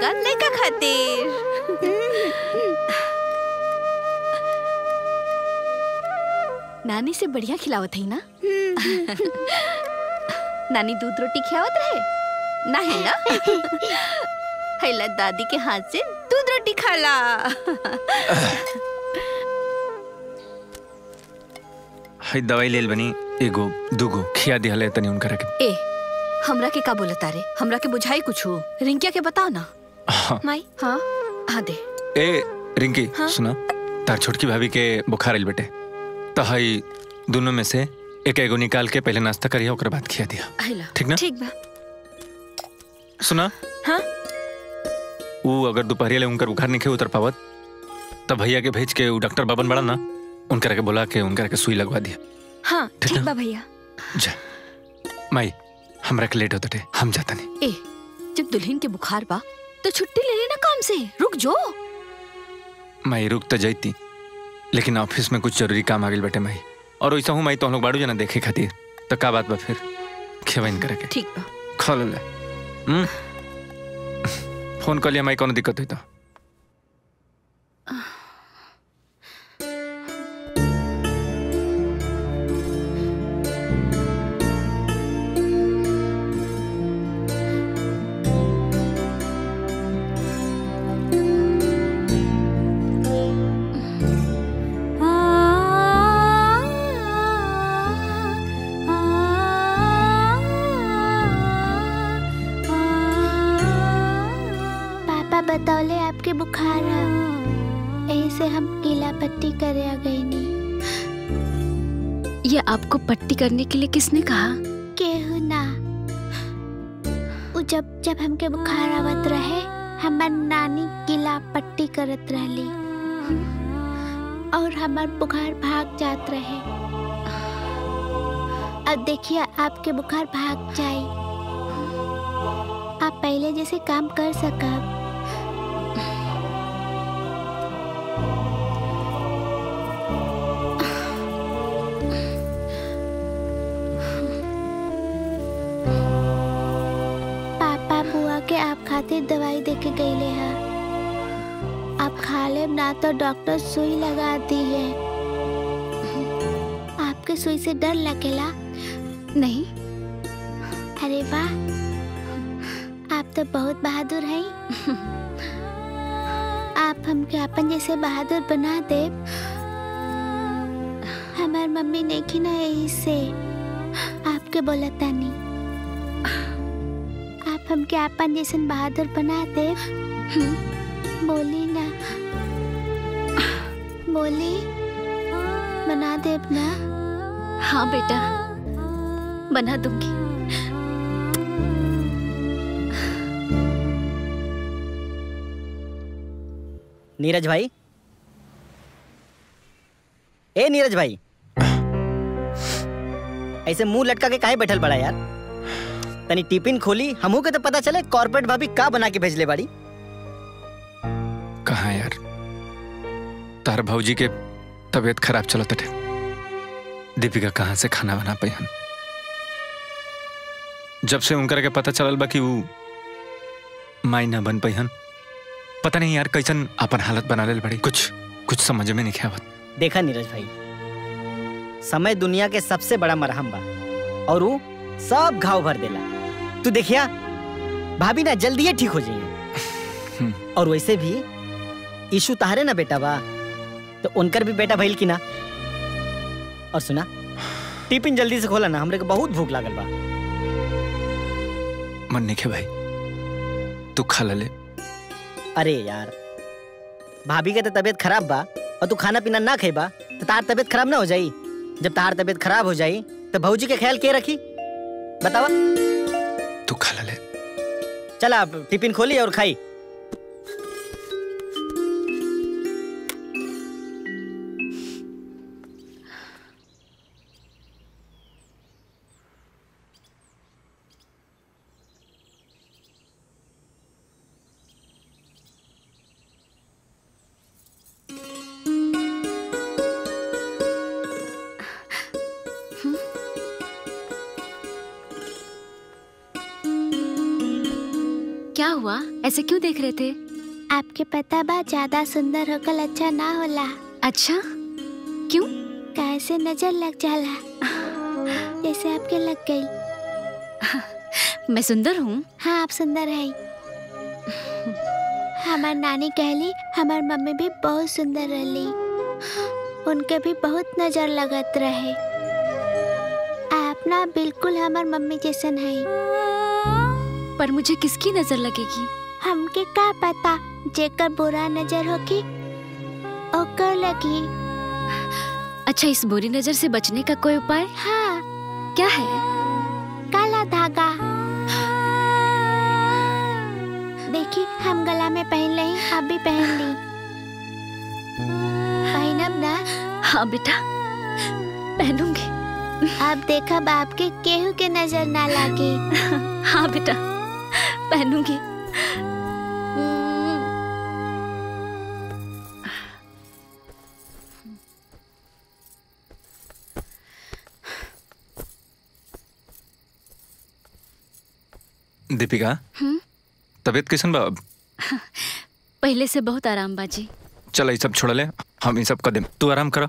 का लेका खातिर। नानी से बढ़िया खिलावत है ना? नानी दूध रोटी खिलावत रहे ना, है ना? हैला दादी के हाथ से दूध रोटी खाला। है दवाई लेल बनी एगो दूगो खिया दिहले तनी उनका रख। ए हमरा के का बोला तारे, हमरा के बुझाई कुछ हो। रिंकिया के बताओ ना। हाँ। माई हाँ हाँ दे। ए रिंकी हाँ? सुना तार छोटकी भाभी के बुखार आइल बेटे, तो हाई दोनों में से एक एगो निकाल के पहले नाश्ता करिया, ओकर बाद खिया दिया, ठीक ना? ठीक बा। सुना हाँ वो अगर दोपहरिया ले उनकर बुखार निके उतर पावत तब भैया के भेज के डॉक्टर बाबन बड़ा ना उनकर के बोला के उनकर के सुई लगवा दिया। हाँ ठीक बा भैया। जा माई हमरा के लेट होता थे, हम जाता नहीं। ए जब दुल्हन के बुखार बा तो छुट्टी ले लेना काम से, रुक जो। माई रुक तो जाती लेकिन ऑफिस में कुछ जरूरी काम आ गई बेटे माई, और ऐसा हूँ माई तो हम लोग बाड़ू जाना देखे खातिर, तो का बात बा फिर खेवाइन करे के। ठीक बा खा ले। फोन कर लिया माई कोनो दिक्कत हुई तो। आपको पट्टी करने के लिए किसने कहा? केहू ना। जब हमके बुखार आवत रहे हमार नानी किला पट्टी करत रहली और हमार बुखार भाग जात रहे। अब देखिए आपके बुखार भाग जाए, आप पहले जैसे काम कर सका। दवाई देके गईले है, आप खा ले ना तो डॉक्टर सुई लगा दी है। आपके सुई से डर लगेला? नहीं। अरे वाह, आप तो बहुत बहादुर हैं। आप हमके अपन जैसे बहादुर बना दे। हमार मम्मी ने कि ना यही से आपके बोलता नहीं, हमके आपन जैसे बहादुर बना दे। बोली ना, बोली बना दे ना। हाँ बेटा बना दूंगी। नीरज भाई, ए नीरज भाई ऐसे मुंह लटका के काहे बैठल पड़ा यार? तनी टिफिन खोली हमहू के तो पता चले कॉर्पोरेट भाभी का बना के भेजले बाड़ी। कहाँ यार तार भौजी के तबीयत खराब चलत थे, दीपिका कहाँ से खाना बना पाई हम? जब से उनकर के पता चलल बा कि वो माई ना बन पाई हम, पता नहीं यार कैसन अपन हालत बना लेल बाड़ी, कुछ समझ में नहीं आवत। देखा नीरज भाई, समय दुनिया के सबसे बड़ा मरहम बा और वो सब घाव भर देला। तू देखिया भाभी ना जल्दी ठीक हो जाइए। और वैसे भी इशू तारे ना बेटा बा तो उनकर भी बेटा भइल की ना। और सुना टिफिन जल्दी से खोला ना, हमरे को बहुत भूख लागल बा। मन नहीं खे भाई, तू खा ले। अरे यार भाभी के तो तबीयत खराब बा और तू खाना पीना ना खेबा तो तार तबीयत खराब ना हो जाई। जब तार तबीयत खराब हो जाई तो भौजी के ख्याल के रखी बतावा। तू खा ले। चला आप टिफिन खोली और खाई। क्या हुआ? ऐसे क्यों देख रहे थे? आपके पता बा ज्यादा सुंदर होकर अच्छा ना होला। अच्छा क्यों? कैसे नजर लग जाला जैसे आपके लग गई। मैं सुंदर हूँ? हाँ आप सुंदर है। हमार नानी कहली हमार मम्मी भी बहुत सुंदर रही, उनके भी बहुत नजर लगत रहे। आप ना बिल्कुल हमार मम्मी जैसन है। पर मुझे किसकी नजर लगेगी? हमके का पता, जेकर बुरा नजर होगी ओकर लगी। अच्छा इस बुरी नजर से बचने का कोई उपाय? हाँ क्या है? काला धागा। देखिए हम गला में पहन ले, आप भी पहन ली। पहनब ना? हाँ बेटा पहनूंगी। आप देखा बाप के केहू के नजर ना लागे। हाँ बेटा पहनूंगी। दीपिका तबीयत कैसन बा? पहले से बहुत आराम बाजी। चल ये सब छोड़ ले, हम इन सब कर देम, तू आराम करा।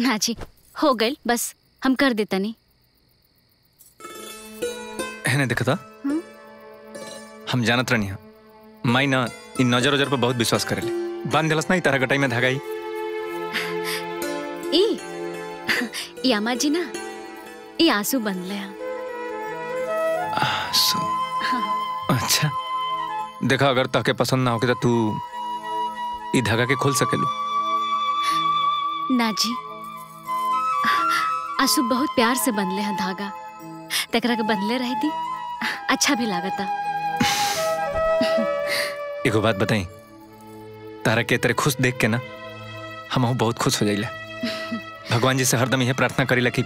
ना जी हो गई, बस हम कर देता। नहीं है देखा था हम जानत रहनी है। माई ना इन नजर उजर पर बहुत विश्वास करेले। बांध दिलस ना ही तारा गटाई में धागाई। यामा जी ना ये आंसू बन लिया। अच्छा देखा अगर ताके पसंद ना होके तो तू ये धागा के खोल सकेलू? ना जी आंसू बहुत प्यार से बनले हैं धागा, तकरा के बनले रही थी, अच्छा भी लागता। एगो बात बताई, तारा के तेरे खुश देख के ना हम बहुत खुश हो जाइले। भगवान जी से हरदम यह प्रार्थना करेला कि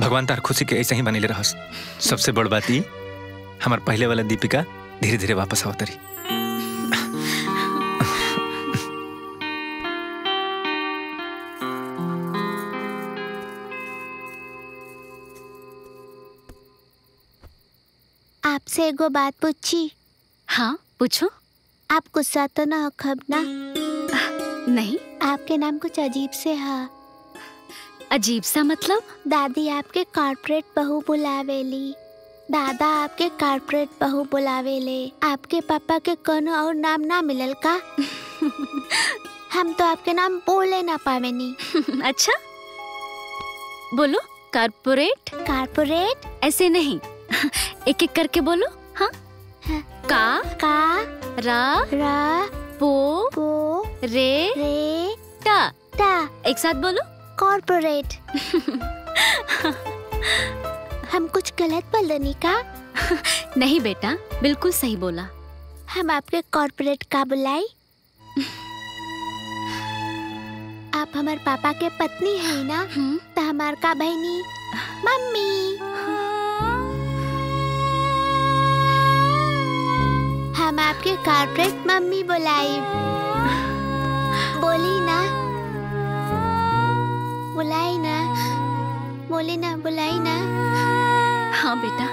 भगवान तार खुशी के ऐसे ही बनेले रहस। सबसे बड़ बात ये हमार पहले वाला दीपिका धीरे धीरे वापस आवत रही। आपसे एगो बात पूछी? हाँ पूछो। आप गुस्सा तो ना हो खब ना? नहीं। आपके नाम कुछ अजीब से है। अजीब सा मतलब? दादी आपके कॉर्पोरेट बहू बुलावेली, दादा आपके कॉर्पोरेट बहू बुलावेले, आपके पापा के कोनो और नाम ना मिलल का? हम तो आपके नाम बोले ना पावेनी। अच्छा बोलो। कॉर्पोरेट? कॉर्पोरेट ऐसे नहीं, एक एक करके बोलो। हाँ हा? का रा, रा पो रे टा टा, एक साथ बोलो कॉर्पोरेट। हम कुछ गलत बोल देनी का? नहीं बेटा बिल्कुल सही बोला। हम आपके कॉर्पोरेट का बुलाई? आप हमारे पापा के पत्नी है ना? तो हमार का बहनी मम्मी। हम आपके कॉर्पोरेट मम्मी बुलाई, बोली ना? बुलाई ना? बोली ना? बुलाई ना? हाँ बेटा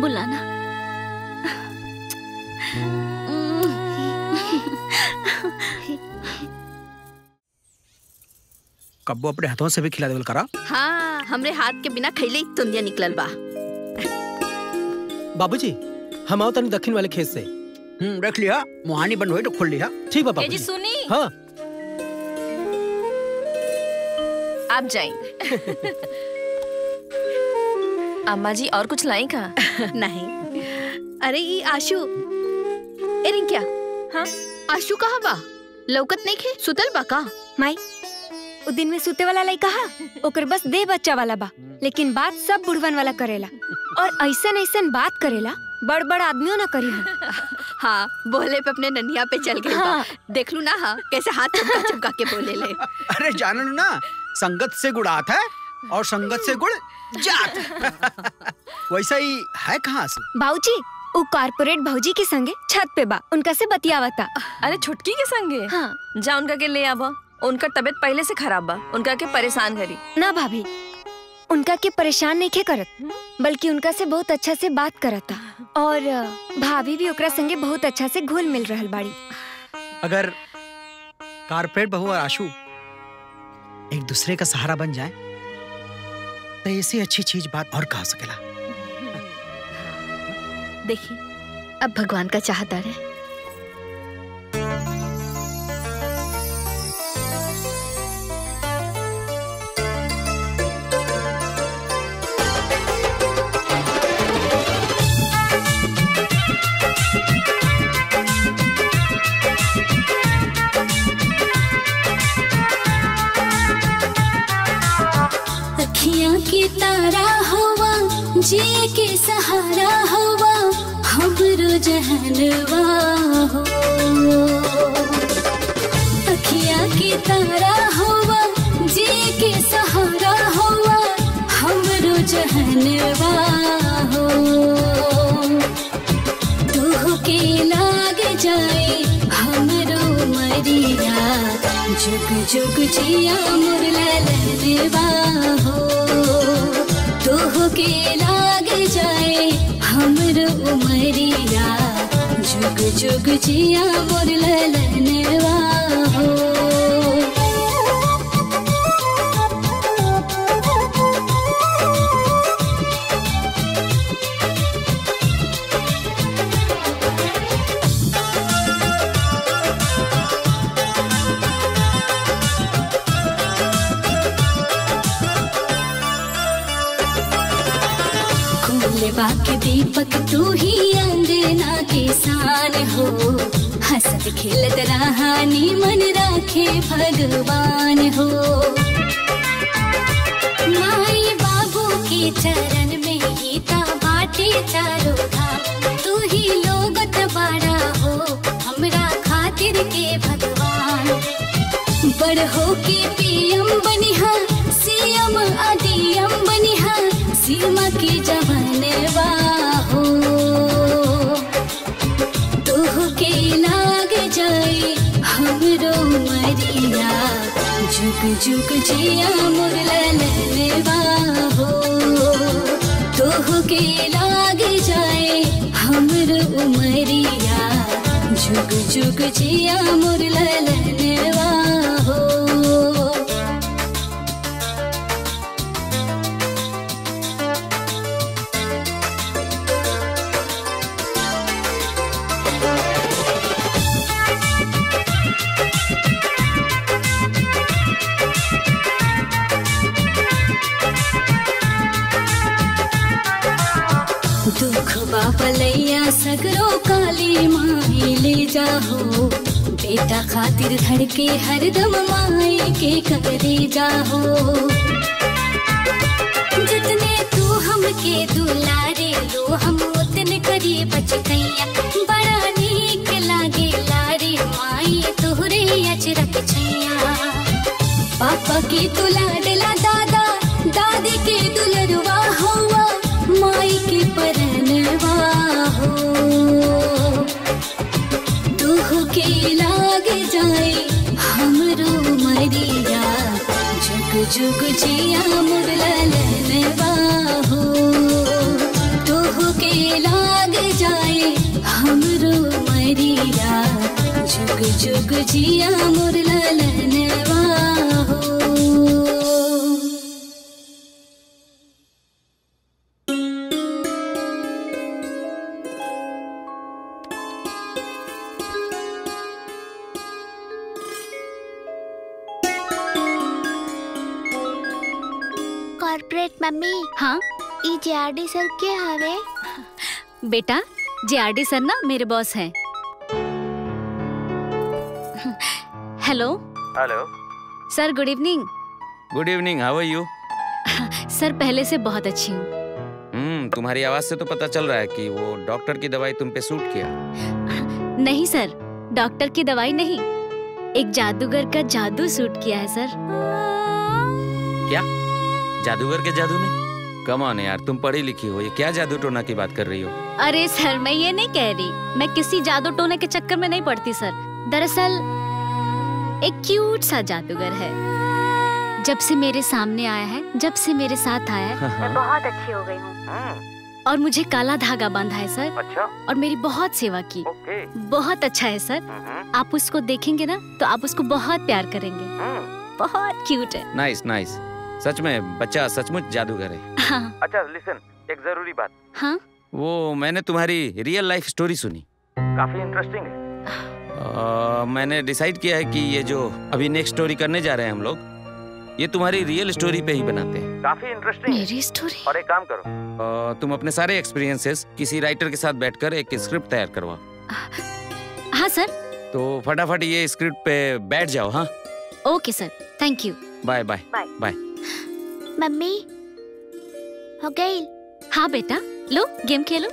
बुलाना। कब्बो अपने हाथों से भी खिला देवल करा। हाँ हमरे हाथ के बिना खैले तुंदिया निकलल बा। बाबूजी हम आओ तनी दक्षिण वाले खेत से। देख लिया मुहानी बंद हुई तो खोल लिया। ठीक है बाबूजी। सुनी हाँ आप जाए। अम्मा जी और कुछ लाई का? नहीं। अरे ये आशु एरी क्या? हाँ आशु कहाँ बा? लौकत नहीं खे, सुतल बा का? माई उ दिन में सुते वाला लई कहा, ओकर बस दे बच्चा वाला बा, लेकिन बात सब बुढ़वन वाला करेला और ऐसन ऐसन बात करेला बड़ बड़ आदमियों ना करी। हाँ बोले पे अपने ननिया पे चल गया। हाँ। देख लू ना हाँ कैसे हाथ चपका चपका के बोले ले। अरे जानू ना संगत से गुड़ आता है और संगत से गुड़ जात। वैसा ही है कहाँ से? भाऊजी वो कॉर्पोरेट भाऊजी के संगे छत पे बा, उनका से बतियावता। अरे छुटकी के संगे? हाँ। जा उनका के ले आवा, उनका तबियत पहले से खराब बा, उनका के परेशान करी ना। भाभी उनका के परेशान नहीं करत बल्कि उनका से बहुत अच्छा से बात करता। और भाभी भी ओकरा संगे बहुत अच्छा से घुल मिल रहल बाड़ी। अगर कारपेट बहू और आशू एक दूसरे का सहारा बन जाए तो ऐसी अच्छी चीज बात और कहा सकेला। देखिए अब भगवान का चाहता है। तारा हवा जे के सहारा हवा हमरो जहनवा हो। अखिया के तारा हवा जे के सहारा हवा हमरो जहनवा हो। तोह के लाग जाए हमरो मरिया जुग जुग जिया मुरला ललवा हो। तोह के लाग जाए हमरो उमरिया जुग जुग जिया मोर ललनवा हो। बाकी दीपक तू ही अंगना के सान हो। हसत खेलत रहानी मन राखे भगवान हो। माई बाबू के चरण में गीता बाटे चारो धाम। तू ही लोगत बाड़ा हो हमरा खातिर के भगवान। बड़ हो के पीएम बनिहा सीएम आदियम बनिहा सीमा की जवानवा हो। तोह के लाग जाए हमरो मरिया जुग जुग जिया मोर ललनवा हो। तोह के लाग जाए हमरो उमरिया जुग जुग जिया मोर ललनवा हो। पलैया सगरो काली माई ले जाओ। बेटा खातिर धड़के हरदम माई के करे जाओ। जितने तू हमके दुलारे लो हम उतने करी बचकैया। बड़ा नीक लागे लारे माई तोहरे अचरक छैया। पापा के तू लाडला दादा दादी के दुलरवा हुआ माई के परनवा हो। तोह के लाग जाए हमरो मरिया जुग जुग जिया मोर ललनवा हो। तोह के लाग जाए हमरो मरिया जुग जुग जिया मोर ललनवा हो। मम्मी हाँ ई JRD सर के हवे? बेटा JRD सर ना मेरे बॉस हैं। Hello hello sir, good evening. Good evening, how are you? Sir पहले से बहुत अच्छी हूँ। तुम्हारी आवाज से तो पता चल रहा है कि वो डॉक्टर की दवाई तुम पे सूट किया। नहीं सर, डॉक्टर की दवाई नहीं, एक जादूगर का जादू सूट किया है सर। क्या जादूगर के जादू में? कम ऑन यार, तुम पढ़ी लिखी हो, ये क्या जादू टोना की बात कर रही हो? अरे सर मैं ये नहीं कह रही, मैं किसी जादू टोने के चक्कर में नहीं पड़ती सर। दरअसल एक क्यूट सा जादूगर है, जब से मेरे सामने आया है, जब से मेरे साथ आया है, मैं बहुत अच्छी हो गई हूँ। और मुझे काला धागा बांधा है सर। अच्छा। और मेरी बहुत सेवा की। ओके। बहुत अच्छा है सर, आप उसको देखेंगे ना तो आप उसको बहुत प्यार करेंगे, बहुत क्यूट है। नाइस नाइस, सच में बच्चा सचमुच जादूगर है। हाँ। अच्छा लिसन, एक जरूरी बात। हाँ? वो मैंने तुम्हारी रियल लाइफ स्टोरी सुनी, काफी इंटरेस्टिंग है। मैंने डिसाइड किया है कि ये जो अभी नेक्स्ट स्टोरी करने जा रहे हैं हम लोग, ये तुम्हारी रियल स्टोरी पे ही बनाते हैं। काफी इंटरेस्टिंग मेरी स्टोरी। और एक काम करो, तुम अपने सारे एक्सपीरियंसेस किसी राइटर के साथ बैठकर एक स्क्रिप्ट तैयार करवाओ। हाँ सर। तो फटाफट ये स्क्रिप्ट पे बैठ जाओ। हाँ okay sir, thank you, bye bye bye. Mummy हो गई? हाँ बेटा, लो गेम खेलो।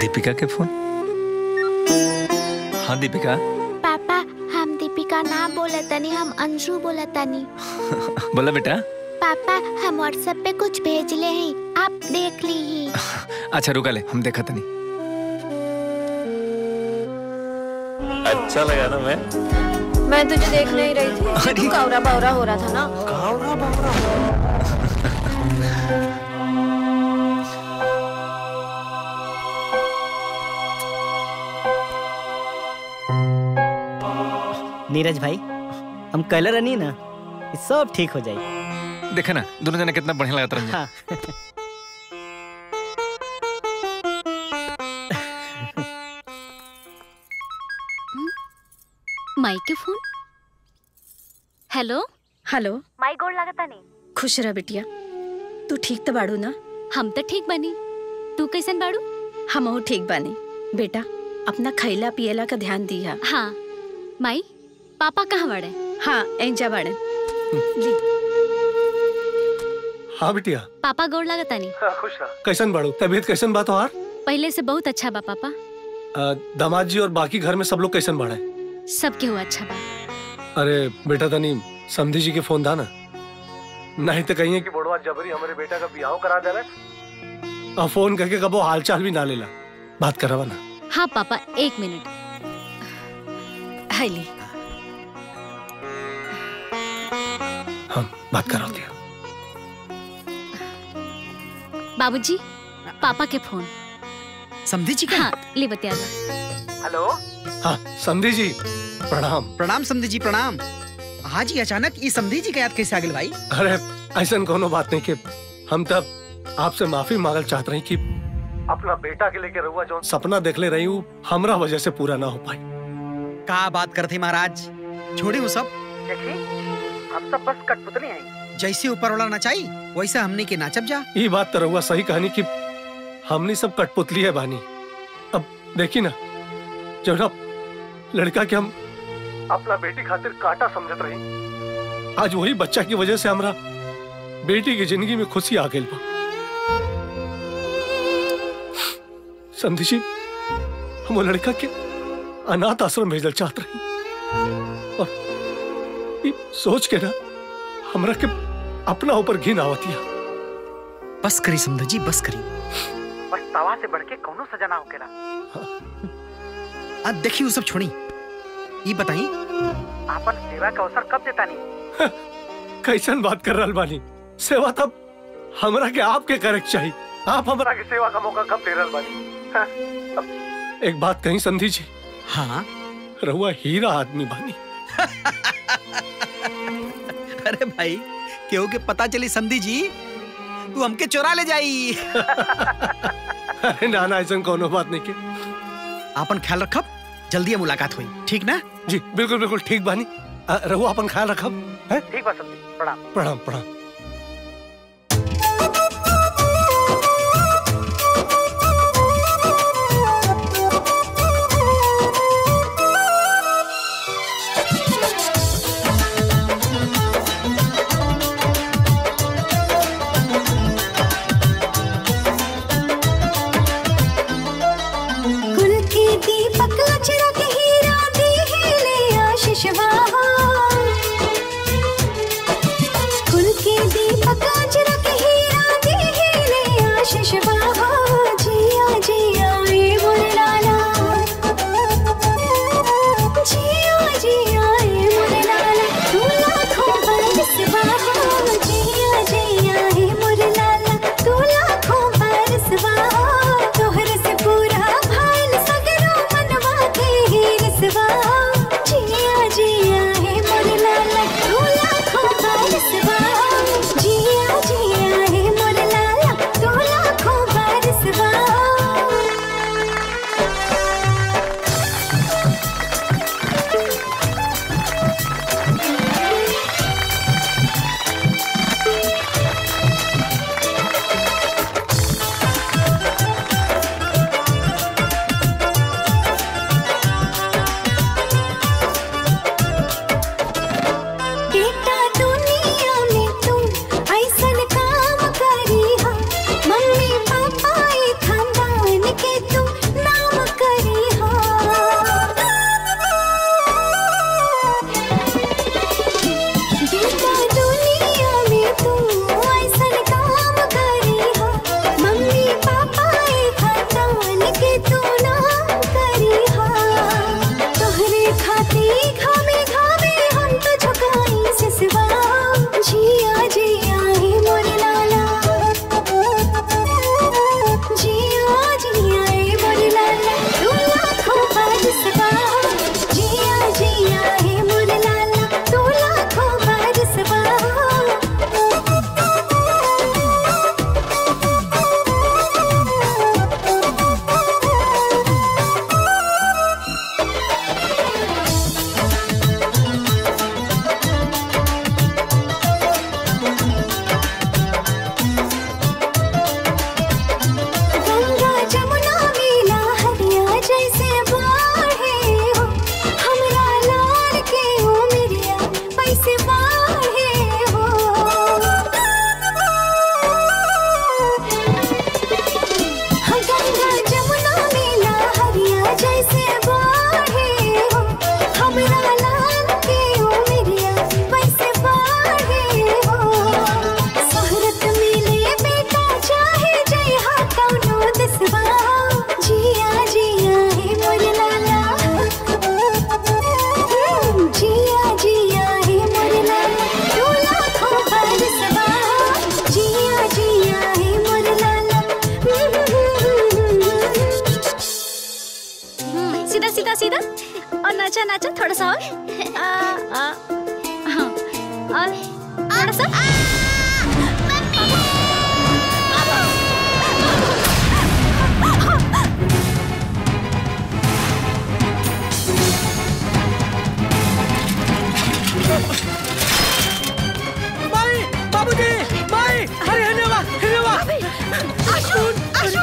दीपिका के फोन। हाँ दीपिका। पापा हम दीपिका ना बोला तनी, हम अंजू बोला तनी। बोला बेटा। पापा हम व्हाट्सएप पे कुछ भेज ले हैं, आप देख ली ही। अच्छा रुका ले, हम देखा तनी। अच्छा लगा ना? मैं तुझे देख नहीं रही थी, तू कावरा बावरा हो रहा था ना। कावरा बावरा। नीरज भाई हम कहले रहनी ना सब ठीक हो जाए। देखा ना दोनों जने कितना बढ़िया लगा तरह। हाँ। माई के फोन। Hello hello. माई गोड़ लगता नहीं। खुश रह बेटिया, तू ठीक तो बाड़ू ना? हम तो ठीक बनी, तू कैसन बाड़ू? हम हो ठीक बनी बेटा, अपना खैला पियला का ध्यान दिया। हाँ माई, पापा कहाँ बड़े? हाँ एंजा बड़े। हाँ बिटिया। पापा गोड़ लगता नहीं? हाँ, खुश रहा। कैसन बाड़ू, तबीयत कैसन बा तोहार? पहले से बहुत अच्छा बा पापा। दामाद जी और बाकी घर में सब लोग कैसन बाड़े? सबके हुआ अच्छा बा। अरे बेटा तनी समधी जी के फोन था ना, नहीं तो कहिए कि बड़वा जबरी हमारे बेटा का बियाह करा दे रहा है, फोन करके कबो हालचाल भी ना लेला, बात करवा ना। हाँ पापा एक मिनट। हाईली बात करा दिया। बाबूजी पापा के फोन। समधी जी का? हाँ, ले बतिया। हेलो। हाँ समधी जी प्रणाम। प्रणाम समधी जी प्रणाम। आज ही अचानक ये समधी जी का याद कैसे आ गई भाई? अरे ऐसा कोनो बात नहीं, के हम तब आपसे माफी मांगल चाहते रहे कि अपना बेटा के लेके रहुआ जो सपना देख ले रही हूँ हमरा वजह से पूरा ना हो पाई। का बात करते महाराज, छोड़े वो सब, हम सब बस कठपुतली हैं। जैसे ऊपर वाला नचाई वैसा हमने के नाचब जा। ये बात तो रहुआ सही कहानी कि हमने सब कठपुतली है बानी। अब देखी ना जब लड़का के हम अपना बेटी खातिर काटा समझत रही, आज वही बच्चा की वजह से हमरा बेटी की जिंदगी में खुशी आ गई। समधी जी हम वो लड़का के अनाथ आश्रम भेजल चाहत रही और सोच के ना हमरा के अपना ऊपर घिन आवत है। बस करी समधी जी, बस करी, बस तवा से बढ़ के कौनो सजा ना होकेला। हाँ। देखी वो सब छोड़ी, ये बताई आपन सेवा का अवसर कब देता नहीं? कैसन बात कर रहल बानी, सेवा तब हमरा के आपके करे चाहिए, आप हमरा के सेवा का मौका कब दे रहल बानी? एक बात कही समधी जी। हाँ रहुआ हीरा आदमी बानी। अरे भाई क्यों के पता चली समधी जी तू हमके चोरा ले जाई। अरे नाना ऐसा कोनो बात नहीं के, आपन ख्याल रखब, जल्दी मुलाकात हुई ठीक ना? जी बिल्कुल बिल्कुल ठीक बानी, रहो आपन ख्याल रखब। है ठीक बात समधी, प्रणाम प्रणाम प्रणाम। कुल के सीधा और नाचा नाचा थोड़ा सा और थोड़ा सा। माई बाबूजी माई अरे हनुमा हनुमा आशु आशु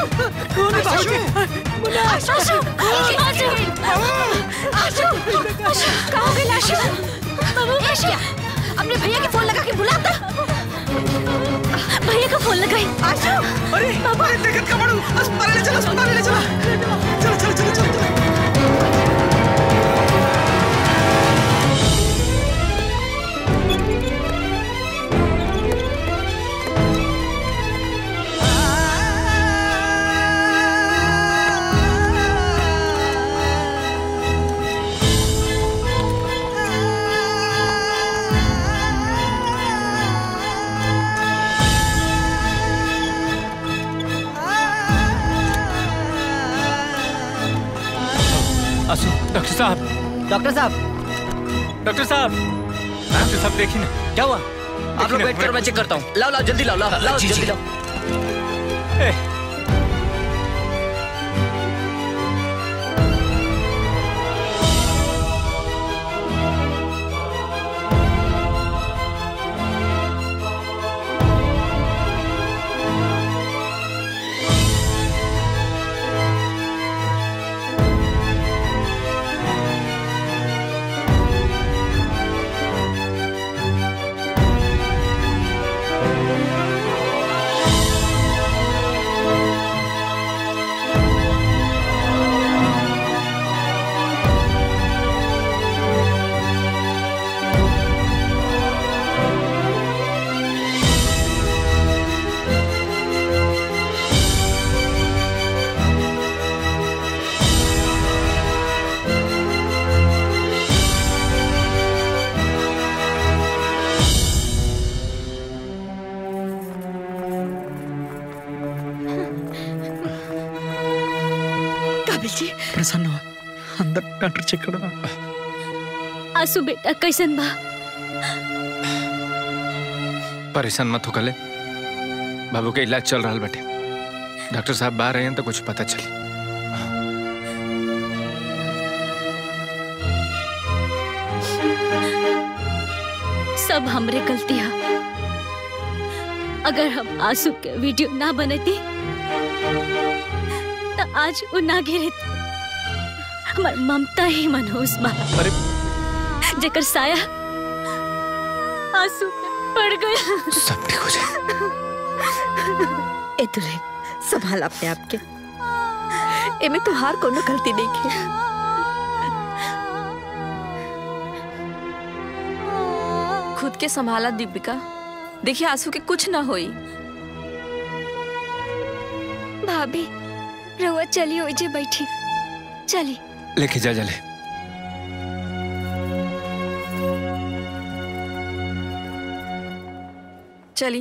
कौन बाबूजी आशु आशु आशु आशु आशु कहाँ गए आशु बाबू आशु अपने भैया के फोन लगा के बुलाता भैया का फोन लगाए आशु अरे बाबू अरे टिकट का बड़ू अस्पताल ले चला चलो चलो चलो चलो डॉक्टर साहब डॉक्टर साहब डॉक्टर साहब डॉक्टर साहब देखिए ना क्या हुआ आप लोग वेट करो मैं चेक करता हूँ लाओ लाओ जल्दी लाओ लाओ लाओ जल्दी लाओ आसु बेटा कैसन बा परेशान मत हो कले बाबू के इलाज चल रहा बटे डॉक्टर साहब बाहर आये तो कुछ पता चली सब हमरे गलती है अगर हम आसु के वीडियो ना बनती तो आज वो ना गिरती मर ममता ही मनोज माँ अरे जेकर साया आंसू पड़ गया सब ठीक हो जाए ए तुले संभाल अपने आप के ए में तुहार कोनो गलती नहीं की खुद के संभाला दीपिका देखिए आंसू के कुछ ना होई भाभी रहुआ चली हो जे बैठी चली लेके जा ले चली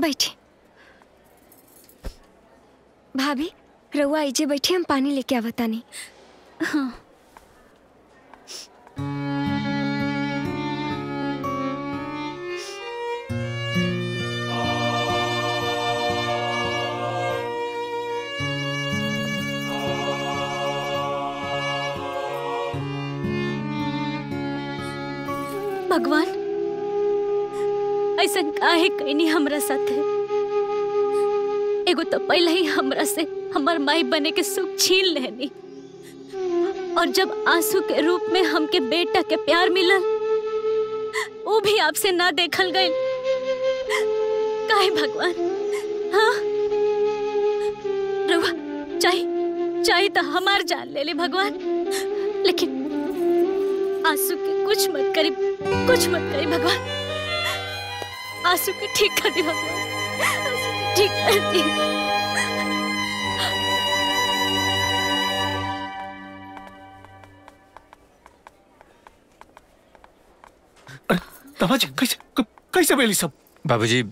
बैठी भाभी रहुआ आईजे बैठी हम पानी लेके आवता नहीं हाँ भगवान ऐसा काहे कईनी हमरा साथ है एगो तो पहले ही हमरा से हमार माई बने के सुख छीन लेनी और जब आंसू के रूप में हमके बेटा के प्यार मिला वो भी आपसे ना देखल गए काहे भगवान हाँ रुआ चाहे चाहे तो हमार जान ले ले भगवान लेकिन आंसू के कुछ मत करी भगवान आंसू के ठीक कर दी भगवान आंसू के ठीक कर दी तमाचे कैसे कैसे बेली सब बाबूजी,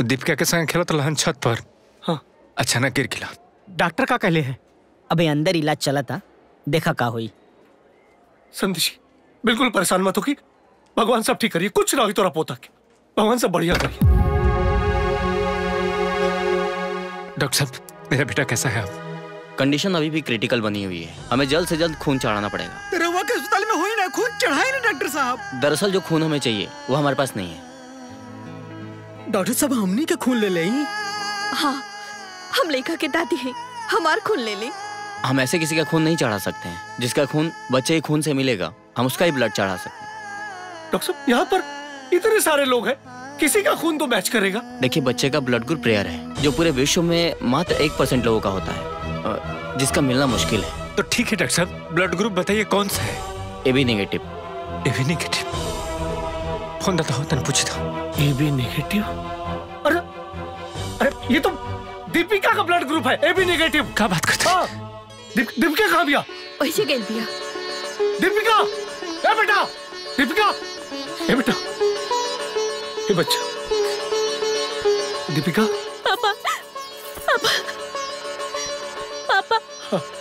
दीपिका के संग खेलत रहन छत पर। हाँ। अचानक गिर गिला। डॉक्टर का कहले है? अबे अंदर इलाज चलता, देखा का हुई। संदेशी, बिल्कुल परेशान मत हो कि भगवान सब ठीक करिए, कुछ ना हो तोरा पोता के, भगवान सब बढ़िया करिए। डॉक्टर साहब, मेरा बेटा कैसा है अब? कंडीशन अभी भी क्रिटिकल बनी हुई है, हमें जल्द से जल्द खून चढ़ाना पड़ेगा। रवा के अस्पताल में हुई ना, खून चढ़ाए ना डॉक्टर साहब। दरअसल जो खून हमें चाहिए वो हमारे पास नहीं है। डॉक्टर साहब, हमनी का खून ले लें? हाँ, हम लेखा के दादी हैं, हमार खून ले लें। हम ऐसे किसी का खून नहीं चढ़ा सकते हैं जिसका खून बच्चे के खून से मिलेगा, हम उसका ही ब्लड चढ़ा सकते हैं। डॉक्टर साहब, यहाँ पर इतने सारे लोग हैं, किसी का खून तो मैच करेगा। देखिए, बच्चे का ब्लड ग्रुप रेयर है, जो पूरे विश्व में मात्र 1% लोगों का होता है, जिसका मिलना मुश्किल है। तो ठीक है डॉक्टर साहब, ब्लड ग्रुप बताइए कौन सा है? AB negative. AB negative? Phone दाता हो तन पूछता। AB negative? अरे अरे, ये तो दीपिका का ब्लड ग्रुप है, एबी नेगेटिव। क्या बात करते हो? दीपिका कहाँ गया? वहीं गई भैया। दीपिका, ए बेटा, दीपिका, ए बेटा, ए बच्चा, दीपिका। पापा, पापा,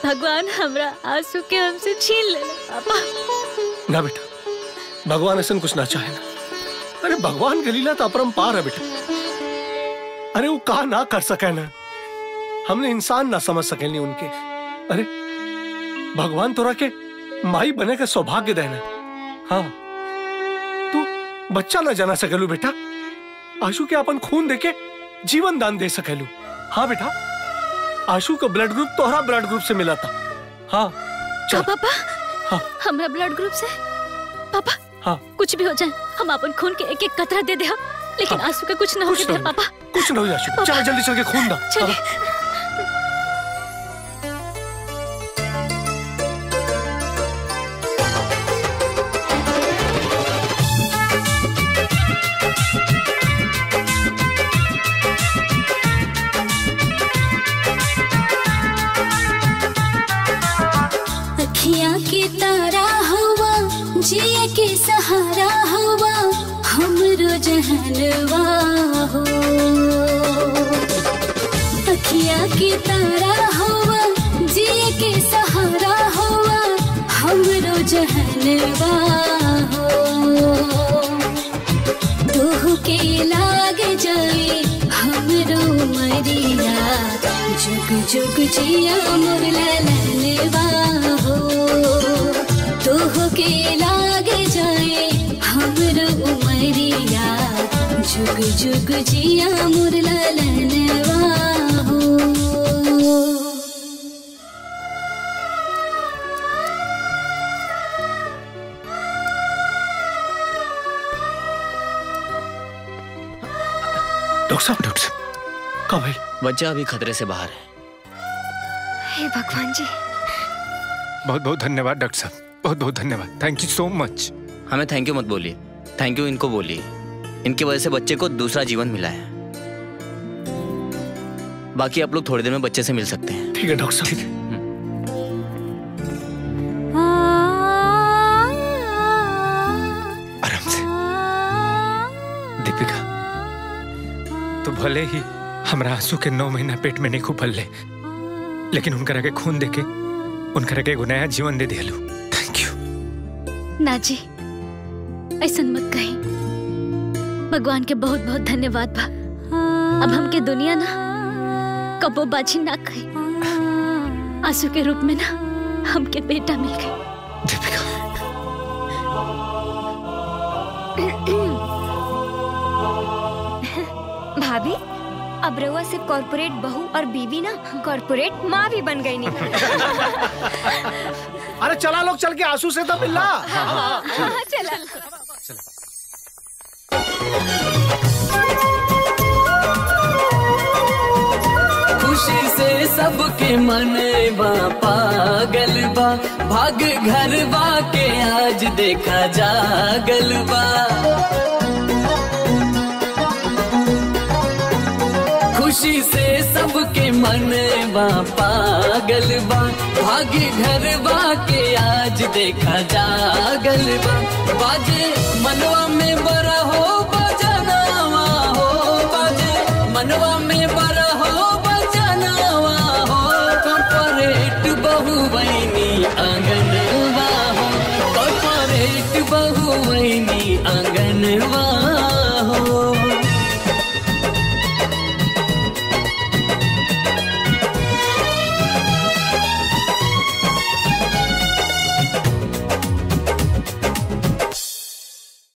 भगवान हमरा आंसू के हमसे छीन लेना। पापा ना बेटा, भगवान ऐसा कुछ ना चाहे ना। अरे भगवान के लीला तो अपरंपार है बेटा। अरे वो कहा ना कर सके ना, हमने इंसान ना समझ सके नहीं उनके। अरे भगवान तोरा के माई बने का सौभाग्य देना। हाँ, तू बच्चा ना जाना सकेलू बेटा, आंसू के अपन खून देके जीवन दान दे सकेलू। हाँ बेटा, आशु का ब्लड ग्रुप तोहरा ब्लड ग्रुप से मिला था। हाँ, चल। हाँ पापा, हाँ हमारा ब्लड ग्रुप से। पापा, हाँ कुछ भी हो जाए, हम अपन खून के एक एक कतरा दे दे, लेकिन हाँ। आशु का कुछ ना हो पापा, कुछ ना हो आशु। चल जल्दी चल के खून दा। अखिया के तारा होवा, जिए के सहारा होवा, हमरो जहनवा हो। तोह के लाग जाए हमरो मरिया, जुग जुग जिया मोर ललनवा हो। तोह के लाग जाए हमरो मरिया, जुग जुग जिया मुरला ललनवा हो। डॉक्टर साहब का भाई बच्चा अभी खतरे से बाहर है। हे भगवान जी, बहुत बहुत धन्यवाद डॉक्टर साहब, बहुत बहुत धन्यवाद। Thank you so much. हमें थैंक यू मत बोलिए, थैंक यू इनको बोलिए, इनकी वजह से बच्चे को दूसरा जीवन मिला है। बाकी आप लोग थोड़ी देर में बच्चे से मिल सकते हैं। ठीक है डॉक्टर साहब, ठीक है। आराम से। दीपिका तो भले ही हमरा आंसू के 9 महीना पेट में नहीं खूब ले, लेकिन उनका रखे खून देके उनका रखे एगो नया जीवन दे दिया। Thank you. ना जी, ऐसा मत कहीं, भगवान के बहुत बहुत धन्यवाद बा। अब हमके दुनिया ना कबो बाजी ना कहे, आंसू के रूप में ना हमके बेटा मिल गए। भाभी, अब रउआ से कॉर्पोरेट बहू और बीवी ना कॉर्पोरेट माँ भी बन गई। अरे चला लोग, चल के आंसू से तो मिला। चला खुशी से सबके मनेवा पागल बा, भाग घरवा के आज देखा जागल बा। खुशी से सबके मनेवा पागल बा, भाग घरवा के आज देखा जागल बा। बाजे मनवा में बड़ा हो बजनावा, मानवा में